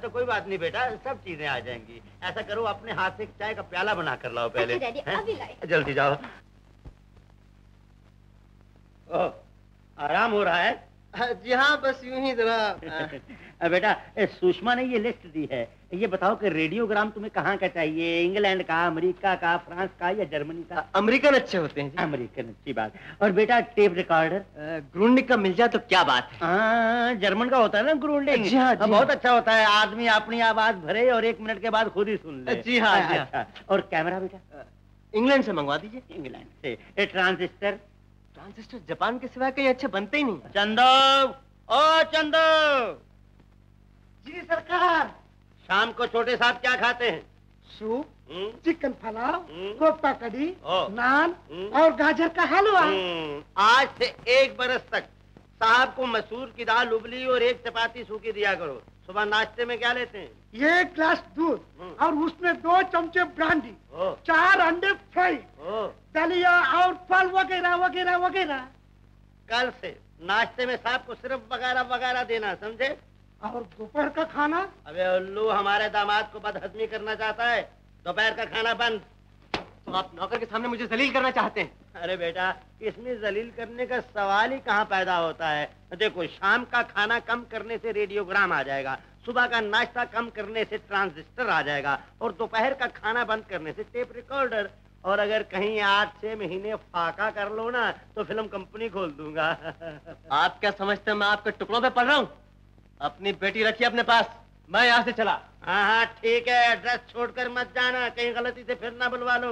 तो कोई बात नहीं बेटा, सब चीजें आ जाएंगी। ऐसा करो, अपने हाथ से चाय का प्याला बना कर लाओ पहले। डैडी अभी लाए। जल्दी जाओ। ओ, आराम हो रहा है? जी हाँ, बस यूं ही जरा। बेटा सुषमा ने ये लिस्ट दी है, ये बताओ कि रेडियोग्राम तुम्हें कहाँ का चाहिए? इंग्लैंड का, अमेरिका का, फ्रांस का या जर्मनी का? अमेरिकन अच्छे होते हैं। अमेरिकन अच्छी बात। और बेटा टेप रिकॉर्डर? ग्रूंडिंग का मिल जाए तो क्या बात है। हाँ जर्मन का होता है ना ग्रूंडिंग। जी हाँ, बहुत अच्छा होता है। आदमी अपनी आवाज भरे और 1 मिनट के बाद खुद ही सुन ले। जी हाँ। और कैमरा बेटा? इंग्लैंड से मंगवा दीजिए। इंग्लैंड से। ट्रांजिस्टर? ट्रांजिस्टर जापान के सिवाय कहीं अच्छे बनते ही नहीं। चंदो, ओ चंदो। जी सरकार। शाम को छोटे साहब क्या खाते हैं? सूप, चिकन फलाव, कोफ्ता कड़ी, नान और गाजर का हलवा। आज से 1 बरस तक साहब को मसूर की दाल उबली और 1 चपाती सूखी दिया करो। सुबह नाश्ते में क्या लेते हैं? 1 ग्लास दूध और उसमें 2 चमचे ब्रांडी, 4 अंडे फ्राई, दलिया और फल वगैरह वगैरह वगैरह। कल से नाश्ते में साहब को सिर्फ वगैरह वगैरह देना, समझे? और दोपहर का खाना? अबे उल्लू, हमारे दामाद को बदहजमी करना चाहता है। दोपहर का खाना बंद। तो आप नौकर के सामने मुझे जलील करना चाहते हैं? अरे बेटा, इसमें जलील करने का सवाल ही कहाँ पैदा होता है। देखो, शाम का खाना कम करने से रेडियोग्राम आ जाएगा, सुबह का नाश्ता कम करने से ट्रांजिस्टर आ जाएगा और दोपहर का खाना बंद करने से टेप रिकॉर्डर। और अगर कहीं 8-6 महीने फाका कर लो ना तो फिल्म कंपनी खोल दूंगा। आप क्या समझते हैं मैं आपके टुकड़ों पे पड़ रहा हूँ? अपनी बेटी रखिए अपने पास, मैं यहाँ से चला। हाँ हाँ ठीक है, एड्रेस छोड़कर मत जाना, कहीं गलती से फिर ना बुलवा लो।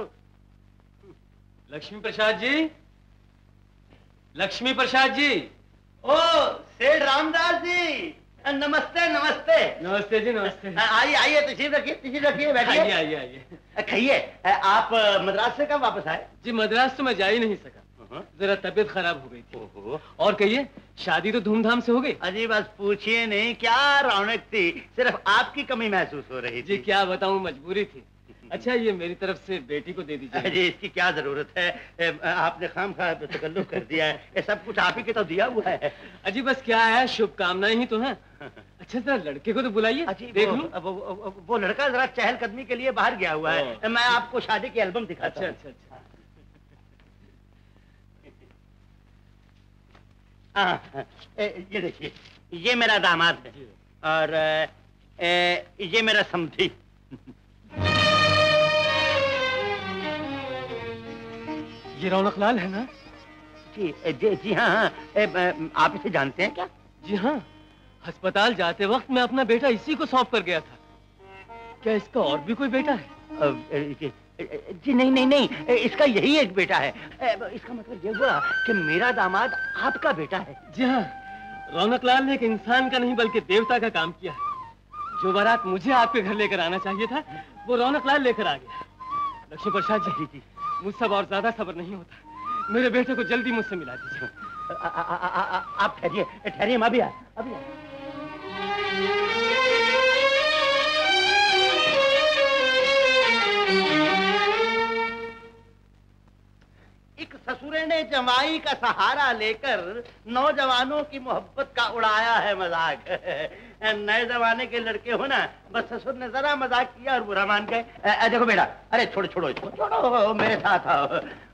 लक्ष्मी प्रसाद जी, लक्ष्मी प्रसाद जी। ओ सेठ रामदास जी, नमस्ते नमस्ते। नमस्ते जी नमस्ते। आइए आइए, तुझे रखिए, बैठिए। आइए आइए आइए, खाइए। आप मद्रास से कब वापस आए? जी मद्रास तो मैं जा ही नहीं सका, जरा तबीयत खराब हो गई थी। और कहिए, शादी तो धूमधाम से हो गई? अजी बस पूछिए नहीं, क्या रौनक थी, सिर्फ आपकी कमी महसूस हो रही थी। जी क्या बताऊँ, मजबूरी थी। अच्छा ये मेरी तरफ से बेटी को दे दीजिए। अरे इसकी क्या जरूरत है, आपने खाम खा तकल्लुफ कर दिया है, ये सब कुछ आप ही के तो दिया हुआ है। अजी बस क्या है, शुभकामनाएं ही तो हैं। अच्छा जरा लड़के को तो बुलाइए, देख लूं। वो लड़का जरा चहलकदमी के लिए बाहर गया हुआ है, मैं आपको शादी की एल्बम दिखाता हूं। अच्छा अच्छा। ये देखिए, ये मेरा दामाद है और ये मेरा समधी। ये रौनक लाल है ना? जी जी जी हाँ हाँ, आप इसे जानते हैं क्या? जी हाँ, अस्पताल जाते वक्त मैं अपना बेटा इसी को सौंप कर गया था। क्या इसका और भी कोई बेटा है? जी नहीं नहीं नहीं, इसका यही एक बेटा है। इसका मतलब ये हुआ कि मेरा दामाद आपका बेटा है। जी हाँ, रौनक लाल ने एक इंसान का नहीं बल्कि देवता का काम किया। जो बारात मुझे आपके घर लेकर आना चाहिए था वो रौनक लाल लेकर आ गया। लक्ष्मी प्रसाद जी जी, मुझसे और ज्यादा सब्र नहीं होता, मेरे बेटे को जल्दी मुझसे मिला दीजिए। आप ठहरिए ठहरिए, मैं अभी आ। एक ससुरे ने जमाई का सहारा लेकर नौजवानों की मोहब्बत का उड़ाया है मजाक। नए जमाने के लड़के हो ना, बस ससुर ने जरा मजाक किया और बुरा मान गए। देखो बेटा, अरे छोड़ो छोड़ो इसको, छोड़ो, मेरे साथ आओ।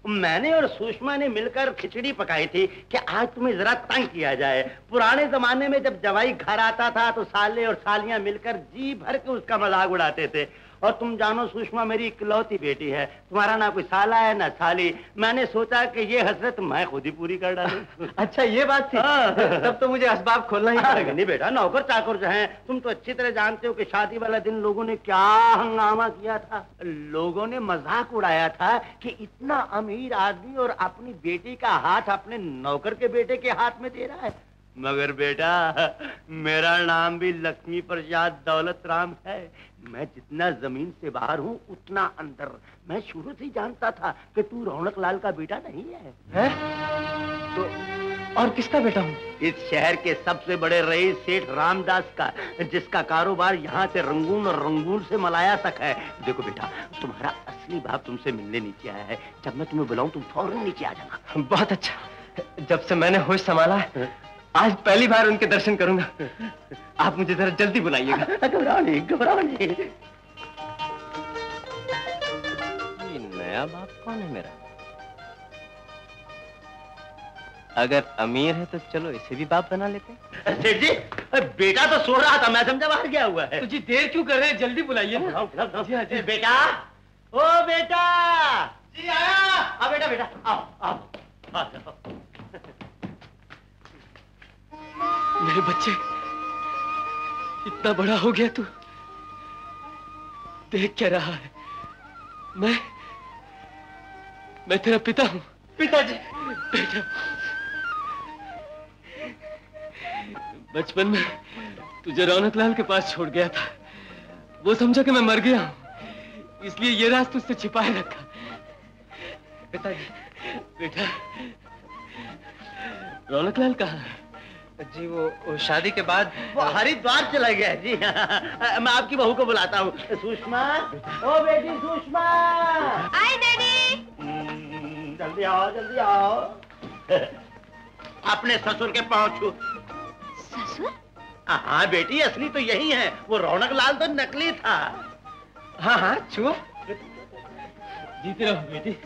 मैंने और सुषमा ने मिलकर खिचड़ी पकाई थी कि आज तुम्हें जरा तंग किया जाए। पुराने जमाने में जब जवाई घर आता था तो साले और सालियां मिलकर जी भर के उसका मजाक उड़ाते थे। और तुम जानो सुषमा मेरी इकलौती बेटी है, तुम्हारा ना कोई साला है ना साली, मैंने सोचा कि ये हसरत मैं खुद ही पूरी कर डालूं। अच्छा ये बात थी, तब तो मुझे असबाब खोलना ही पड़ेगा। नहीं बेटा, नौकर चाकर जो हैं, तुम तो अच्छी तरह जानते हो कि शादी वाला दिन लोगों ने क्या हंगामा किया था। लोगों ने मजाक उड़ाया था कि इतना अमीर आदमी और अपनी बेटी का हाथ अपने नौकर के बेटे के हाथ में दे रहा है। मगर बेटा, मेरा नाम भी लक्ष्मी प्रसाद दौलत राम है। मैं जितना जमीन से बाहर हूँ उतना अंदर। मैं शुरू से ही जानता था कि तू रौनक लाल का बेटा नहीं है, तो और किसका बेटा हूँ? इस शहर के सबसे बड़े रईस सेठ रामदास का, जिसका कारोबार यहाँ से रंगून और रंगून से मलाया तक है। देखो बेटा, तुम्हारा असली बाप तुमसे मिलने नीचे आया है। जब मैं तुम्हें बुलाऊँ तुम फौरन नीचे आ जाना। बहुत अच्छा, जब से मैंने होश संभाला है आज पहली बार उनके दर्शन करूंगा। आप मुझे जरा जल्दी बुलाइएगा। घबराओ नहीं, घबराओ नहीं। ये नया बाप कौन है मेरा? अगर अमीर है तो चलो इसे भी बाप बना लेते हैं। सेठ जी, बेटा तो सो रहा था, मैं समझा बाहर गया हुआ है। तो जी देर क्यों कर रहे हैं, जल्दी बुलाइए ना। बेटा, ओ बेटा। जी आया। आ बेटा बेटा, आओ आओ। मेरे बच्चे, इतना बड़ा हो गया तू, देख क्या रहा है? मैं तेरा पिता हूं। पिताजी। बेटा, बचपन में तुझे रौनक लाल के पास छोड़ गया था। वो समझा कि मैं मर गया हूं, इसलिए ये राज तुझसे छिपाए रखा। पिताजी, बेटा रौनक लाल कहाँ है? जी वो शादी के बाद हरिद्वार चला गया जी। मैं आपकी बहू को बुलाता हूँ। सुषमा, ओ बेटी सुषमा, आई डैडी। जल्दी आओ, जल्दी आओ। अपने ससुर के पांव छू। ससुर? हाँ बेटी, असली तो यही है। वो रौनक लाल तो नकली था। हाँ हाँ छू। जीते रहो बेटी,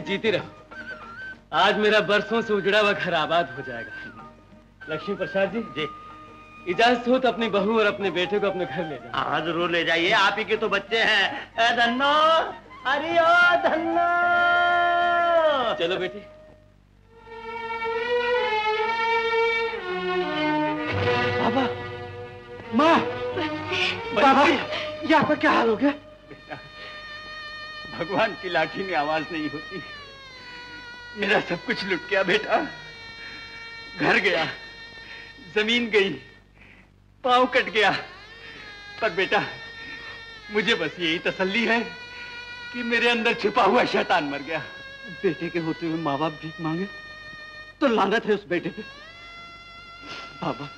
जीते रहो। आज मेरा बरसों से उजड़ा व घर आबाद हो जाएगा। लक्ष्मी प्रसाद जी, जी इजाजत हो तो अपनी बहू और अपने बेटे को अपने घर ले जाइए। हाँ जरूर ले जाइए, आप ही के तो बच्चे हैं। धन्नो, अरे ओ धन्नो। चलो बेटी। बाबा, माँ, बाबा, यहाँ पर क्या हाल हो गया? भगवान की लाठी में आवाज नहीं होती। मेरा सब कुछ लुट गया बेटा। घर गया, जमीन गई, पांव कट गया। पर बेटा मुझे बस यही तसल्ली है कि मेरे अंदर छिपा हुआ शैतान मर गया। बेटे के होते हुए माँ बाप भीख मांगे तो लानत है उस बेटे पे। बाबा,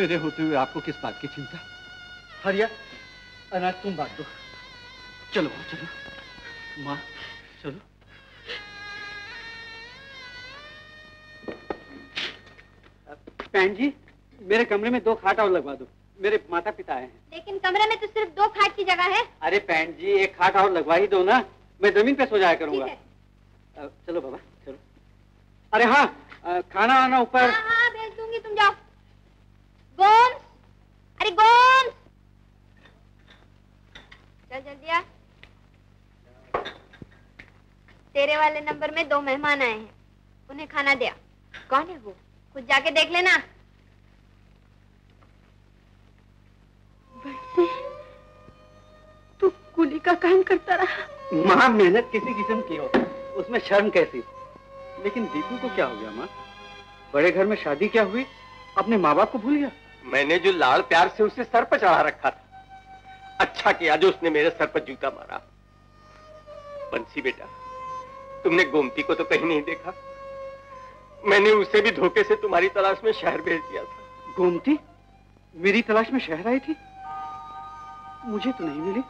मेरे होते हुए आपको किस बात की चिंता? हरिया, अनाज तुम बांट दो। चलो चलो माँ, चलो। बहन जी, मेरे कमरे में 2 खाट और लगवा दो, मेरे माता पिता आए हैं। लेकिन कमरे में तो सिर्फ 2 खाट की जगह है। अरे बहन जी, 1 खाट और लगवा ही दो ना, मैं जमीन पे सो जाया करूंगा। चलो बाबा चलो। अरे हाँ, खाना आना ऊपर। हाँ, हाँ, भेज दूंगी, तुम जाओ। गोम्स, अरे गोम्स, चल जल्दी आ। तेरे वाले नंबर में 2 मेहमान आए हैं, उन्हें खाना दिया। कौन है वो? कुछ जाके देख लेना। बंसी, तू कुली का काम करता रहा। माँ, मेहनत किसी किस्म की हो, उसमें शर्म कैसी। लेकिन दीपू को क्या हो गया माँ? बड़े घर में शादी क्या हुई, अपने माँ बाप को भूल गया। मैंने जो लाड़ प्यार से उसे सर पर चढ़ा रखा था, अच्छा किया जो उसने मेरे सर पर जूता मारा। बंसी बेटा, तुमने गोमती को तो कहीं नहीं देखा। मैंने उसे भी धोखे से तुम्हारी तलाश में शहर भेज दिया था। गोमती मेरी तलाश में शहर आई थी? मुझे तो नहीं मिली,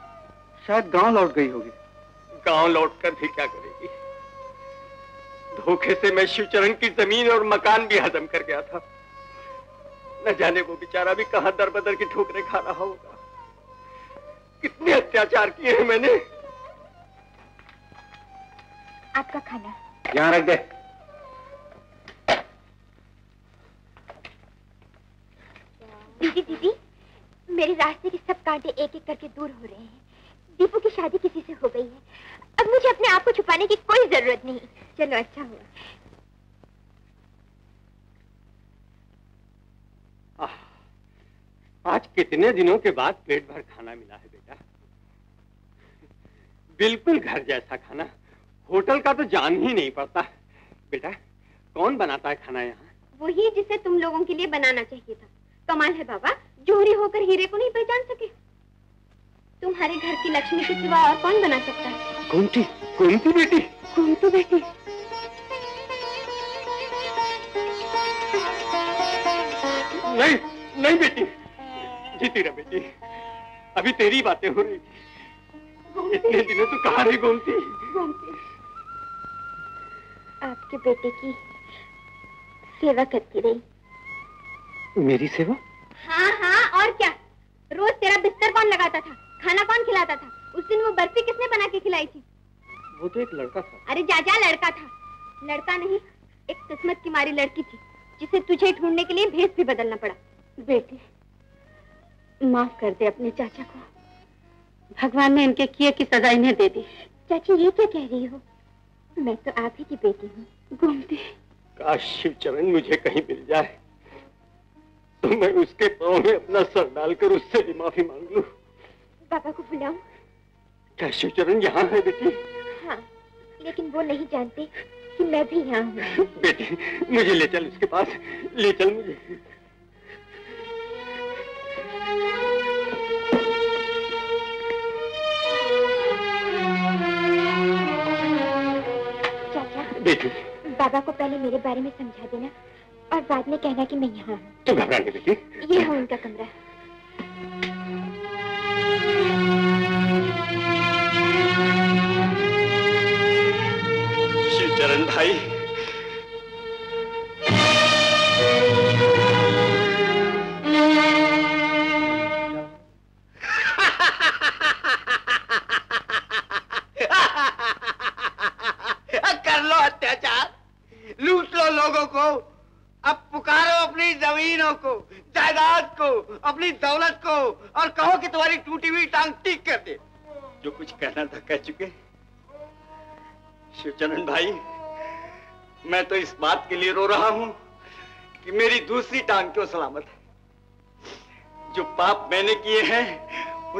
शायद गांव लौट गई होगी। गांव लौटकर भी क्या करेगी? धोखे से मैं शिवचरण की जमीन और मकान भी हजम कर गया था। न जाने वो बेचारा भी कहां दर बदर की ठोकरें खा रहा होगा। कितने अत्याचार किए हैं मैंने। आपका खाना यहाँ रख दे। दीदी, दीदी, मेरे रास्ते के सब कांटे एक एक करके दूर हो रहे हैं। दीपू की शादी किसी से हो गई है। अब मुझे अपने आप को छुपाने की कोई जरूरत नहीं। चलो अच्छा हुआ। आज कितने दिनों के बाद पेट भर खाना मिला है बेटा। बिल्कुल घर जैसा खाना, होटल का तो जान ही नहीं पड़ता। बेटा कौन बनाता है खाना यहाँ? वही जिसे तुम लोगों के लिए बनाना चाहिए था। कमाल है बाबा, जोहरी होकर हीरे को नहीं पहचान सके। तुम्हारे घर की लक्ष्मी के सिवा और कौन बना सकता है? गोमती, गोमती बेटी, गोमती बेटी। नहीं नहीं बेटी, जीती रह बेटी, अभी तेरी बातें हो रही थी। इतने दिनों तो कहाँ रही गोमती? गोमती आपके बेटे की सेवा करती रही। मेरी सेवा? हाँ हाँ, और क्या। रोज तेरा बिस्तर कौन लगाता था, खाना कौन खिलाता था? उस दिन वो बर्फी किसने बना के खिलाई थी? वो तो एक लड़का था। अरे जाजा, लड़का था, लड़का नहीं, एक किस्मत की मारी लड़की थी जिसे तुझे ढूंढने के लिए भेष भी बदलना पड़ा। बेटी माफ कर दे अपने चाचा को, भगवान ने इनके किए की सजा इन्हें दे दी। चाची ये क्या कह रही हो, मैं तो आप ही की बेटी हूँ। घूमती, काश शिवचरण मुझे कहीं मिल जाए तो मैं उसके पाँव में अपना सर डालकर उससे भी माफी मांग लूं। पापा को बुलाऊं? क्या शिवचरण यहाँ है बेटी? हाँ, लेकिन वो नहीं जानते कि मैं भी यहाँ हूँ। बेटी मुझे ले चल उसके पास, ले चल मुझे। बेटी, बाबा को पहले मेरे बारे में समझा देना और बाद में कहना कि मैं यहाँ हूँ। तुम घबरा नहीं बेटी, ये है उनका कमरा। शिव चरण भाई, लूट लो लोगों को, अब पुकारो अपनी जमीनों को, जायदाद को, अपनी दौलत को और कहो कि तुम्हारी टूटी हुई टांग ठीक कर दे। जो कुछ कहना था कह चुके। शिवचरण भाई, मैं तो इस बात के लिए रो रहा हूं कि मेरी दूसरी टांग क्यों सलामत है। जो पाप मैंने किए हैं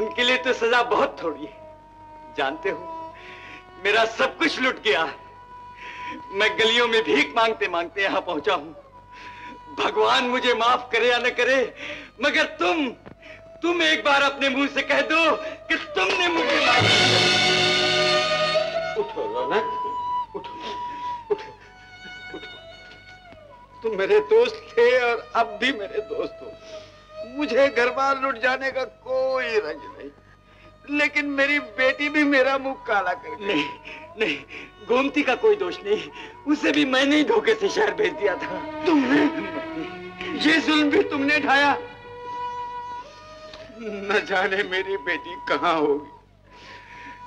उनके लिए तो सजा बहुत थोड़ी है। जानते हो मेरा सब कुछ लुट गया है। मैं गलियों में भीख मांगते मांगते यहाँ पहुंचा हूं। भगवान मुझे माफ करे या न करे, मगर तुम एक बार अपने मुंह से कह दो कि तुमने मुझे माफ किया। उठो रौनक, उठो, उठो, उठो। तुम मेरे दोस्त थे और अब भी मेरे दोस्त हो। मुझे घर बार लुट जाने का कोई रंज नहीं, लेकिन मेरी बेटी भी मेरा मुंह काला कर गई। नहीं नहीं, गोमती का कोई दोष नहीं, उसे भी मैंने ही धोखे से शहर भेज दिया था। तुमने ये जुल्म भी तुमने ढाया। न जाने मेरी बेटी कहाँ होगी,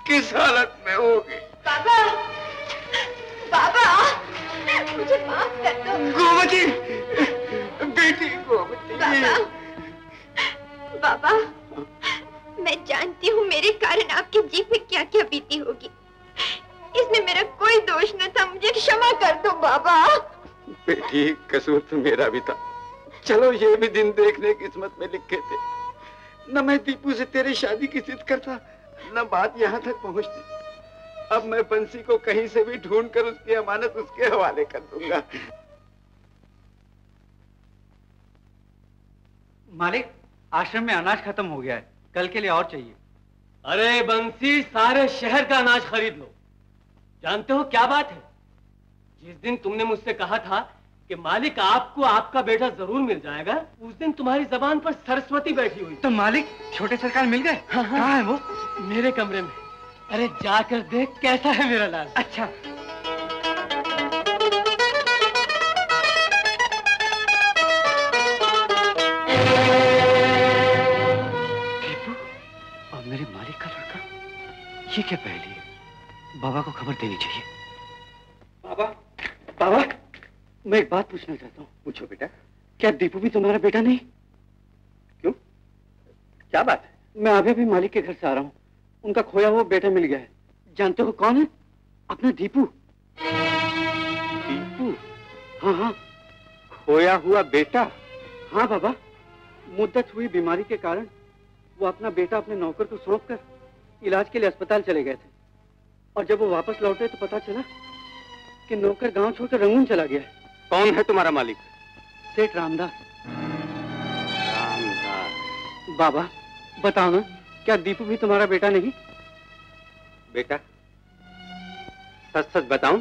किस हालत में होगी। बाबा, बाबा मुझे माफ कर दो। गोमती, बेटी गोमती। बाबा, बाबा मैं जानती हूँ मेरे कारण आपके जीव में क्या क्या बीती होगी। इसमें मेरा कोई दोष न था, मुझे क्षमा कर दो बाबा। बेटी, कसूर तो मेरा भी था। चलो ये भी दिन देखने किस्मत में लिखे थे। न मैं दीपू से तेरी शादी की जिद करता, न बात यहाँ तक पहुँचती। अब मैं बंसी को कहीं से भी ढूंढकर उसकी अमानत उसके हवाले कर दूंगा। मालिक, आश्रम में अनाज खत्म हो गया है, कल के लिए और चाहिए। अरे बंसी, सारे शहर का अनाज खरीद लो। जानते हो क्या बात है, जिस दिन तुमने मुझसे कहा था कि मालिक आपको आपका बेटा जरूर मिल जाएगा, उस दिन तुम्हारी जबान पर सरस्वती बैठी हुई। तो मालिक छोटे सरकार मिल गए? हाँ, हाँ। कहाँ है वो? मेरे कमरे में। अरे जाकर देख कैसा है मेरा लाल। अच्छा, मेरे मालिक का लड़का, ये क्या पहेली है? बाबा को खबर देनी चाहिए। बाबा, बाबा मैं एक बात पूछना चाहता हूँ। पूछो बेटा। क्या दीपू भी तुम्हारा बेटा नहीं? क्यों, क्या बात है? मैं अभी भी मालिक के घर से आ रहा हूँ, उनका खोया हुआ बेटा मिल गया है। जानते हो कौन है? अपना दीपू। दीपू? हाँ हाँ, खोया हुआ बेटा। हाँ बाबा, मुद्दत हुई बीमारी के कारण वो अपना बेटा अपने नौकर को सौंपकर इलाज के लिए अस्पताल चले गए थे, और जब वो वापस लौटे तो पता चला कि नौकर गांव छोड़कर रंगून चला गया है। कौन है तुम्हारा मालिक? सेठ रामदास। रामदास। बाबा बताओ ना, क्या दीपू भी तुम्हारा बेटा नहीं? बेटा, सच सच बताऊं,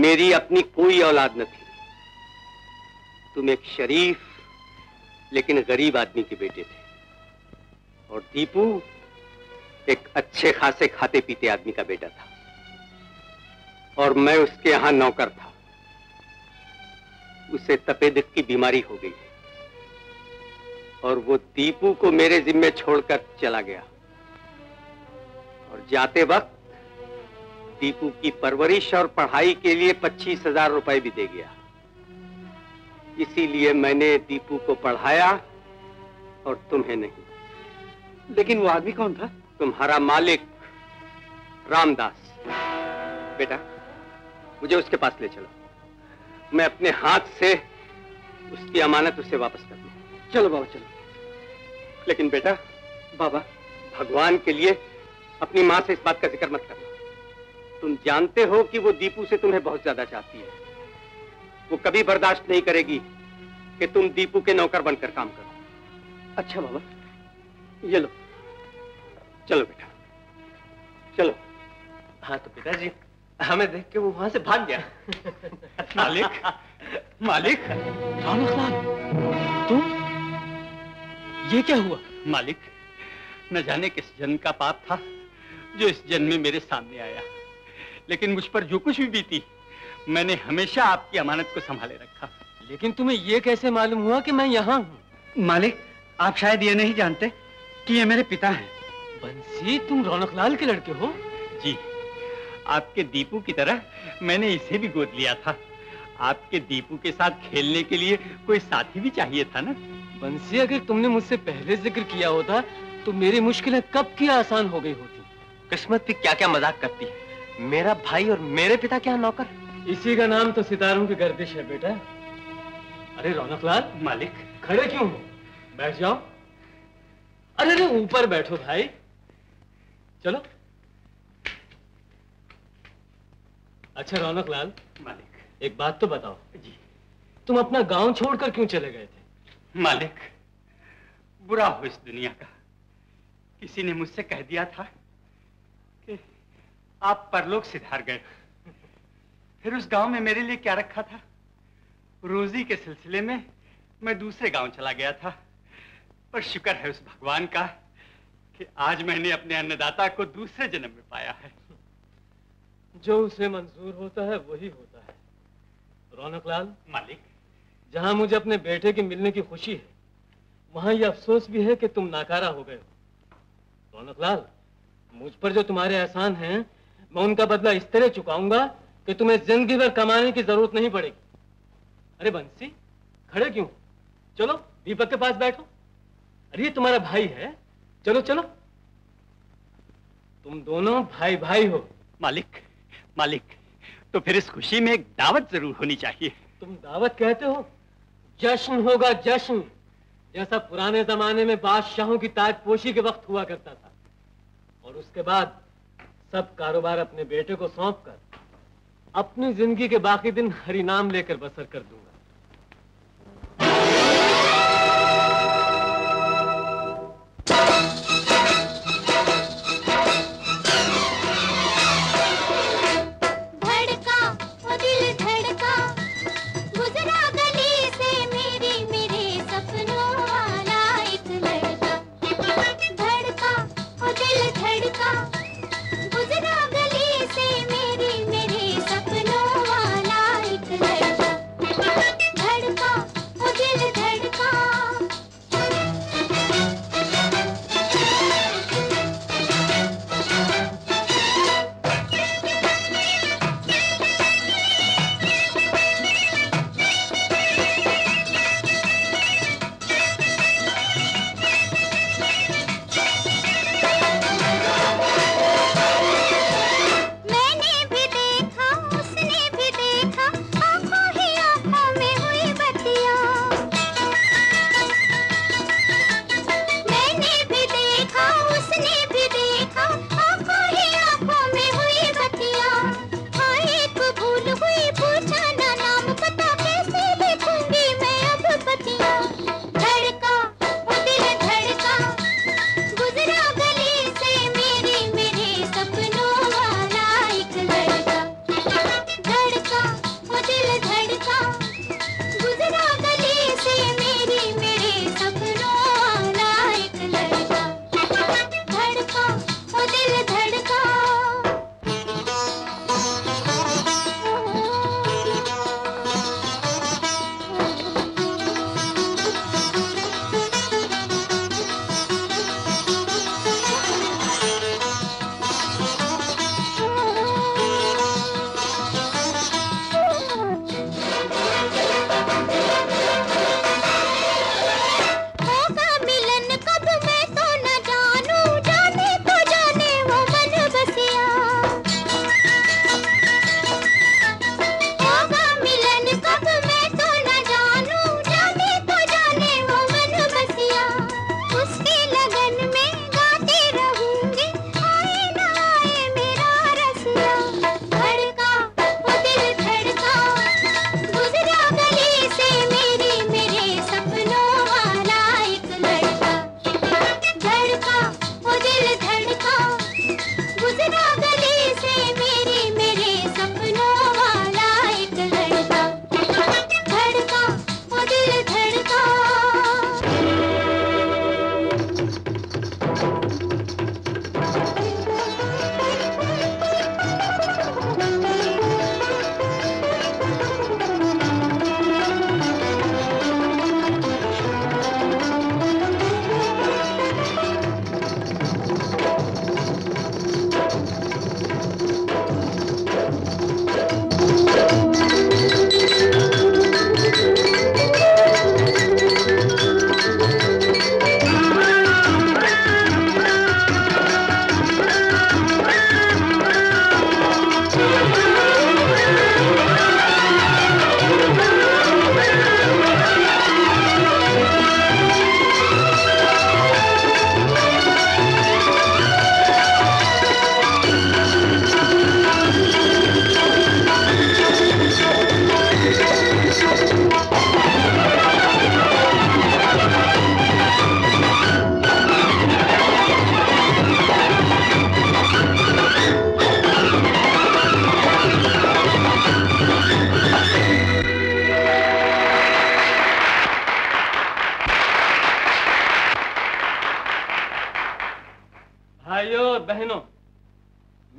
मेरी अपनी कोई औलाद न थी। तुम एक शरीफ लेकिन गरीब आदमी के बेटे थे, और दीपू एक अच्छे खासे खाते पीते आदमी का बेटा था, और मैं उसके यहां नौकर था। उसे तपेदिक की बीमारी हो गई और वो दीपू को मेरे जिम्मे छोड़कर चला गया, और जाते वक्त दीपू की परवरिश और पढ़ाई के लिए 25,000 रुपए भी दे गया। इसीलिए मैंने दीपू को पढ़ाया और तुम्हें नहीं। लेकिन वो आदमी कौन था? तुम्हारा मालिक रामदास। बेटा, मुझे उसके पास ले चलो, मैं अपने हाथ से उसकी अमानत उसे वापस कर दूं। चलो बाबा चलो। लेकिन बेटा, बाबा भगवान के लिए अपनी माँ से इस बात का जिक्र मत करना। तुम जानते हो कि वो दीपू से तुम्हें बहुत ज्यादा चाहती है। वो कभी बर्दाश्त नहीं करेगी कि तुम दीपू के नौकर बनकर काम करो। अच्छा बाबा, ये लो। चलो बेटा, चलो। हाँ तो पिताजी, हमें देख के वो वहां से भाग गया। मालिक, मालिक, रौनक लाल तुम? ये क्या हुआ? मालिक, न जाने किस जन्म का पाप था जो इस जन्म में मेरे सामने आया, लेकिन मुझ पर जो कुछ भी बीती मैंने हमेशा आपकी अमानत को संभाले रखा। लेकिन तुम्हें ये कैसे मालूम हुआ कि मैं यहाँ हूँ? मालिक, आप शायद ये नहीं जानते कि ये मेरे पिता हैं। बंसी, तुम रौनक लाल के लड़के हो? जी, आपके दीपू की तरह मैंने इसे भी गोद लिया था। आपके दीपू के साथ खेलने के लिए कोई साथी भी चाहिए था ना। बंसी, अगर तुमने मुझसे पहले जिक्र किया होता तो मेरी मुश्किलें कब की आसान हो गई होती। किस्मत भी क्या क्या मजाक करती है। मेरा भाई और मेरे पिता क्या नौकर। इसी का नाम तो सितारों की गर्दिश है बेटा। अरे रौनक लाल। मालिक, खड़े क्यों हो? बैठ जाओ। अरे ऊपर बैठो भाई। चलो। अच्छा रौनक लाल। मालिक, एक बात तो बताओ। जी। तुम अपना गांव छोड़कर क्यों चले गए थे? मालिक, बुरा हो इस दुनिया का। किसी ने मुझसे कह दिया था कि आप परलोक सिधार गए। फिर उस गांव में मेरे लिए क्या रखा था। रोजी के सिलसिले में मैं दूसरे गांव चला गया था। पर शुक्र है उस भगवान का कि आज मैंने अपने अन्नदाता को दूसरे जन्म में पाया है। जो उसे मंजूर होता है वही होता है। रौनक लाल। मालिक, जहां मुझे अपने बेटे के मिलने की खुशी है, वहां यह अफसोस भी है कि तुम नाकारा हो गए हो। रौनक लाल, मुझ पर जो तुम्हारे एहसान हैं, मैं उनका बदला इस तरह चुकाऊंगा कि तुम्हें जिंदगी भर कमाने की जरूरत नहीं पड़ेगी। अरे बंसी, खड़े क्यों? चलो दीपक के पास बैठो। अरे ये तुम्हारा भाई है। चलो चलो। तुम दोनों भाई भाई हो। मालिक, मालिक, तो फिर इस खुशी में एक दावत जरूर होनी चाहिए। तुम दावत कहते हो? जश्न होगा जश्न, जैसा पुराने जमाने में बादशाहों की ताजपोशी के वक्त हुआ करता था। और उसके बाद सब कारोबार अपने बेटे को सौंप कर अपनी जिंदगी के बाकी दिन हरि नाम लेकर बसर कर दूंगा।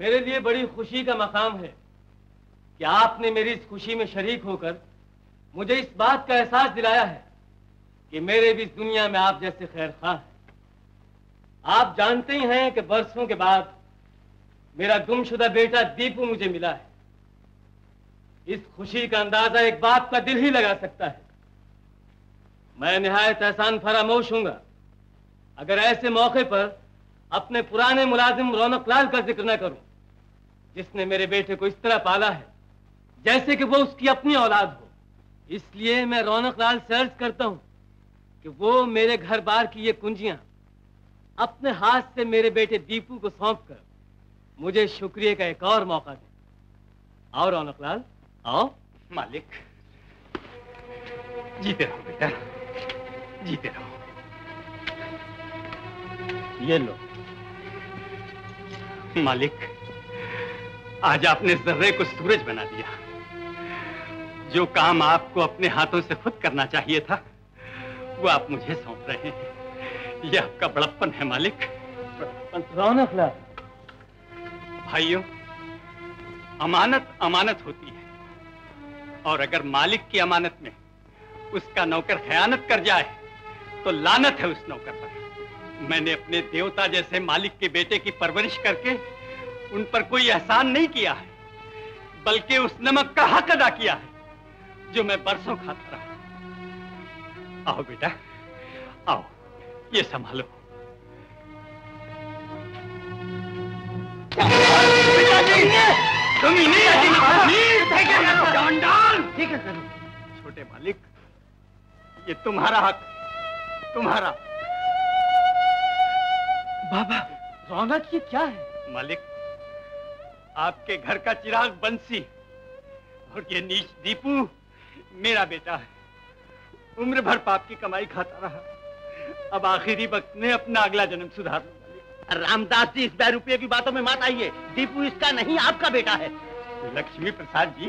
मेरे लिए बड़ी खुशी का मकाम है कि आपने मेरी इस खुशी में शरीक होकर मुझे इस बात का एहसास दिलाया है कि मेरे भी इस दुनिया में आप जैसे खैर खां हैं। आप जानते ही हैं कि बरसों के बाद मेरा गुमशुदा बेटा दीपू मुझे मिला है। इस खुशी का अंदाजा एक बाप का दिल ही लगा सकता है। मैं निहायत एहसान फरामोश हूँगा अगर ऐसे मौके पर अपने पुराने मुलाजिम रौनक लाल का जिक्र न करूं, जिसने मेरे बेटे को इस तरह पाला है जैसे कि वो उसकी अपनी औलाद हो। इसलिए मैं रौनक लाल से अर्ज करता हूं कि वो मेरे घर बार की ये कुंजियां अपने हाथ से मेरे बेटे दीपू को सौंपकर मुझे शुक्रिया का एक और मौका दें। आओ रौनक लाल, आओ। मालिक, जीते रहो बेटा, जीते रहो। ये लो मालिक, आज आपने जर्रे को सूरज बना दिया। जो काम आपको अपने हाथों से खुद करना चाहिए था वो आप मुझे सौंप रहे हैं। ये आपका बड़प्पन है मालिक। रौनक लाल, भाइयों, अमानत अमानत होती है और अगर मालिक की अमानत में उसका नौकर खयानत कर जाए तो लानत है उस नौकर पर। मैंने अपने देवता जैसे मालिक के बेटे की परवरिश करके उन पर कोई एहसान नहीं किया है, बल्कि उस नमक का हक अदा किया है जो मैं बरसों खाता रहा। आओ बेटा, आओ, ये संभालो। तुम ही नहीं छोटे मालिक, ये तुम्हारा हक, तुम्हारा। बाबा, रौनक ये क्या है? मालिक, आपके घर का चिराग बंसी और ये नीच दीपू मेरा बेटा है। उम्र भर पाप की कमाई खाता रहा, अब आखिरी वक्त में अपना अगला जन्म सुधार लूंगा। रामदास जी, इस ₹2 की बातों में मत आइए। दीपू इसका नहीं, आपका बेटा है। लक्ष्मी प्रसाद जी,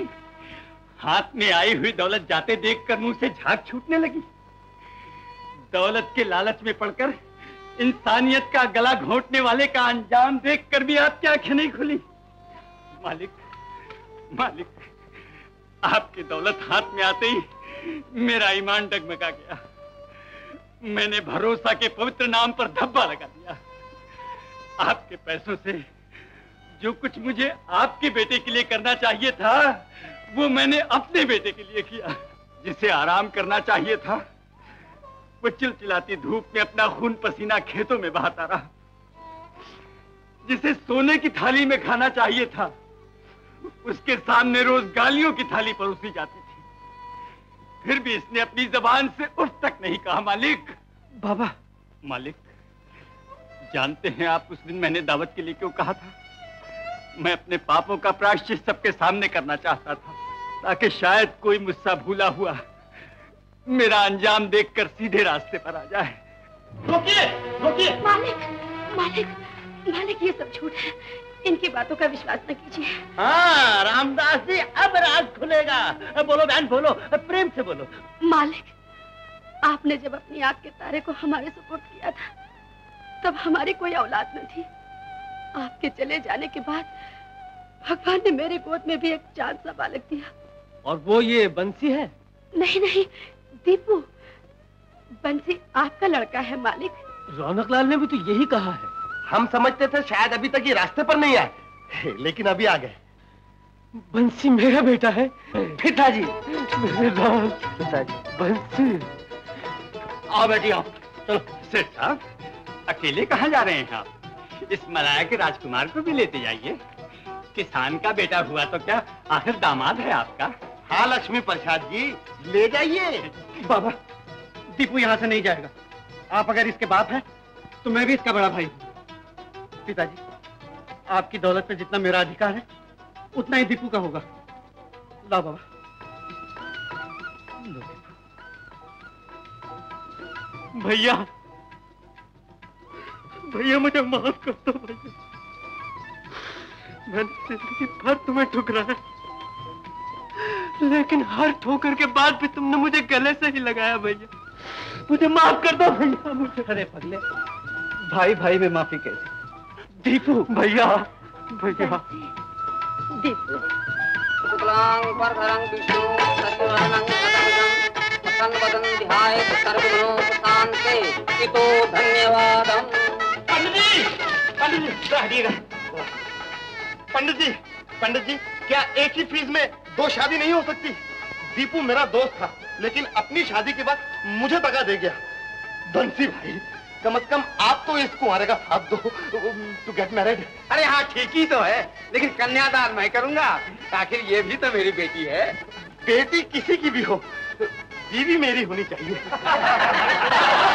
हाथ में आई हुई दौलत जाते देखकर मुंह से झाग छूटने लगी। दौलत के लालच में पड़कर इंसानियत का गला घोंटने वाले का अंजाम देखकर भी आपकी आंखें नहीं खुली। मालिक, मालिक, आपकी दौलत हाथ में आते ही मेरा ईमान डगमगा गया। मैंने भरोसा के पवित्र नाम पर धब्बा लगा दिया। आपके पैसों से जो कुछ मुझे आपके बेटे के लिए करना चाहिए था वो मैंने अपने बेटे के लिए किया। जिसे आराम करना चाहिए था वो चिलचिलाती धूप में अपना खून पसीना खेतों में बहाता रहा। जिसे सोने की थाली में खाना चाहिए था उसके सामने रोज गालियों की थाली परोसी जाती थी, फिर भी इसने अपनी जबान से उफ तक नहीं कहा। मालिक, बाबा, मालिक, जानते हैं आप उस दिन मैंने दावत के लिए क्यों कहा था? मैं अपने पापों का प्रायश्चित सबके सामने करना चाहता था, ताकि शायद कोई मुझसे भूला हुआ मेरा अंजाम देखकर सीधे रास्ते पर आ जाए। रोकिए, रोकिए। मालिक, मालिक, मालिक, ये सब झूठ है। इनकी बातों का विश्वास न कीजिए। हाँ रामदास जी, अब राज खुलेगा। बोलो बहन, बोलो, प्रेम से बोलो। मालिक, आपने जब अपनी आंख के तारे को हमारे सुपुर्द किया था तब हमारी कोई औलाद न थी। आपके चले जाने के बाद भगवान ने मेरे गोद में भी एक चांद सा बालक दिया। और वो ये बंसी है? नहीं नहीं, दीपू। बंसी आपका लड़का है मालिक। रौनक लाल ने भी तो यही कहा है। हम समझते थे शायद अभी तक ये रास्ते पर नहीं आए, लेकिन अभी आ गए। बंसी मेरा बेटा है। पिताजी, मेरे राम पिताजी, बंसी। आओ बेटी, आओ, चलो। सेठ साहब, अकेले कहाँ जा रहे हैं आप? इस मलाया के राजकुमार को भी लेते जाइए। किसान का बेटा हुआ तो क्या, आखिर दामाद है आपका। हाँ लक्ष्मी प्रसाद जी, ले जाइए। बाबा, दीपू यहाँ से नहीं जाएगा। आप अगर इसके बाप हैं तो मैं भी इसका बड़ा भाई हूँ। पिताजी, आपकी दौलत में जितना मेरा अधिकार है उतना ही दीपू का होगा। ला बाबा, लो दीपू। भैया, भैया, मुझे माफ कर दो भैया। मैंने जिंदगी भर तुम्हें ठुकरा है, लेकिन हर ठोकर के बाद भी तुमने मुझे गले से ही लगाया भैया। मुझे माफ कर दो भैया, मुझे। अरे पगले, भाई भाई में माफी कैसे? दीपू भैया, भैया दीपू शुक्लांग वरधरं विष्णु सत्यवानंग सदाभुजं प्रसन्न वदन विहाय सर्वमनोपशान्ते इतो धन्यवादम। पंडित जी क्या एक ही फीस में दो शादी नहीं हो सकती? दीपू मेरा दोस्त था लेकिन अपनी शादी के बाद मुझे भगा दे गया। बंसी भाई कम से कम आप तो इस कुंवारे का साथ दो टू गेट मैरिड। अरे हाँ ठीक ही तो है लेकिन कन्यादान मैं करूंगा, आखिर ये भी तो मेरी बेटी है। बेटी किसी की भी हो बीवी मेरी होनी चाहिए।